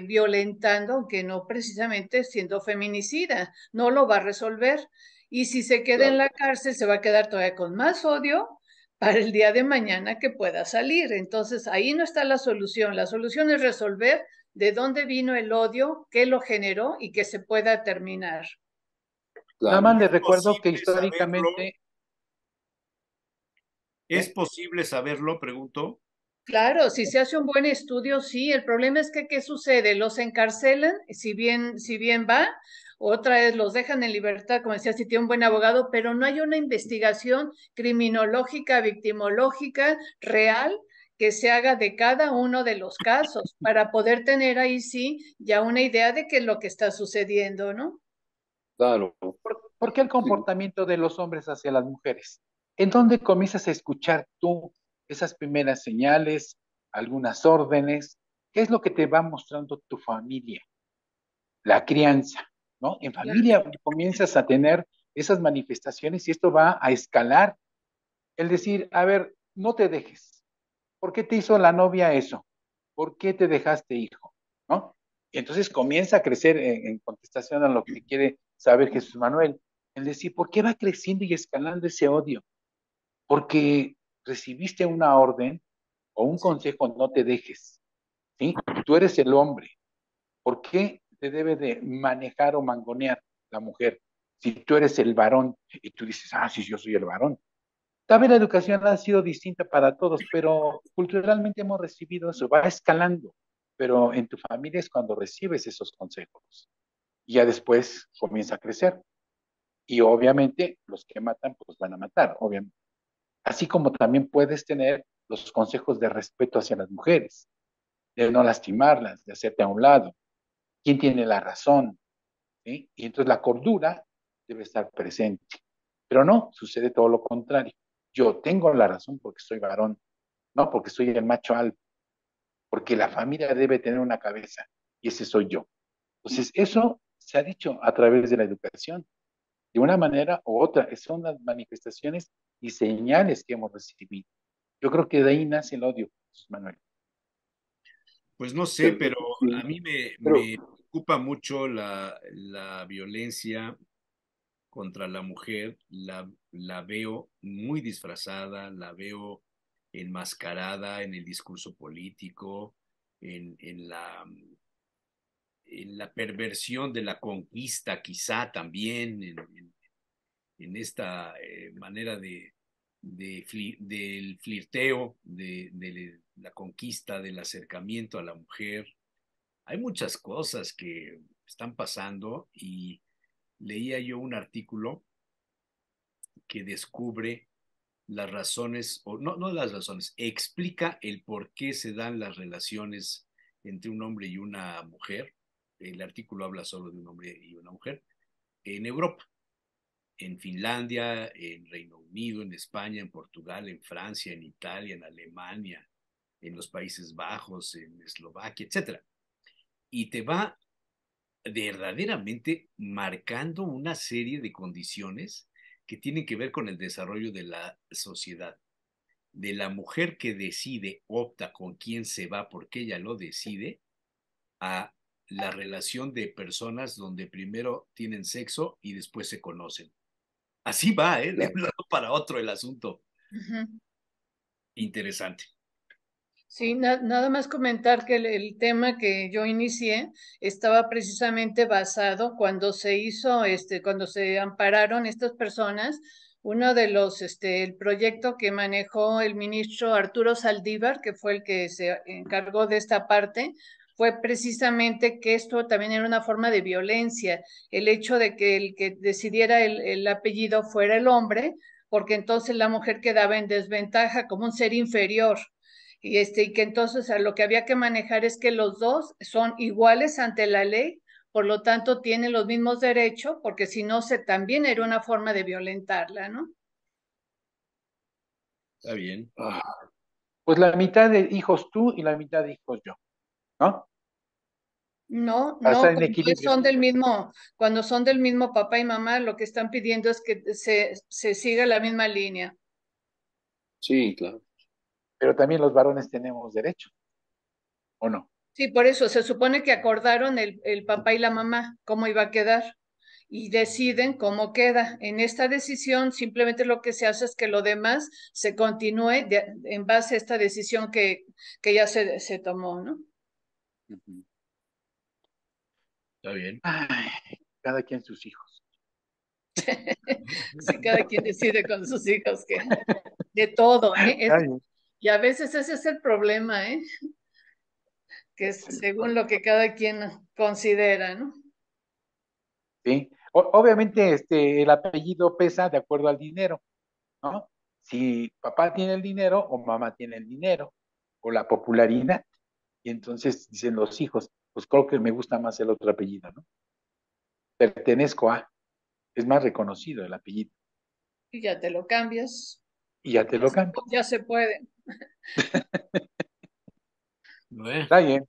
violentando, aunque no precisamente siendo feminicida, no lo va a resolver. Y si se queda en la cárcel, se va a quedar todavía con más odio para el día de mañana que pueda salir. Entonces, ahí no está la solución. La solución es resolver de dónde vino el odio, qué lo generó y que se pueda terminar. Nada más les recuerdo que históricamente... ¿Es posible saberlo? Pregunto. Claro, si se hace un buen estudio, sí. El problema es que, ¿qué sucede? Los encarcelan, si bien va... Otra vez los dejan en libertad, como decía, si tiene un buen abogado, pero no hay una investigación criminológica, victimológica, real, que se haga de cada uno de los casos para poder tener ahí sí ya una idea de qué es lo que está sucediendo, ¿no? Claro. ¿Por qué el comportamiento de los hombres hacia las mujeres? ¿En dónde comienzas a escuchar tú esas primeras señales, algunas órdenes? ¿Qué es lo que te va mostrando tu familia? La crianza, ¿no? En familia comienzas a tener esas manifestaciones y esto va a escalar. El decir, a ver, no te dejes. ¿Por qué te hizo la novia eso? ¿Por qué te dejaste, hijo? ¿No? Y entonces comienza a crecer en contestación a lo que quiere saber Jesús Manuel. El decir, ¿por qué va creciendo y escalando ese odio? Porque recibiste una orden o un consejo, no te dejes. ¿Sí? Tú eres el hombre. ¿Por qué te debe de manejar o mangonear la mujer? Si tú eres el varón y tú dices, ah, sí, yo soy el varón. Tal vez la educación ha sido distinta para todos, pero culturalmente hemos recibido eso, va escalando, pero en tu familia es cuando recibes esos consejos. Y ya después comienza a crecer. Y obviamente los que matan, pues van a matar, obviamente. Así como también puedes tener los consejos de respeto hacia las mujeres, de no lastimarlas, de hacerte a un lado. ¿Quién tiene la razón? ¿Sí? Y entonces la cordura debe estar presente. Pero no, sucede todo lo contrario. Yo tengo la razón porque soy varón, no porque soy el macho alfa, porque la familia debe tener una cabeza, y ese soy yo. Entonces, eso se ha dicho a través de la educación, de una manera u otra, son las manifestaciones y señales que hemos recibido. Yo creo que de ahí nace el odio, Jesús Manuel. Pues no sé, pero a mí me preocupa mucho la violencia contra la mujer, la veo muy disfrazada, la veo enmascarada en el discurso político, en la perversión de la conquista quizá también, en esta manera del flirteo, de la conquista, del acercamiento a la mujer. Hay muchas cosas que están pasando y leía yo un artículo que descubre las razones, o no las razones, explica el por qué se dan las relaciones entre un hombre y una mujer. El artículo habla solo de un hombre y una mujer en Europa, en Finlandia, en Reino Unido, en España, en Portugal, en Francia, en Italia, en Alemania, en los Países Bajos, en Eslovaquia, etc. Y te va verdaderamente marcando una serie de condiciones que tienen que ver con el desarrollo de la sociedad, de la mujer que decide, opta con quién se va porque ella lo decide, a la relación de personas donde primero tienen sexo y después se conocen. Así va, ¿eh? De un lado para otro el asunto. Uh-huh. Interesante. Sí, nada más comentar que el tema que yo inicié estaba precisamente basado cuando se hizo, cuando se ampararon estas personas, uno de los, el proyecto que manejó el ministro Arturo Saldívar, que fue el que se encargó de esta parte, fue precisamente que esto también era una forma de violencia, el hecho de que el que decidiera el apellido fuera el hombre, porque entonces la mujer quedaba en desventaja como un ser inferior. Y que entonces lo que había que manejar es que los dos son iguales ante la ley, por lo tanto tienen los mismos derechos, porque si no, también era una forma de violentarla, ¿no? Está bien. Pues la mitad de hijos tú y la mitad de hijos yo, ¿no? No, cuando son del mismo papá y mamá, lo que están pidiendo es que se siga la misma línea. Sí, claro. Pero también los varones tenemos derecho, ¿o no? Sí, por eso, se supone que acordaron el papá y la mamá cómo iba a quedar y deciden cómo queda. En esta decisión simplemente lo que se hace es que lo demás se continúe en base a esta decisión que ya se tomó, ¿no? Uh-huh. Está bien. Ay, cada quien sus hijos. Sí, cada quien decide con sus hijos que de todo, ¿eh? Y a veces ese es el problema, ¿eh? Que es según lo que cada quien considera, ¿no? Sí. Obviamente el apellido pesa de acuerdo al dinero, ¿no? Si papá tiene el dinero o mamá tiene el dinero. o la popularidad. Y entonces dicen los hijos, pues creo que me gusta más el otro apellido, ¿no? Pertenezco a, es más reconocido el apellido. Y ya te lo cambias. Y ya te lo cambias. Ya se puede. Bueno. Está bien.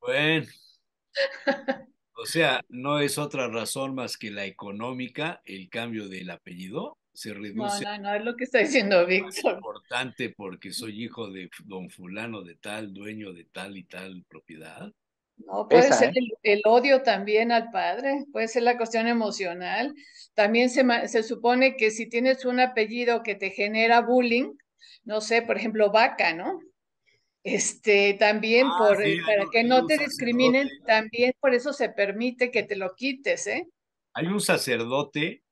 Bueno. O sea, no es otra razón más que la económica, el cambio del apellido. Se reduce. No, no, no, es lo que está diciendo Víctor. Es importante porque soy hijo de don fulano de tal, dueño de tal y tal propiedad. No, puede Esa, ser el odio también al padre, puede ser la cuestión emocional. También se supone que si tienes un apellido que te genera bullying, no sé, por ejemplo, Vaca, ¿no? También para que no te discriminen, también por eso se permite que te lo quites, ¿eh? Hay un sacerdote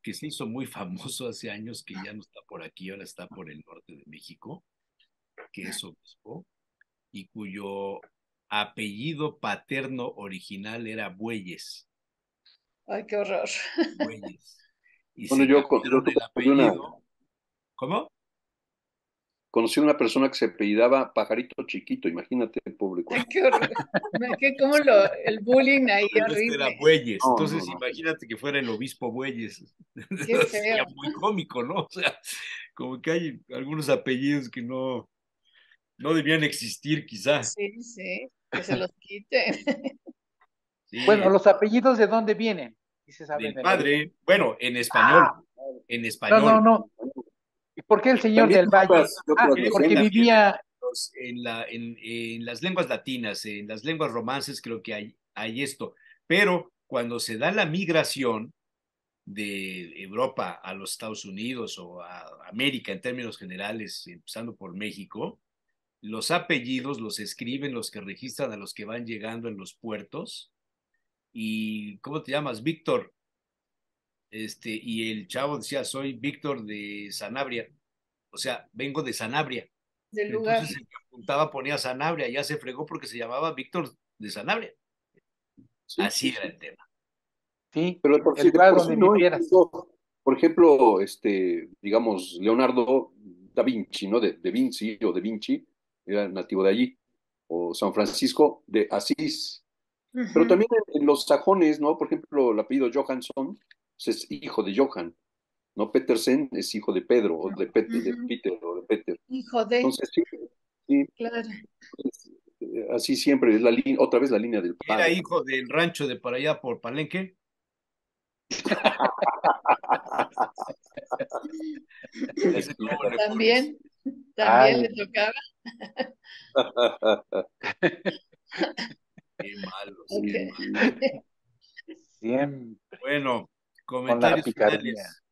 que se hizo muy famoso hace años, que ya no está por aquí, ahora está por el norte de México, que es obispo, y cuyo apellido paterno original era Bueyes. ¡Ay, qué horror! Bueyes. Y bueno, yo conocí a una persona que se apellidaba Pajarito Chiquito, imagínate, pobre. Ay, qué horror. ¿Cómo el bullying ahí horrible? Era Bueyes, no, entonces no. Imagínate que fuera el obispo Bueyes. Qué feo. Muy cómico, ¿no? O sea, como que hay algunos apellidos que no debían existir, quizás. Sí, sí, que se los quiten. Sí. Bueno, ¿los apellidos de dónde vienen? Del padre, bueno, en español. En español. No. ¿Por qué el señor también del Valle? Porque vivía en las lenguas latinas, en las lenguas romances, creo que hay esto. Pero cuando se da la migración de Europa a los Estados Unidos o a América en términos generales, empezando por México, los apellidos los escriben los que registran a los que van llegando en los puertos. ¿Y cómo te llamas, Víctor? Y el chavo decía, soy Víctor de Sanabria, o sea, vengo de Sanabria. Del lugar. Entonces el que apuntaba ponía Sanabria, ya se fregó porque se llamaba Víctor de Sanabria. Sí, así sí, era el tema. Sí, pero por ejemplo, digamos, Leonardo da Vinci, ¿no? De Vinci o de Vinci, era nativo de allí, o San Francisco de Asís. Uh-huh. Pero también en los sajones, ¿no? Por ejemplo, el apellido Johansson es hijo de Johan, ¿no? Petersen es hijo de Pedro, o de Peter, de Peter, o de Peter. Hijo de... Entonces, sí, claro. Así siempre, es otra vez la línea del padre. Era hijo del rancho de para allá por Palenque. También le tocaba. Qué malo, okay. Siempre. Bueno. Comentarios finales.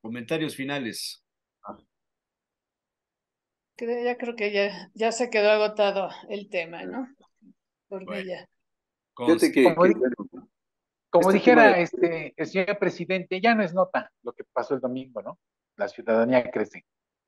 Comentarios finales. Ya creo que ya se quedó agotado el tema, ¿no? Porque bueno, ya. Como dijera el señor presidente, ya no es nota lo que pasó el domingo, ¿no? La ciudadanía crece.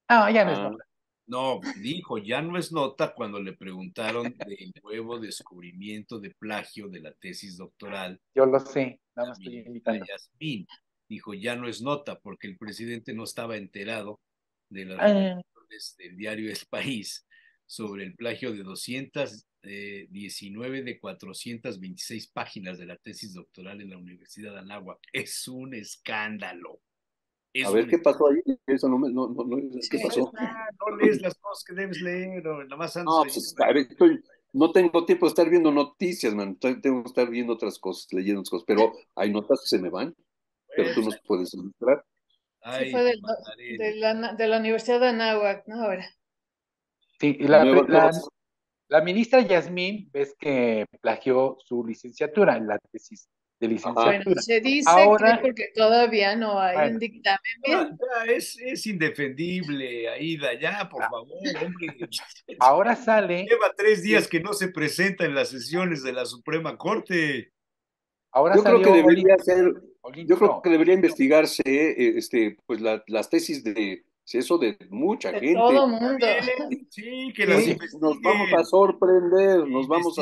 Ya no es nota. No, dijo, ya no es nota cuando le preguntaron del nuevo descubrimiento de plagio de la tesis doctoral. Yo lo sé, nada más estoy invitando. Yasmín dijo, ya no es nota porque el presidente no estaba enterado de las reuniones del diario El País sobre el plagio de 219 de 426 páginas de la tesis doctoral en la Universidad de Anáhuac. Es un escándalo. A ver, ¿qué pasó ahí? Eso no, ¿qué pasó? No lees las cosas que debes leer, o nada más no tengo tiempo de estar viendo noticias, man. Tengo que estar viendo otras cosas, leyendo otras cosas, pero hay notas que se me van, pero tú nos puedes ilustrar. Sí, fue de la Universidad de Anáhuac, ¿no? Ahora. Sí, y la ministra Yasmín, ves que plagió su licenciatura en la tesis. Bueno, se dice ahora, que porque todavía no hay un dictamen bien. Es indefendible, Aida, ya, por favor, hombre. Ahora sale. Lleva 3 días que no se presenta en las sesiones de la Suprema Corte. Ahora yo creo que debería investigarse pues las tesis de eso de mucha gente. Todo mundo. Sí, que las investiguen. Nos vamos a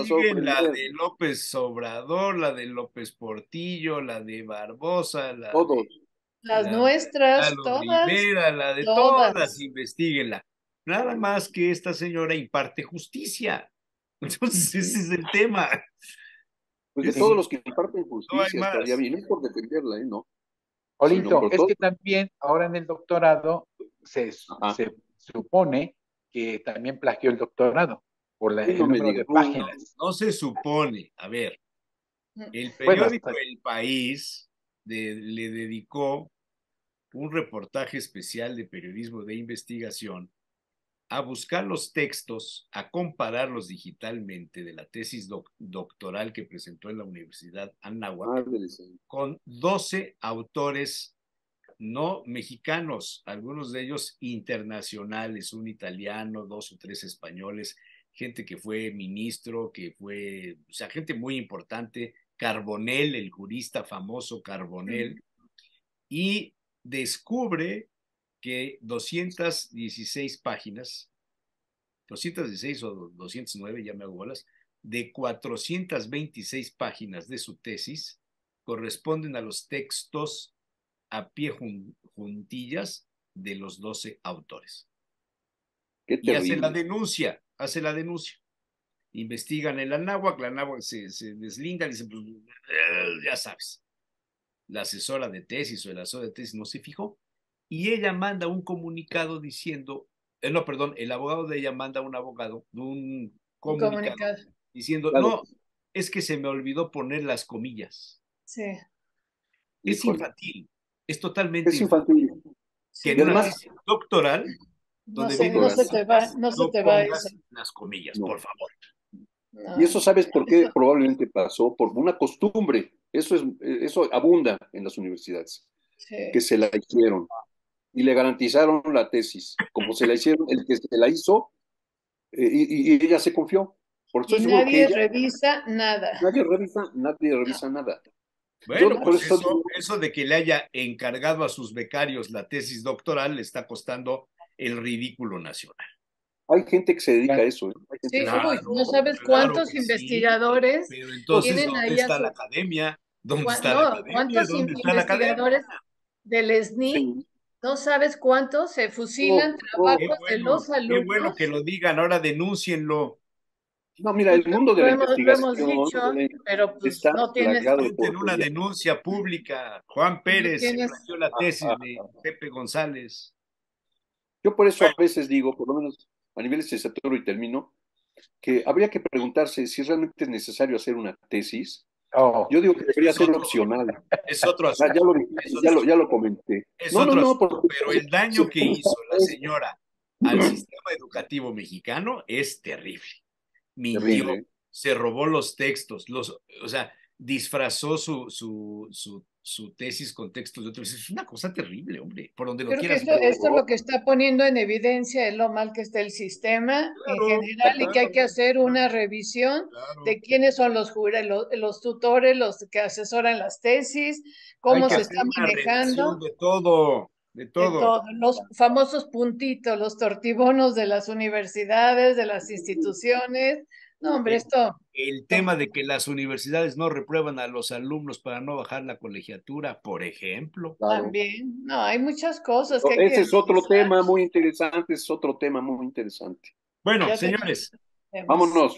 sorprender, La de López Obrador, la de López Portillo, la de Barbosa, la de las nuestras, la todas. Rivera, la de todas, investíguenla. Nada más que esta señora imparte justicia. Entonces ese es el tema. Pues de todos los que imparten justicia, no estaría bien, es por defenderla, ¿eh? No. Olinto, es que también ahora en el doctorado se supone que también plagió el doctorado por la, el número de páginas. No, no se supone, a ver, el periódico El País le dedicó un reportaje especial de periodismo de investigación a buscar los textos, a compararlos digitalmente de la tesis doctoral que presentó en la Universidad Anáhuac con 12 autores no mexicanos, algunos de ellos internacionales, un italiano, 2 o 3 españoles, gente que fue ministro, que fue, o sea, gente muy importante, Carbonell, el jurista famoso Carbonell, y descubre que 216 páginas, 216 o 209, ya me hago bolas, de 426 páginas de su tesis corresponden a los textos a pie juntillas de los 12 autores. Y hace la denuncia. Investigan el Anáhuac, la Anáhuac se deslinda y dice, pues, ya sabes, la asesora de tesis o el asesor de tesis no se fijó. Y ella manda un comunicado diciendo, no, perdón, el abogado de ella manda un comunicado diciendo, claro, no, es que se me olvidó poner las comillas. Sí. Es infantil, es totalmente infantil. Sí, que en una tesis doctoral, donde no se te va las comillas, no, por favor. No. Y eso, ¿sabes por qué? Probablemente pasó por una costumbre. Eso abunda en las universidades, que se la hicieron. Y le garantizaron la tesis, como se la hicieron, el que se la hizo, y ella se confió. Por eso nadie revisa nada. Nadie revisa nada. Bueno, pues eso de que le haya encargado a sus becarios la tesis doctoral le está costando el ridículo nacional. Hay gente que se dedica a eso. Sí, claro, no sabes cuántos investigadores. Sí, pero entonces, ¿dónde está la academia? ¿Cuántos investigadores del SNI? Sí. No sabes cuántos se fusilan trabajos de los alumnos. Qué bueno que lo digan, ahora denúncienlo. No, mira, el mundo de la investigación. Lo hemos dicho, pero pues no tienes. En una denuncia pública, Juan Pérez plagió la tesis de Pepe González. Yo por eso a veces digo, por lo menos a nivel licenciatura y termino, que habría que preguntarse si realmente es necesario hacer una tesis. Yo digo que debería ser opcional. Es otro asunto. Ya lo comenté. Pero el daño que hizo la señora al sistema educativo mexicano es terrible. Mintió, se robó los textos, o sea, disfrazó su tesis con textos de otros. Es una cosa terrible, hombre, por donde lo quieras. Esto es lo que está poniendo en evidencia es lo mal que está el sistema en general, y que hay que hacer una revisión de quiénes son los tutores, los que asesoran las tesis, cómo se está manejando. De todo. Los famosos puntitos, los tortibonos de las universidades, de las instituciones. No, hombre, el tema de que las universidades no reprueban a los alumnos para no bajar la colegiatura, por ejemplo. Claro. También, no, hay muchas cosas que... Ese es otro tema muy interesante. Bueno, ya, señores, vámonos.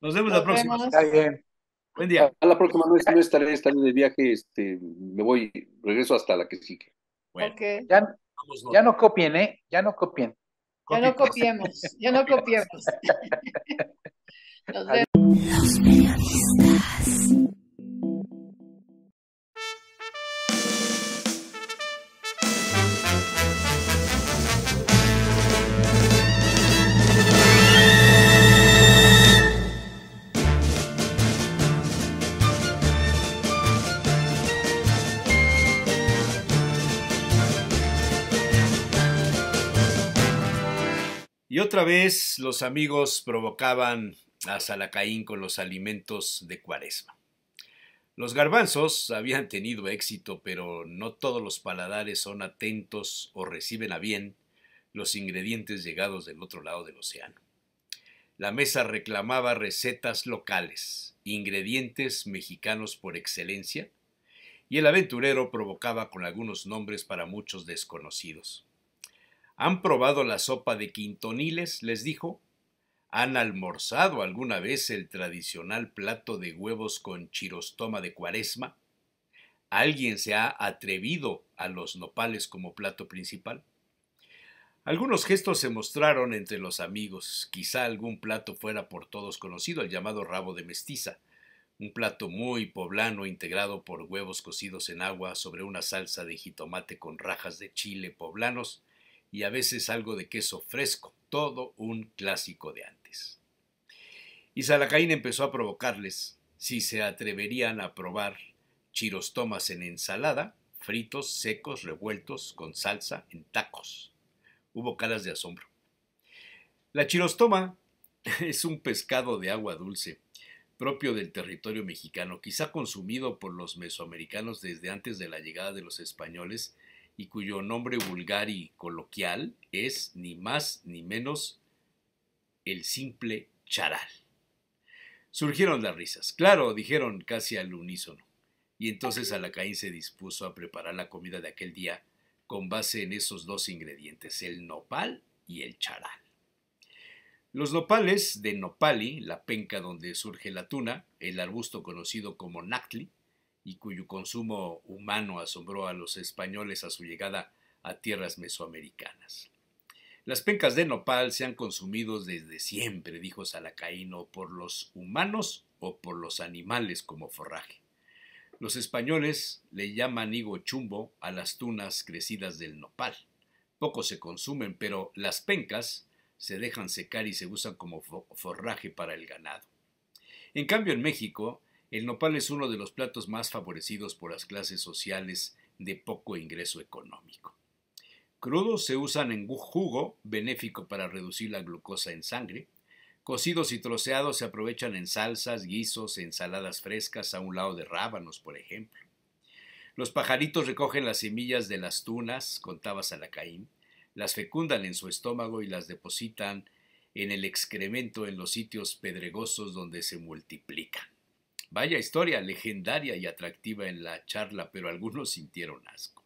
Nos vemos la próxima. Está bien. Buen día. A la próxima no estaré de viaje, me voy, regreso hasta la que sigue. Bueno, ya no copien, ¿eh? Ya no copiemos. Nos vemos. Los periodistas. Y otra vez los amigos provocaban a Salacaín con los alimentos de Cuaresma. Los garbanzos habían tenido éxito, pero no todos los paladares son atentos o reciben a bien los ingredientes llegados del otro lado del océano. La mesa reclamaba recetas locales, ingredientes mexicanos por excelencia, y el aventurero provocaba con algunos nombres para muchos desconocidos. ¿Han probado la sopa de quintoniles?, les dijo. ¿Han almorzado alguna vez el tradicional plato de huevos con chirostoma de cuaresma? ¿Alguien se ha atrevido a los nopales como plato principal? Algunos gestos se mostraron entre los amigos. Quizá algún plato fuera por todos conocido, el llamado rabo de mestiza, un plato muy poblano integrado por huevos cocidos en agua sobre una salsa de jitomate con rajas de chile poblanos y a veces algo de queso fresco, todo un clásico de antes. Y Salacaín empezó a provocarles si se atreverían a probar chirostomas en ensalada, fritos, secos, revueltos, con salsa, en tacos. Hubo caras de asombro. La chirostoma es un pescado de agua dulce, propio del territorio mexicano, quizá consumido por los mesoamericanos desde antes de la llegada de los españoles, y cuyo nombre vulgar y coloquial es ni más ni menos el simple charal. Surgieron las risas. Claro, dijeron casi al unísono. Y entonces Alacaín se dispuso a preparar la comida de aquel día con base en esos dos ingredientes, el nopal y el charal. Los nopales de nopali, la penca donde surge la tuna, el arbusto conocido como nactli, y cuyo consumo humano asombró a los españoles a su llegada a tierras mesoamericanas. Las pencas de nopal se han consumido desde siempre, dijo Salacaín, por los humanos o por los animales como forraje. Los españoles le llaman higo chumbo a las tunas crecidas del nopal. Poco se consumen, pero las pencas se dejan secar y se usan como forraje para el ganado. En cambio, en México, el nopal es uno de los platos más favorecidos por las clases sociales de poco ingreso económico. Crudos se usan en jugo, benéfico para reducir la glucosa en sangre. Cocidos y troceados se aprovechan en salsas, guisos, ensaladas frescas, a un lado de rábanos, por ejemplo. Los pajaritos recogen las semillas de las tunas, contaba Salacaín, las fecundan en su estómago y las depositan en el excremento en los sitios pedregosos donde se multiplican. Vaya historia legendaria y atractiva en la charla, pero algunos sintieron asco.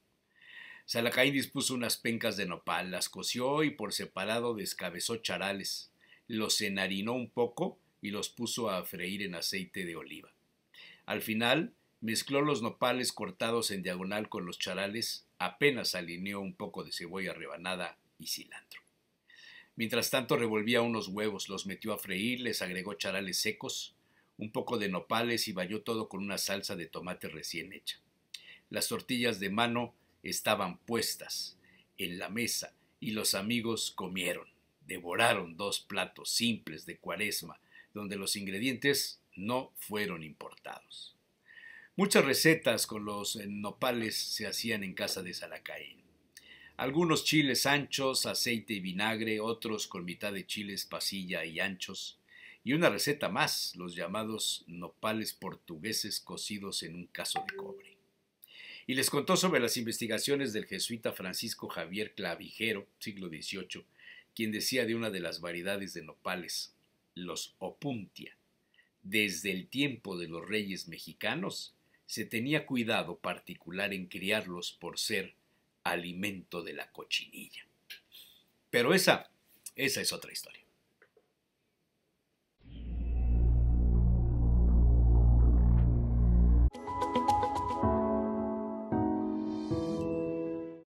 Salacaín dispuso unas pencas de nopal, las coció y por separado descabezó charales, los enharinó un poco y los puso a freír en aceite de oliva. Al final mezcló los nopales cortados en diagonal con los charales, apenas alineó un poco de cebolla rebanada y cilantro. Mientras tanto revolvía unos huevos, los metió a freír, les agregó charales secos, un poco de nopales y bañó todo con una salsa de tomate recién hecha. Las tortillas de mano estaban puestas en la mesa y los amigos comieron. Devoraron dos platos simples de cuaresma, donde los ingredientes no fueron importados. Muchas recetas con los nopales se hacían en casa de Salacaín. Algunos chiles anchos, aceite y vinagre, otros con mitad de chiles pasilla y anchos, y una receta más, los llamados nopales portugueses cocidos en un cazo de cobre. Y les contó sobre las investigaciones del jesuita Francisco Javier Clavijero, siglo XVIII, quien decía de una de las variedades de nopales, los opuntia. Desde el tiempo de los reyes mexicanos se tenía cuidado particular en criarlos por ser alimento de la cochinilla. Pero esa es otra historia.